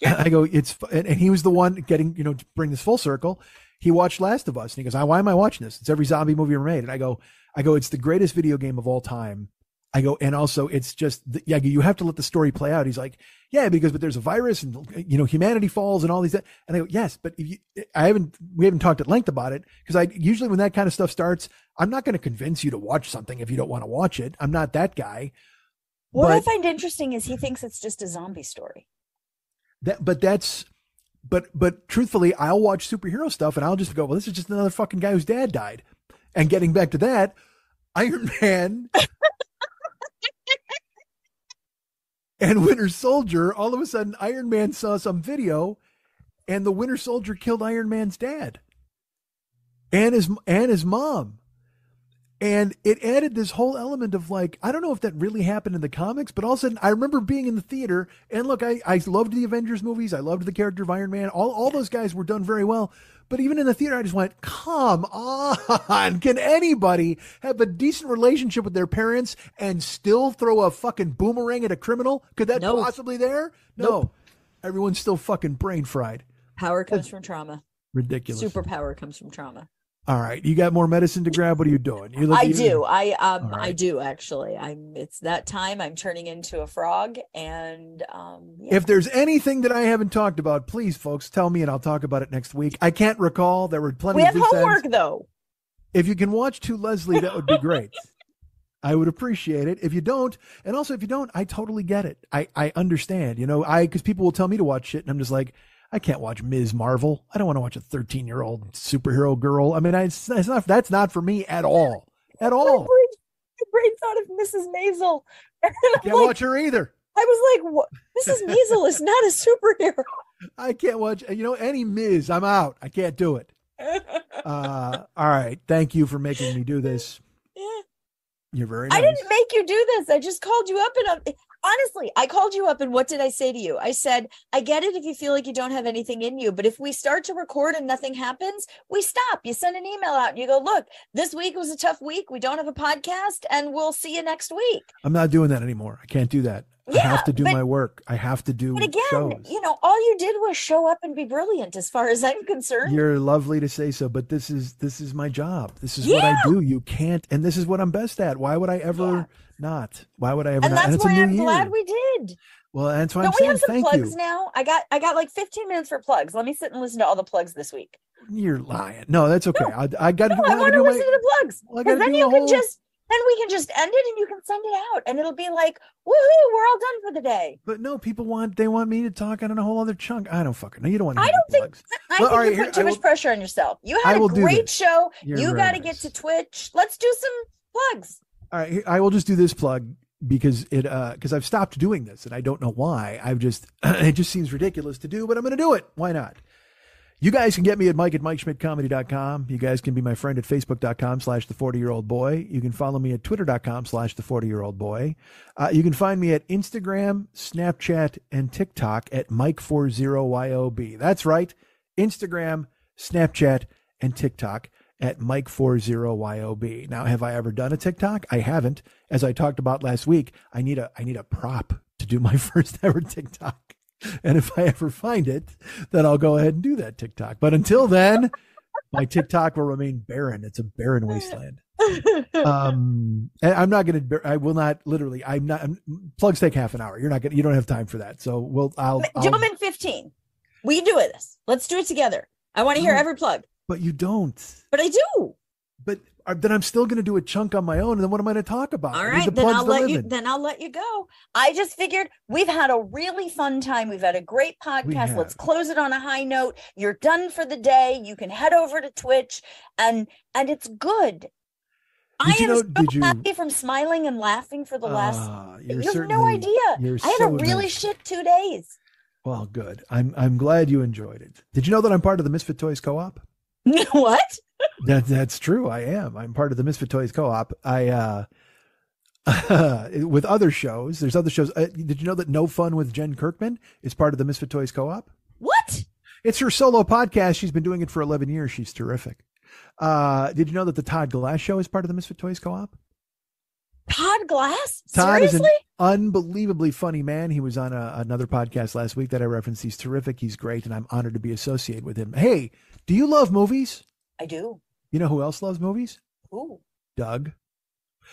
Yeah. I go, it's, and, and he was the one getting, you know, to bring this full circle. He watched Last of Us and he goes, why am I watching this? It's every zombie movie ever made. And I go, I go, it's the greatest video game of all time. I go, and also it's just, yeah, you have to let the story play out. He's like, yeah, because, but there's a virus and, you know, humanity falls and all these, and I go, yes, but if you, I haven't, we haven't talked at length about it. Cause I usually, when that kind of stuff starts, I'm not going to convince you to watch something if you don't want to watch it. I'm not that guy. What but, I find interesting is he thinks it's just a zombie story. That, but that's, but, but truthfully, I'll watch superhero stuff and I'll just go, well, this is just another fucking guy whose dad died. And getting back to that, Iron Man. And Winter Soldier, all of a sudden, Iron Man saw some video, and the Winter Soldier killed Iron Man's dad and his and his mom. And it added this whole element of like, I don't know if that really happened in the comics, but all of a sudden, I remember being in the theater, and look, I, I loved the Avengers movies. I loved the character of Iron Man. All, all those guys were done very well. But even in the theater, I just went, come on. Can anybody have a decent relationship with their parents and still throw a fucking boomerang at a criminal? Could that nope. possibly there? No. Nope. Everyone's still fucking brain fried. Power comes That's from trauma. Ridiculous. Superpower comes from trauma. All right. You got more medicine to grab. What are you doing? You look, I you do. Doing... I, um, right. I do actually. I'm, it's that time. I'm turning into a frog. And, um, yeah. If there's anything that I haven't talked about, please folks tell me and I'll talk about it next week. I can't recall. There were plenty we of We have homework ends. Though. If you can watch Two Leslie, that would be great. I would appreciate it. If you don't, and also if you don't, I totally get it. I, I understand, you know, I, cause people will tell me to watch shit and I'm just like, I can't watch Miz Marvel. I don't want to watch a thirteen-year-old superhero girl. I mean, I, it's, it's not, that's not for me at all. At all. My brain, my brain thought of Missus Maisel. I can't like, watch her either. I was like, what? Missus Maisel is not a superhero. I can't watch, you know, any Miz. I'm out. I can't do it. Uh, all right. Thank you for making me do this. Yeah. You're very nice. I didn't make you do this. I just called you up and I'm... Honestly, I called you up and what did I say to you? I said, I get it if you feel like you don't have anything in you, but if we start to record and nothing happens, we stop. You send an email out and you go, look, this week was a tough week. We don't have a podcast and we'll see you next week. I'm not doing that anymore. I can't do that. Yeah, I have to do but, my work. I have to do But again, shows. You know, all you did was show up and be brilliant as far as I'm concerned. You're lovely to say so, but this is this is my job. This is yeah. what I do. You can't, and this is what I'm best at. Why would I ever yeah. not? Why would I ever and not? That's and that's why I'm year. glad we did. Well, that's why Don't I'm saying thank you. we have some plugs you. now? I got I got like fifteen minutes for plugs. Let me sit and listen to all the plugs this week. You're lying. No, that's okay. No. I, I got no, I want to listen my, to the plugs. Because then you can whole... just... Then we can just end it and you can send it out and it'll be like, woohoo, we're all done for the day. But no, people want, they want me to talk on a whole other chunk. I don't fucking know. You don't want to I don't think, plugs. I well, think right, you here, put too will, much pressure on yourself. You had a great show. You're you got to nice. get to Twitch. Let's do some plugs. All right. I will just do this plug because it, uh, because I've stopped doing this and I don't know why. I've just, it just seems ridiculous to do, but I'm going to do it. Why not? You guys can get me at Mike at Mike Schmidt Comedy dot com. You guys can be my friend at Facebook dot com slash the forty year old boy. You can follow me at Twitter dot com slash the forty year old boy. Uh, you can find me at Instagram, Snapchat, and TikTok at Mike forty Y O B. That's right. Instagram, Snapchat, and TikTok at Mike forty Y O B. Now, have I ever done a TikTok? I haven't. As I talked about last week, I need a I need a prop to do my first ever TikTok. And if I ever find it, then I'll go ahead and do that TikTok. But until then, my TikTok will remain barren. It's a barren wasteland. Um, and I'm not going to, I will not literally, I'm not, I'm, plugs take half an hour. You're not going to, you don't have time for that. So we'll, I'll. Do them in fifteen. We can do it. Let's do it together. I want to hear every plug. But you don't. But I do. But then I'm still going to do a chunk on my own. And then what am I going to talk about? All right. Then I'll let you, then I'll let you go. I just figured we've had a really fun time. We've had a great podcast. Let's close it on a high note. You're done for the day. You can head over to Twitch and, and it's good. Did I am know, so did you, happy from smiling and laughing for the last, uh, you have no idea. I so had a really shit two days. Well, good. I'm I'm glad you enjoyed it. Did you know that I'm part of the Misfit Toys Co-op? What? That, that's true. I am. I'm part of the Misfit Toys Co-op. I, uh, with other shows, there's other shows. Uh, did you know that No Fun with Jen Kirkman is part of the Misfit Toys Co-op? What? It's her solo podcast. She's been doing it for eleven years. She's terrific. Uh, did you know that the Todd Glass Show is part of the Misfit Toys Co-op? Todd Glass? Todd Seriously? Is an unbelievably funny man. He was on a, another podcast last week that I referenced. He's terrific. He's great. And I'm honored to be associated with him. Hey, do you love movies? I do. You know who else loves movies? Who? Doug.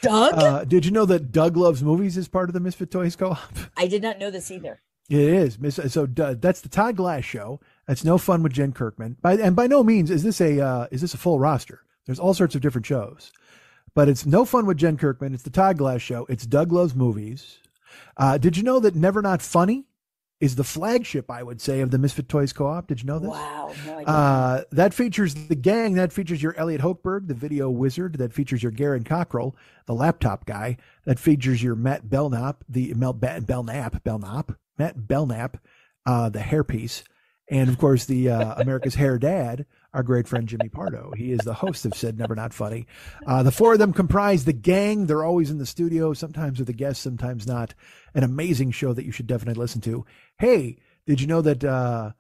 Doug? Uh, did you know that Doug Loves Movies is part of the Misfit Toys Co-op? I did not know this either. It is. So uh, that's the Todd Glass Show. That's No Fun with Jen Kirkman. By, and by no means is this a uh, is this a full roster. There's all sorts of different shows. But it's No Fun with Jen Kirkman. It's the Todd Glass Show. It's Doug Loves Movies. Uh, did you know that Never Not Funny is the flagship, I would say, of the Misfit Toys Co-op? Did you know this? Wow. No idea. Uh, that features the gang. That features your Elliot Hochberg, the video wizard. That features your Garen Cockrell, the laptop guy. That features your Matt Belknap, the Mel, Be, Belknap, Belknap, Matt Belknap, uh, the hairpiece. And, of course, the uh, America's Hair Dad, our great friend Jimmy Pardo. He is the host of said Never Not Funny. Uh, the four of them comprise the gang. They're always in the studio, sometimes with the guests, sometimes not. An amazing show that you should definitely listen to. Hey, did you know that uh,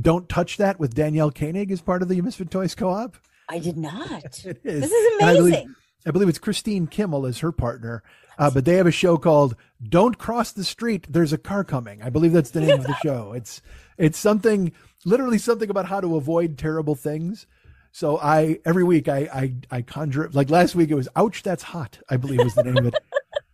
Don't Touch That with Danielle Koenig is part of the Misfit Toys Co-op? I did not. It is. This is amazing. I believe, I believe it's Christine Kimmel as her partner. Uh, but they have a show called Don't Cross the Street, There's a Car Coming. I believe that's the name of the show. It's it's something, literally something about how to avoid terrible things. So I every week I I, I conjure, like last week it was Ouch, That's Hot, I believe was the name of it.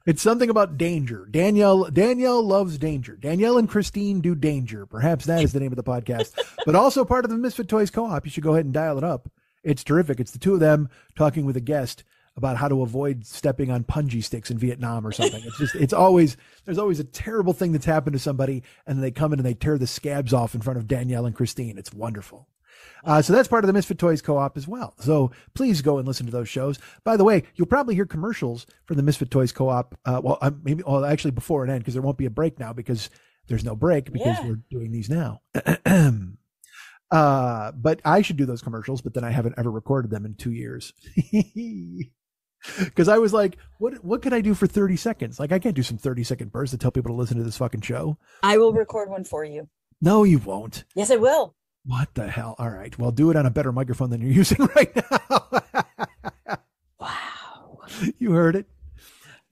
It's something about danger. Danielle Danielle loves danger. Danielle and Christine do danger. Perhaps that is the name of the podcast. But also part of the Misfit Toys Co-op. You should go ahead and dial it up. It's terrific. It's the two of them talking with a guest about how to avoid stepping on punji sticks in Vietnam or something. It's just, it's always, there's always a terrible thing that's happened to somebody and they come in and they tear the scabs off in front of Danielle and Christine. It's wonderful. Uh, so that's part of the Misfit Toys Co-op as well. So please go and listen to those shows. By the way, you'll probably hear commercials for the Misfit Toys Co-op. Uh, well, uh, maybe, well, actually before it ends, because there won't be a break now because there's no break because yeah. we're doing these now. uh, but I should do those commercials, but then I haven't ever recorded them in two years. Because I was like, what what could I do for thirty seconds? Like, I can't do some thirty second bursts to tell people to listen to this fucking show. I will record one for you. No, you won't. Yes, I will. What the hell? All right. Well, do it on a better microphone than you're using right now. Wow. You heard it.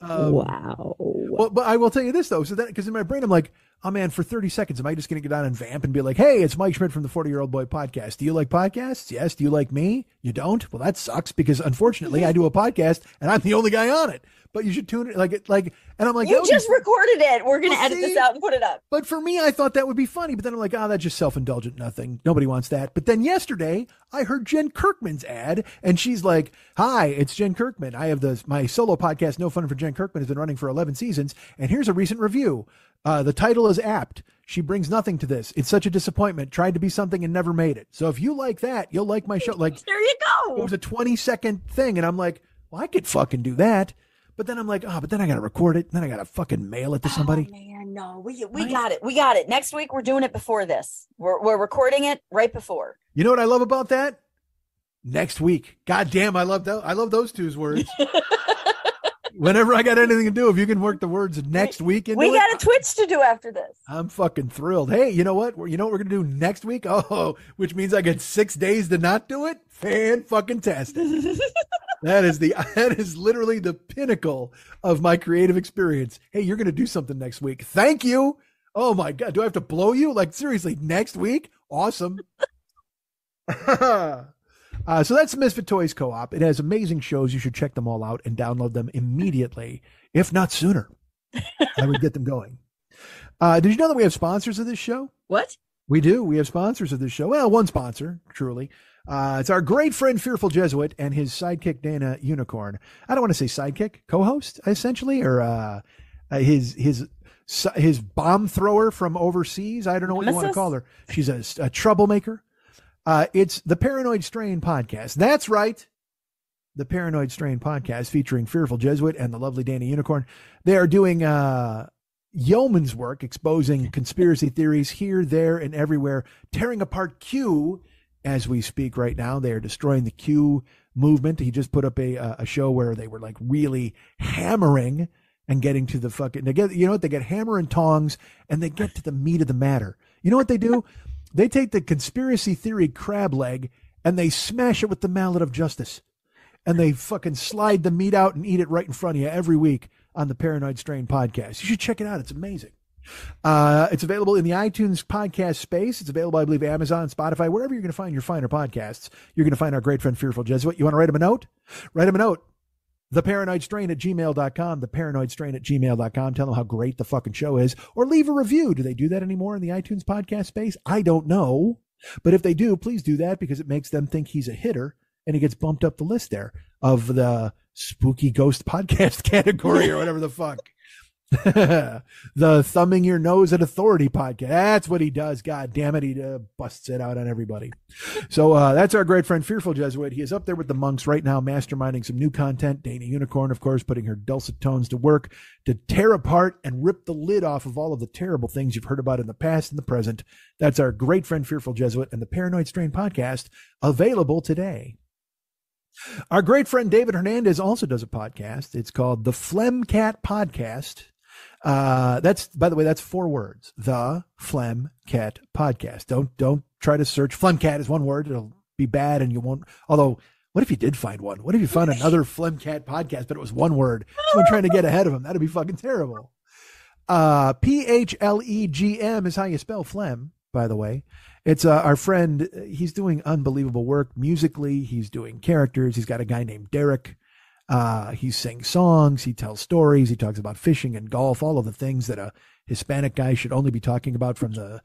Um, wow. Well, but I will tell you this, though. So that, because in my brain, I'm like, oh, man, for thirty seconds, am I just going to get on and vamp and be like, hey, it's Mike Schmidt from the forty-year-old boy podcast. Do you like podcasts? Yes. Do you like me? You don't? Well, that sucks because, unfortunately, I do a podcast and I'm the only guy on it. But you should tune it. Like, like, and I'm like, you just be... recorded it. We're going to edit see? this out and put it up. But for me, I thought that would be funny. But then I'm like, oh, that's just self-indulgent. Nothing. Nobody wants that. But then yesterday I heard Jen Kirkman's ad and she's like, hi, it's Jen Kirkman. I have the, my solo podcast, No Fun for Jen Kirkman, has been running for eleven seasons. And here's a recent review. Uh, the title is apt. She brings nothing to this. It's such a disappointment. Tried to be something and never made it. So if you like that, you'll like my show. Like, there you go. It was a twenty second thing. And I'm like, well, I could fucking do that. But then I'm like, oh, but then I got to record it. And then I got to fucking mail it to somebody. Oh, man, no, we we right? got it. We got it. Next week, we're doing it before this. We're we're recording it right before. You know what I love about that? Next week. God damn, I love, th- I love those two words. Whenever I got anything to do, if you can work the words next week. Into we got it, a Twitch to do after this. I'm fucking thrilled. Hey, you know what? We're, you know what we're going to do next week? Oh, which means I get six days to not do it? Fan-fucking-tastic. That is the that is literally the pinnacle of my creative experience. Hey, you're going to do something next week. Thank you. Oh my God, do I have to blow you? Like seriously, next week? Awesome. uh, so that's Misfit Toys Co-op. It has amazing shows. You should check them all out and download them immediately, if not sooner. I would get them going. Uh, did you know that we have sponsors of this show? What? We do. We have sponsors of this show. Well, one sponsor, truly. Uh, it's our great friend Fearful Jesuit and his sidekick Dana Unicorn. I don't want to say sidekick, co-host essentially, or uh, his his his bomb thrower from overseas. I don't know what Missus you want to call her. She's a, a troublemaker. Uh, it's the Paranoid Strain Podcast. That's right. The Paranoid Strain Podcast featuring Fearful Jesuit and the lovely Dana Unicorn. They are doing uh, yeoman's work, exposing conspiracy theories here, there, and everywhere, tearing apart Q as we speak right now. They are destroying the Q movement. He just put up a a show where they were like really hammering and getting to the fucking, they get, you know what? They get hammer and tongs and they get to the meat of the matter. You know what they do? They take the conspiracy theory crab leg and they smash it with the mallet of justice. And they fucking slide the meat out and eat it right in front of you every week on the Paranoid Strain Podcast. You should check it out. It's amazing. Uh, it's available in the iTunes podcast space. It's available, I believe, Amazon, Spotify, wherever you're going to find your finer podcasts. You're going to find our great friend Fearful Jesuit. You want to write him a note? Write him a note. the paranoid strain at gmail dot com, the paranoid strain at gmail dot com. Tell them how great the fucking show is, or leave a review. Do they do that anymore in the iTunes podcast space? I don't know. But if they do, please do that, because it makes them think he's a hitter and he gets bumped up the list there of the spooky ghost podcast category or whatever the fuck. The thumbing your nose at authority podcast. That's what he does. God damn it. He uh, busts it out on everybody. So uh, that's our great friend Fearful Jesuit. He is up there with the monks right now, masterminding some new content. Dana Unicorn, of course, putting her dulcet tones to work to tear apart and rip the lid off of all of the terrible things you've heard about in the past and the present. That's our great friend Fearful Jesuit and the Paranoid Strain Podcast, available today. Our great friend David Hernandez also does a podcast. It's called the Flem Cat Podcast. Uh, that's, by the way, that's four words, the Flem Cat Podcast. Don't, don't try to search. Flem Cat is one word. It'll be bad and you won't, although what if you did find one? What if you found another Flem Cat Podcast, but it was one word? Someone trying to get ahead of him. That'd be fucking terrible. Uh, P H L E G M is how you spell phlegm, by the way. It's uh, our friend. He's doing unbelievable work musically. He's doing characters. He's got a guy named Derek. Uh, he sings songs, he tells stories, he talks about fishing and golf, all of the things that a Hispanic guy should only be talking about from the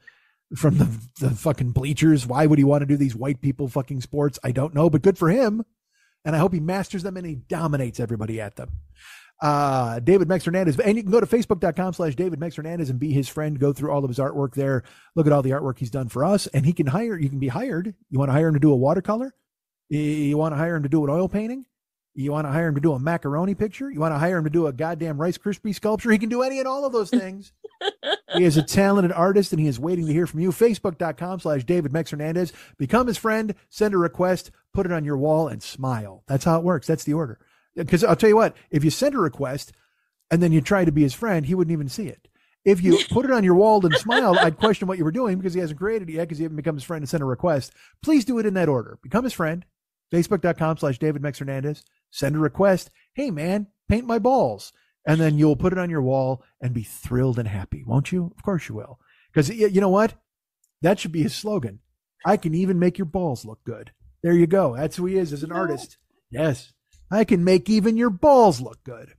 from the, the fucking bleachers. Why would he want to do these white people fucking sports? I don't know, but good for him. And I hope he masters them and he dominates everybody at them. Uh, David Mex Hernandez. And you can go to facebook.com slash David Mex Hernandez and be his friend. Go through all of his artwork there. Look at all the artwork he's done for us. And he can hire, you can be hired. You want to hire him to do a watercolor? You want to hire him to do an oil painting? You want to hire him to do a macaroni picture? You want to hire him to do a goddamn Rice Krispie sculpture? He can do any and all of those things. He is a talented artist, and he is waiting to hear from you. Facebook.com slash David Mex Hernandez. Become his friend, send a request, put it on your wall, and smile. That's how it works. That's the order. Because I'll tell you what, if you send a request and then you try to be his friend, he wouldn't even see it. If you put it on your wall and smile, I'd question what you were doing, because he hasn't created it yet, because he haven't become his friend and sent a request. Please do it in that order. Become his friend. Facebook.com slash David Mex Hernandez. Send a request. Hey, man, paint my balls. And then you'll put it on your wall and be thrilled and happy. Won't you? Of course you will. Because you know what? That should be his slogan. I can even make your balls look good. There you go. That's who he is as an artist. Yes. I can make even your balls look good.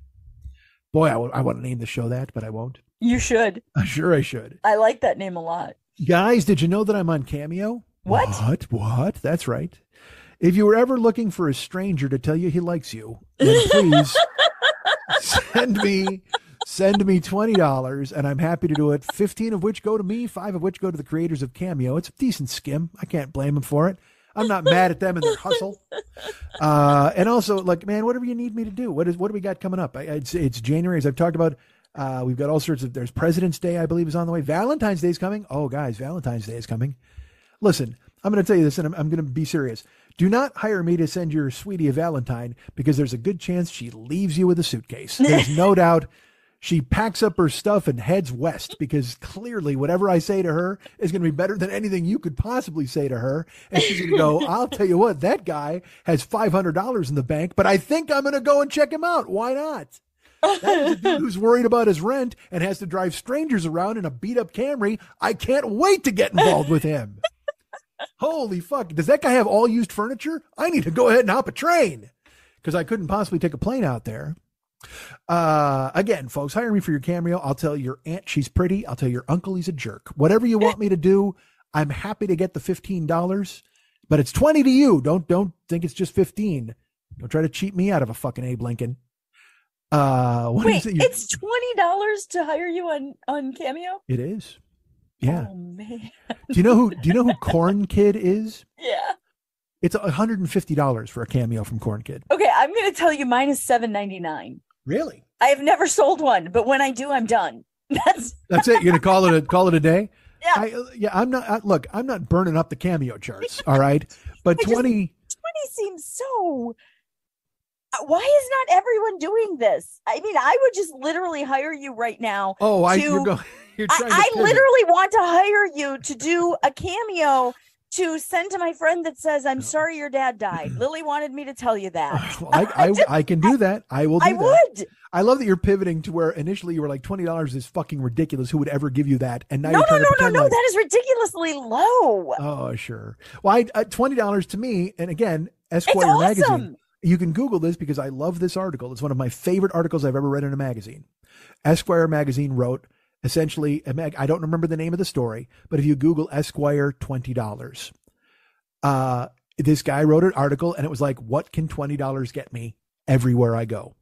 Boy, I, w- I want to name the show that, but I won't. You should. Sure, I should. I like that name a lot. Guys, did you know that I'm on Cameo? What? What? What? That's right. If you were ever looking for a stranger to tell you he likes you, then please send me send me twenty dollars, and I'm happy to do it. fifteen of which go to me, five of which go to the creators of Cameo. It's a decent skim. I can't blame them for it. I'm not mad at them and their hustle. Uh, and also, like, man, whatever you need me to do. What is what do we got coming up? I, it's, it's January, as I've talked about. Uh, we've got all sorts of – there's President's Day, I believe, is on the way. Valentine's Day is coming. Oh, guys, Valentine's Day is coming. Listen, I'm going to tell you this, and I'm, I'm going to be serious. Do not hire me to send your sweetie a Valentine, because there's a good chance she leaves you with a suitcase. There's no doubt she packs up her stuff and heads west, because clearly whatever I say to her is going to be better than anything you could possibly say to her. And she's going to go, I'll tell you what, that guy has five hundred dollars in the bank, but I think I'm going to go and check him out. Why not? That is a dude who's worried about his rent and has to drive strangers around in a beat up Camry. I can't wait to get involved with him. Holy fuck. Does that guy have all used furniture? I need to go ahead and hop a train, because I couldn't possibly take a plane out there. Uh, again, folks, hire me for your Cameo. I'll tell your aunt she's pretty. I'll tell your uncle he's a jerk. Whatever you want me to do, I'm happy to get the fifteen dollars, but it's twenty to you. Don't, don't think it's just fifteen. Don't try to cheat me out of a fucking Abe Lincoln. Uh, what Wait, is it? You... It's twenty dollars to hire you on, on Cameo? It is. Yeah. Oh, man. Do you know who, do you know who Corn Kid is? Yeah. It's one hundred fifty dollars for a cameo from Corn Kid. Okay. I'm going to tell you mine is seven ninety-nine. Really? I have never sold one, but when I do, I'm done. That's That's it. You're going to call it a, call it a day. Yeah. I, yeah. I'm not, I, look, I'm not burning up the Cameo charts. All right. But twenty, just, twenty seems so, why is not everyone doing this? I mean, I would just literally hire you right now. Oh, I, to, you're going, you're trying I, to I literally want to hire you to do a cameo to send to my friend that says, I'm sorry your dad died. Lily wanted me to tell you that. Well, I, I, I can do that. I will do I that. Would. I love that you're pivoting to where initially you were like, twenty dollars is fucking ridiculous. Who would ever give you that? And now no, you're no, no, no, no. Like, that is ridiculously low. Oh, sure. Well, I, uh, twenty dollars to me. And again, Esquire awesome. Magazine. You can Google this because I love this article. It's one of my favorite articles I've ever read in a magazine. Esquire Magazine wrote, essentially, a mag- I don't remember the name of the story, but if you Google Esquire twenty dollars, uh, this guy wrote an article and it was like, what can twenty dollars get me everywhere I go?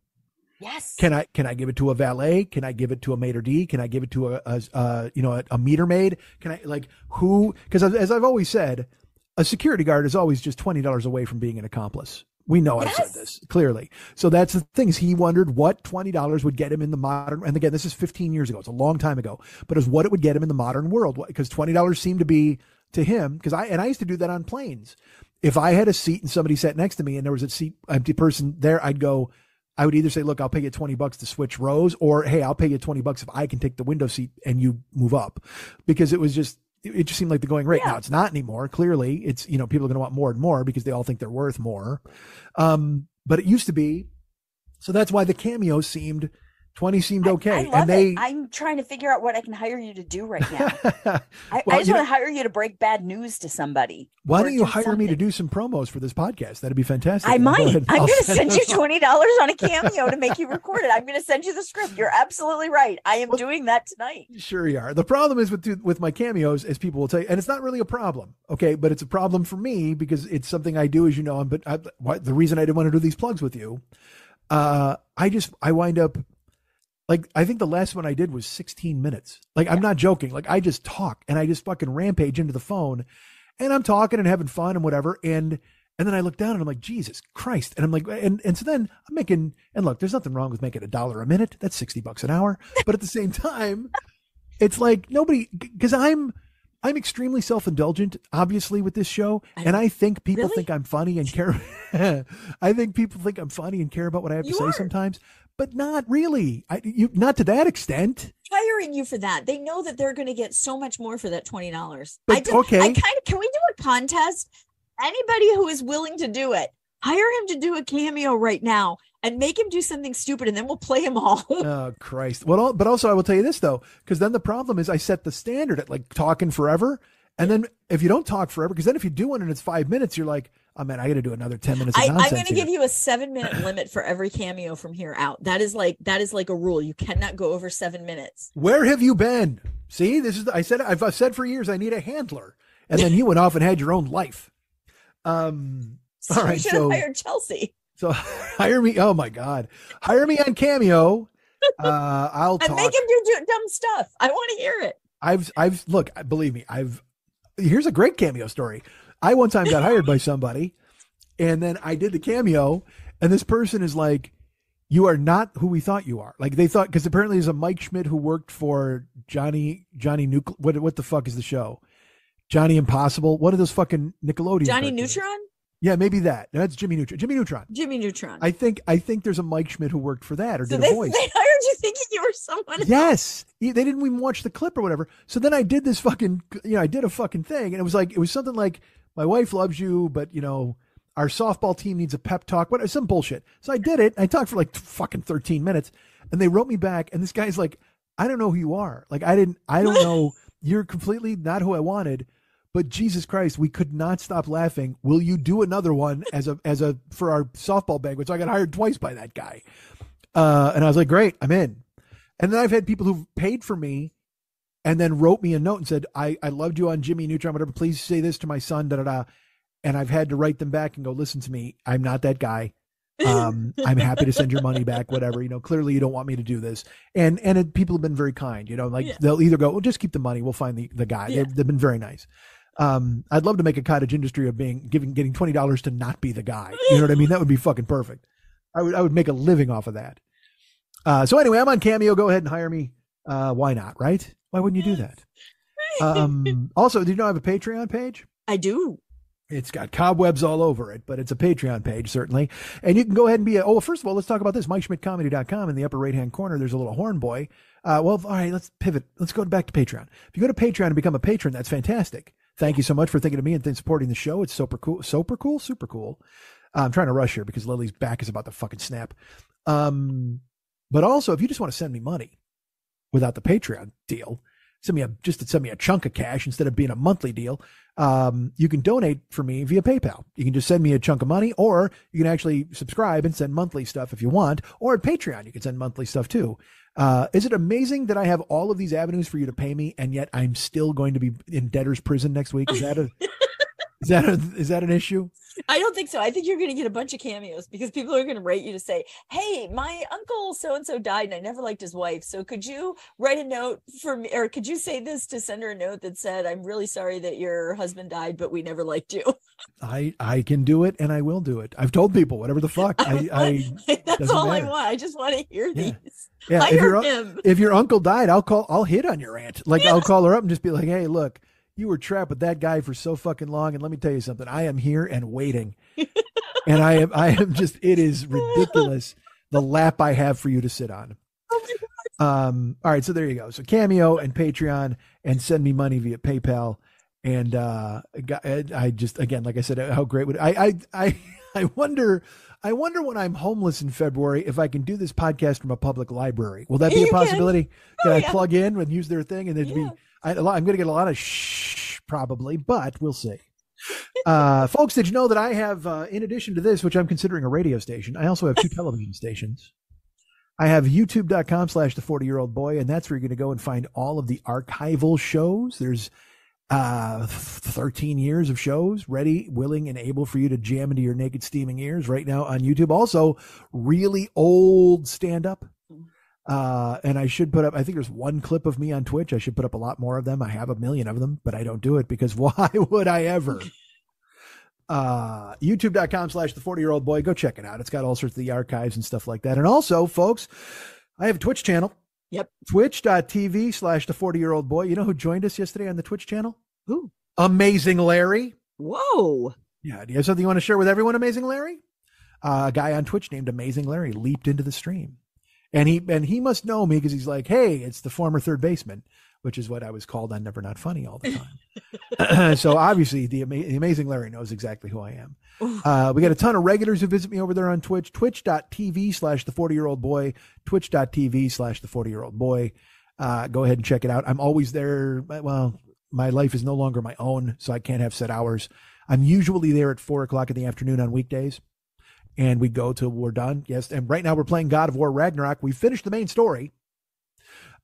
Yes. Can I, can I give it to a valet? Can I give it to a maitre d'? Can I give it to a, a, a you know, a, a meter maid? Can I like who, cause as I've always said, a security guard is always just twenty dollars away from being an accomplice. We know yes. I've said this clearly. So that's the thing is he wondered what twenty dollars would get him in the modern. And again, this is fifteen years ago. It's a long time ago, but it's what it would get him in the modern world. Because twenty dollars seemed to be to him. Cause I, and I used to do that on planes. If I had a seat and somebody sat next to me and there was a seat, empty person there, I'd go, I would either say, look, I'll pay you twenty bucks to switch rows or, hey, I'll pay you twenty bucks if I can take the window seat and you move up, because it was just, it just seemed like the going rate. Yeah. Now it's not anymore. Clearly it's, you know, people are going to want more and more because they all think they're worth more. Um, but it used to be, so that's why the cameo seemed twenty seemed okay. I, I love and they, it. I'm trying to figure out what I can hire you to do right now. well, I, I just want to hire you to break bad news to somebody. Why don't you hire something. me to do some promos for this podcast? That'd be fantastic. I might. Go ahead, I'm going to send you twenty dollars on a cameo to make you record it. I'm going to send you the script. You're absolutely right. I am well, doing that tonight. Sure you are. The problem is with, with my cameos, as people will tell you, and it's not really a problem. Okay. But it's a problem for me because it's something I do, as you know, but I, the reason I didn't want to do these plugs with you, uh, I just, I wind up, like, I think the last one I did was sixteen minutes. Like, I'm not joking. Like, I just talk and I just fucking rampage into the phone and I'm talking and having fun and whatever. And, and then I look down and I'm like, Jesus Christ. And I'm like, and, and so then I'm making, and look, there's nothing wrong with making a dollar a minute. That's sixty bucks an hour. But at the same time, it's like nobody, cause I'm, I'm extremely self-indulgent, obviously, with this show. And I think people really? think I'm funny and care. I think people think I'm funny and care about what I have you to say are. sometimes. But not really. I, you, not to that extent. Hiring you for that. They know that they're going to get so much more for that twenty dollars. But, I did, okay. I kind of, can we do a contest? Anybody who is willing to do it, hire him to do a cameo right now and make him do something stupid and then we'll play him all. Oh, Christ. Well, but also I will tell you this, though, because then the problem is I set the standard at like talking forever. And then if you don't talk forever, because then if you do one and it's five minutes, you're like, oh man, I got to do another ten minutes. Of I, I'm going to give you a seven minute limit for every cameo from here out. That is like, that is like a rule. You cannot go over seven minutes. Where have you been? See, this is, I said, I've, I've said for years, I need a handler. And then you went off and had your own life. Um, so all right. You so hire Chelsea. So hire me. Oh my God. Hire me on Cameo. Uh, I'll talk. And make him do dumb stuff. I want to hear it. I've, I've look, believe me, I've, here's a great cameo story. I one time got hired by somebody and then I did the cameo and this person is like, you are not who we thought you are. Like they thought, cause apparently there's a Mike Schmidt who worked for Johnny, Johnny Nucle. What, what the fuck is the show? Johnny Impossible. What are those fucking Nickelodeon? Johnny cartoons? Neutron? Yeah, maybe that. No, that's Jimmy Neutron. Jimmy Neutron. Jimmy Neutron. I think, I think there's a Mike Schmidt who worked for that or so did they, a voice. They hired you thinking you were someone else. Yes. They didn't even watch the clip or whatever. So then I did this fucking, you know, I did a fucking thing and it was like, it was something like, my wife loves you, but you know, our softball team needs a pep talk, whatever, some bullshit. So I did it. I talked for like fucking thirteen minutes and they wrote me back. And this guy's like, I don't know who you are. Like, I didn't, I don't know. You're completely not who I wanted, but Jesus Christ, we could not stop laughing. Will you do another one as a, as a, for our softball banquet? So I got hired twice by that guy. Uh, and I was like, great, I'm in. And then I've had people who've paid for me and then wrote me a note and said, I, I loved you on Jimmy Neutron, whatever. Please say this to my son, da da da. And I've had to write them back and go, listen to me, I'm not that guy. Um, I'm happy to send your money back, whatever, you know, clearly you don't want me to do this. And, and it, people have been very kind, you know, like yeah. they'll either go, well, just keep the money. We'll find the, the guy. Yeah. They've, they've been very nice. Um, I'd love to make a cottage industry of being giving, getting twenty dollars to not be the guy. You know what I mean? That would be fucking perfect. I would, I would make a living off of that. Uh, so anyway, I'm on Cameo. Go ahead and hire me. Uh, why not? Right. Why wouldn't you do that? Um, also, do you know I have a Patreon page? I do. It's got cobwebs all over it, but it's a Patreon page, certainly. And you can go ahead and be, a, oh, well, first of all, let's talk about this. Mike Schmidt Comedy dot com in the upper right-hand corner, there's a little horn boy. Uh, well, all right, let's pivot. Let's go back to Patreon. If you go to Patreon and become a patron, that's fantastic. Thank you so much for thinking of me and th- supporting the show. It's super cool. Super cool? Super cool. Uh, I'm trying to rush here because Lily's back is about to fucking snap. Um, but also, if you just want to send me money without the Patreon deal, send me a, just send me a chunk of cash instead of being a monthly deal. Um, you can donate for me via PayPal. You can just send me a chunk of money, or you can actually subscribe and send monthly stuff if you want, or at Patreon, you can send monthly stuff too. Uh, is it amazing that I have all of these avenues for you to pay me, and yet I'm still going to be in debtor's prison next week? Is that a, is that a, is that an issue? I don't think so. I think you're going to get a bunch of cameos because people are going to write you to say, hey, my uncle so-and-so died and I never liked his wife. So could you write a note for me, or could you say this to send her a note that said, I'm really sorry that your husband died, but we never liked you. I, I can do it and I will do it. I've told people whatever the fuck. I, I, I That's all matter. I want. I just want to hear yeah. these. Yeah. Hire if, your, him. If your uncle died, I'll call, I'll hit on your aunt. Like yeah. I'll call her up and just be like, hey, look. You were trapped with that guy for so fucking long. And let me tell you something. I am here and waiting. And I am, I am just, it is ridiculous. The lap I have for you to sit on. Oh my God. Um, all right. So there you go. So Cameo and Patreon, and send me money via PayPal. And, uh, I just, again, like I said, how great would I, I, I, I wonder, I wonder when I'm homeless in February, if I can do this podcast from a public library, will that be you a possibility? Can, oh, can I yeah. plug in and use their thing? And there'd yeah. be, I, I'm going to get a lot of shh, probably, but we'll see. Uh, folks, did you know that I have, uh, in addition to this, which I'm considering a radio station, I also have two television stations. I have youtube.com slash the 40 year old boy. And that's where you're going to go and find all of the archival shows. There's uh, thirteen years of shows ready, willing, and able for you to jam into your naked steaming ears right now on YouTube. Also, really old stand up. Uh, and I should put up, I think there's one clip of me on Twitch. I should put up a lot more of them. I have a million of them, but I don't do it because why would I ever? Uh, YouTube.com slash the 40 year old boy. Go check it out. It's got all sorts of the archives and stuff like that. And also, folks, I have a Twitch channel. Yep. Twitch.tv slash the 40 year old boy. You know who joined us yesterday on the Twitch channel? Who? Amazing Larry. Whoa. Yeah. Do you have something you want to share with everyone? Amazing Larry, uh, a guy on Twitch named Amazing Larry leaped into the stream. And he and he must know me because he's like, hey, it's the former third baseman, which is what I was called on Never Not Funny all the time. So obviously the, ama- the Amazing Larry knows exactly who I am. Uh, we got a ton of regulars who visit me over there on Twitch, twitch.tv slash the 40 year old boy, twitch.tv slash the 40 year old boy. Uh, go ahead and check it out. I'm always there. Well, my life is no longer my own, so I can't have set hours. I'm usually there at four o'clock in the afternoon on weekdays. And we go till we're done. Yes. And right now we're playing God of War Ragnarok. We finished the main story.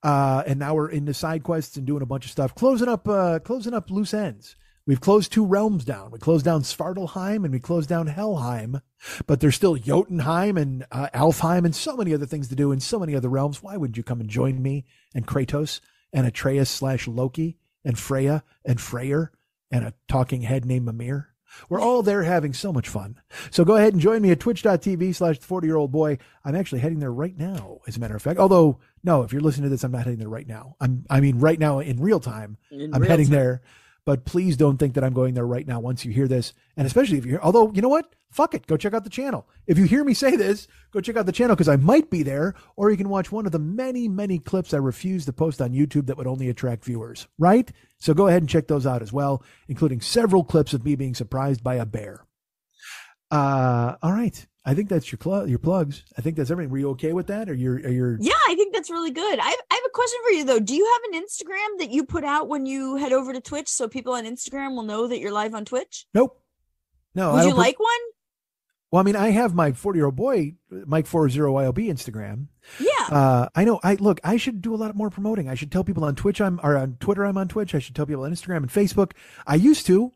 Uh, and now we're into side quests and doing a bunch of stuff, closing up, uh, closing up loose ends. We've closed two realms down. We closed down Svartalheim and we closed down Helheim, but there's still Jotunheim and uh, Alfheim and so many other things to do in so many other realms. Why would you come and join me and Kratos and Atreus slash Loki and Freya and Freyr and a talking head named Mimir? We're all there having so much fun. So go ahead and join me at twitch.tv slash the 40 year old boy. I'm actually heading there right now, as a matter of fact. Although, no, if you're listening to this, I'm not heading there right now. I'm, I mean, right now in real time, in I'm real heading time. there, but please don't think that I'm going there right now. Once you hear this, and especially if you're, although you know what, fuck it, go check out the channel. If you hear me say this, go check out the channel because I might be there, or you can watch one of the many, many clips I refuse to post on YouTube that would only attract viewers, right? So go ahead and check those out as well, including several clips of me being surprised by a bear. Uh, all right. I think that's your cl- your plugs. I think that's everything. Were you okay with that? Or you're, or you're... Yeah, I think that's really good. I have, I have a question for you, though. Do you have an Instagram that you put out when you head over to Twitch so people on Instagram will know that you're live on Twitch? Nope. No. Would you put... like one? Well, I mean, I have my forty-year-old boy, Mike forty I L B Instagram. Yeah. Uh, I know. I look, I should do a lot more promoting. I should tell people on Twitch I'm or on Twitter I'm on Twitch. I should tell people on Instagram and Facebook. I used to.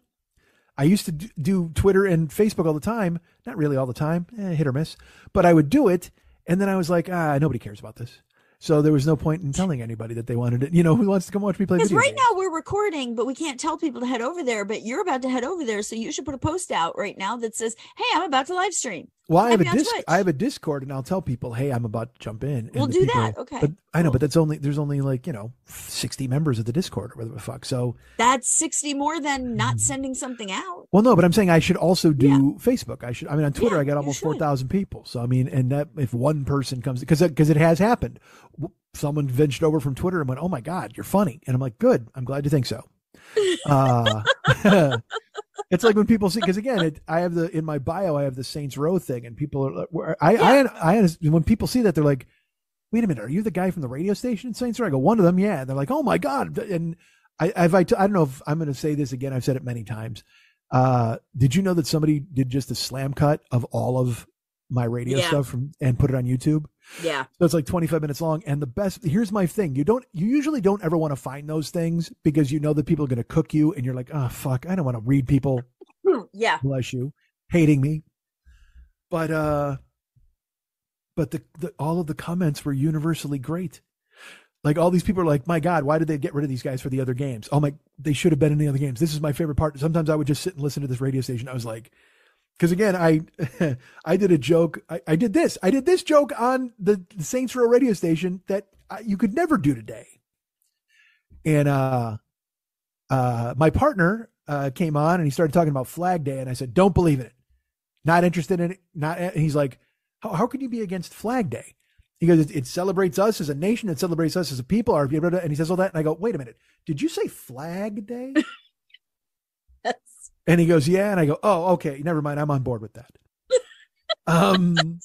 I used to do Twitter and Facebook all the time. Not really all the time. Eh, hit or miss. But I would do it. And then I was like, ah, nobody cares about this. So there was no point in telling anybody that they wanted it. You know, who wants to come watch me play video games? Because right now we're recording, but we can't tell people to head over there. But you're about to head over there, so you should put a post out right now that says, "Hey, I'm about to live stream." Well, I have a disc- I have a Discord, and I'll tell people, "Hey, I'm about to jump in." We'll do that, okay? But I know, but that's only there's only like you know sixty members of the Discord or whatever the fuck. So that's sixty more than not sending something out. Well, no, but I'm saying I should also do yeah. Facebook. I should. I mean, on Twitter, yeah, I got almost four thousand people. So I mean, and that if one person comes, because because it has happened. Someone venched over from Twitter and went, "Oh my God, you're funny." And I'm like, good. I'm glad you think so. Uh, it's like when people see, because again, it, I have the, in my bio, I have the Saints Row thing and people are, I, yeah. I, I, I, when people see that, they're like, wait a minute, are you the guy from the radio station in Saints Row? I go, one of them. Yeah. And they're like, oh my God. And I, I've, I, I don't know if I'm going to say this again. I've said it many times. Uh, did you know that somebody did just a slam cut of all of my radio yeah. stuff from and put it on YouTube? Yeah. So it's like twenty-five minutes long. And the best, here's my thing. You don't, you usually don't ever want to find those things because you know that people are going to cook you and you're like, oh fuck, I don't want to read people. Yeah. Bless you. Hating me. But, uh, but the, the, all of the comments were universally great. Like all these people are like, my God, why did they get rid of these guys for the other games? Oh my, they should have been in the other games. This is my favorite part. Sometimes I would just sit and listen to this radio station. I was like, because again, I I did a joke. I, I did this. I did this joke on the, the Saints Row radio station that I, you could never do today. And uh, uh, my partner uh, came on and he started talking about Flag Day. And I said, don't believe in it. Not interested in it. Not. And he's like, how, how can you be against Flag Day? He goes, it, it celebrates us as a nation. It celebrates us as a people. Are you ever? And he says all that. And I go, wait a minute. Did you say Flag Day? And he goes, yeah. And I go, oh, okay, never mind. I'm on board with that. Um,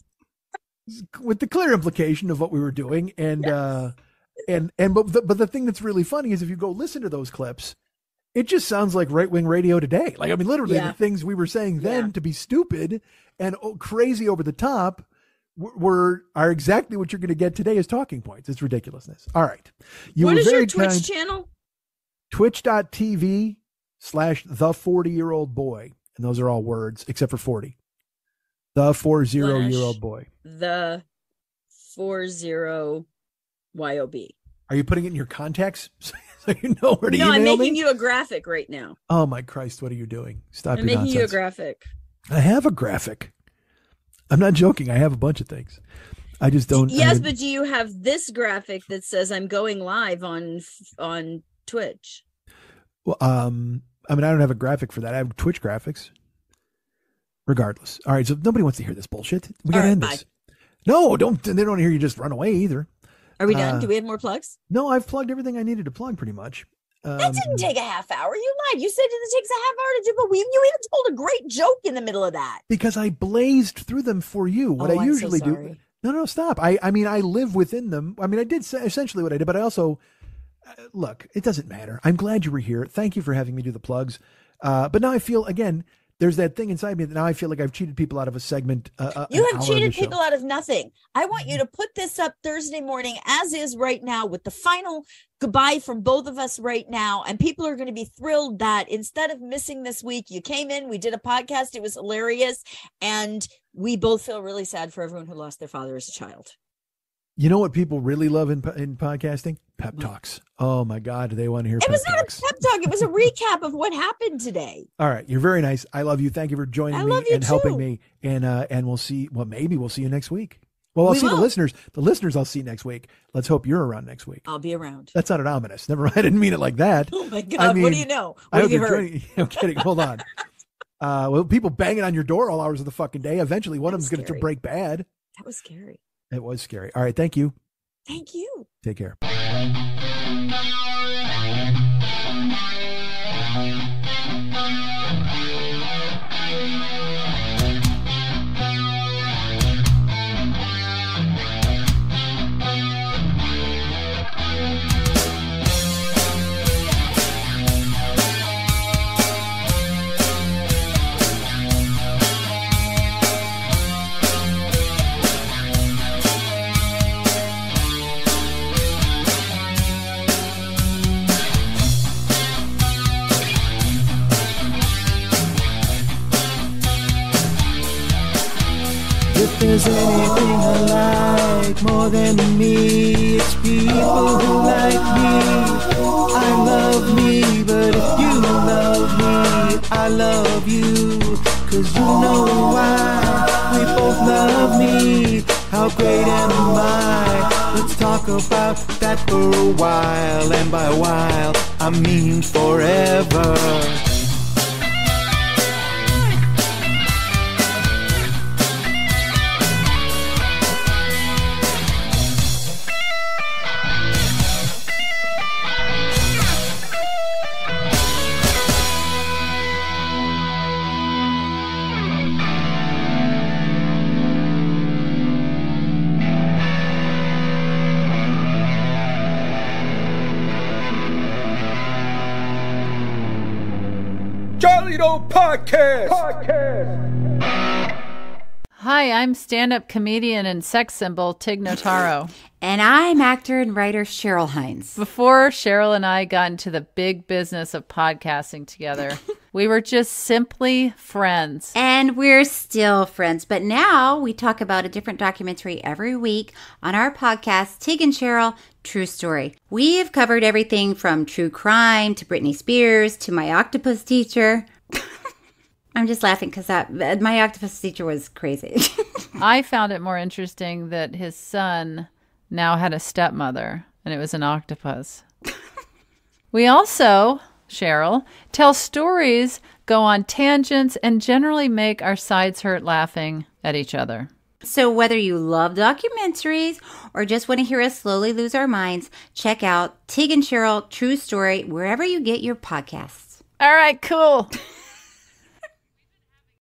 with the clear implication of what we were doing. And, yes. uh, and, and, but the, but the thing that's really funny is if you go listen to those clips, it just sounds like right-wing radio today. Like, I mean, literally yeah. the things we were saying then yeah. to be stupid and crazy over the top were, are exactly what you're going to get today as talking points. It's ridiculousness. All right. You what is your Twitch kind, channel? Twitch dot T V slash the forty year old boy. And those are all words except for forty. The forty year old boy. The forty Y O B. Are you putting it in your contacts so you know where to no, email me? No, I'm making me? you a graphic right now. Oh my Christ, what are you doing? Stop I'm your nonsense. I'm making you a graphic. I have a graphic. I'm not joking. I have a bunch of things. I just don't. Yes, would... but do you have this graphic that says I'm going live on on Twitch? Well, um. I mean, I don't have a graphic for that. I have Twitch graphics. Regardless. All right. So nobody wants to hear this bullshit. We got to end this. No, don't. They don't want to hear you just run away either. Are we done? Uh, Do we have more plugs? No, I've plugged everything I needed to plug pretty much. Um, that didn't take a half hour. You lied. You said it takes a half hour to do, but we, you even told a great joke in the middle of that. Because I blazed through them for you. What oh, I I'm usually so do. No, no, stop. I, I mean, I live within them. I mean, I did essentially what I did, but I also... Look, it doesn't matter. I'm glad you were here. Thank you for having me do the plugs. Uh, but now I feel, again, there's that thing inside me that now I feel like I've cheated people out of a segment. Uh, you have cheated people out of nothing. I want you to put this up Thursday morning as is right now with the final goodbye from both of us right now. And people are going to be thrilled that instead of missing this week, you came in, we did a podcast. It was hilarious. And we both feel really sad for everyone who lost their father as a child. You know what people really love in in podcasting? Pep talks. Oh my God, do they want to hear pep talks? It was not a pep talk. It was a recap of what happened today. All right, you're very nice. I love you. Thank you for joining me and helping me. And uh, and we'll see. Well, maybe we'll see you next week. Well, I'll see the listeners. The listeners, I'll see next week. Let's hope you're around next week. I'll be around. That's not an ominous. Never mind. I didn't mean it like that. Oh my God, I mean, what do you know? What have you heard? I'm kidding. Hold on. Uh, well, people banging on your door all hours of the fucking day. Eventually, one of them's going to break bad. That was scary. It was scary. All right. Thank you. Thank you. Take care. there's anything I like more than me, it's people who like me. I love me, but if you love me, I love you. Cause you know why, we both love me. How great am I? Let's talk about that for a while. And by a while, I mean forever. Podcast. Podcast. Hi, I'm stand-up comedian and sex symbol Tig Notaro. And I'm actor and writer Cheryl Hines. Before Cheryl and I got into the big business of podcasting together, we were just simply friends. And we're still friends. But now we talk about a different documentary every week on our podcast, Tig and Cheryl, True Story. We've covered everything from true crime to Britney Spears to my octopus teacher. I'm just laughing because that my octopus teacher was crazy. I found it more interesting that his son now had a stepmother, and it was an octopus. We also, Cheryl, tell stories, go on tangents, and generally make our sides hurt laughing at each other. So whether you love documentaries or just want to hear us slowly lose our minds, check out Tig and Cheryl True Story wherever you get your podcasts. All right, cool.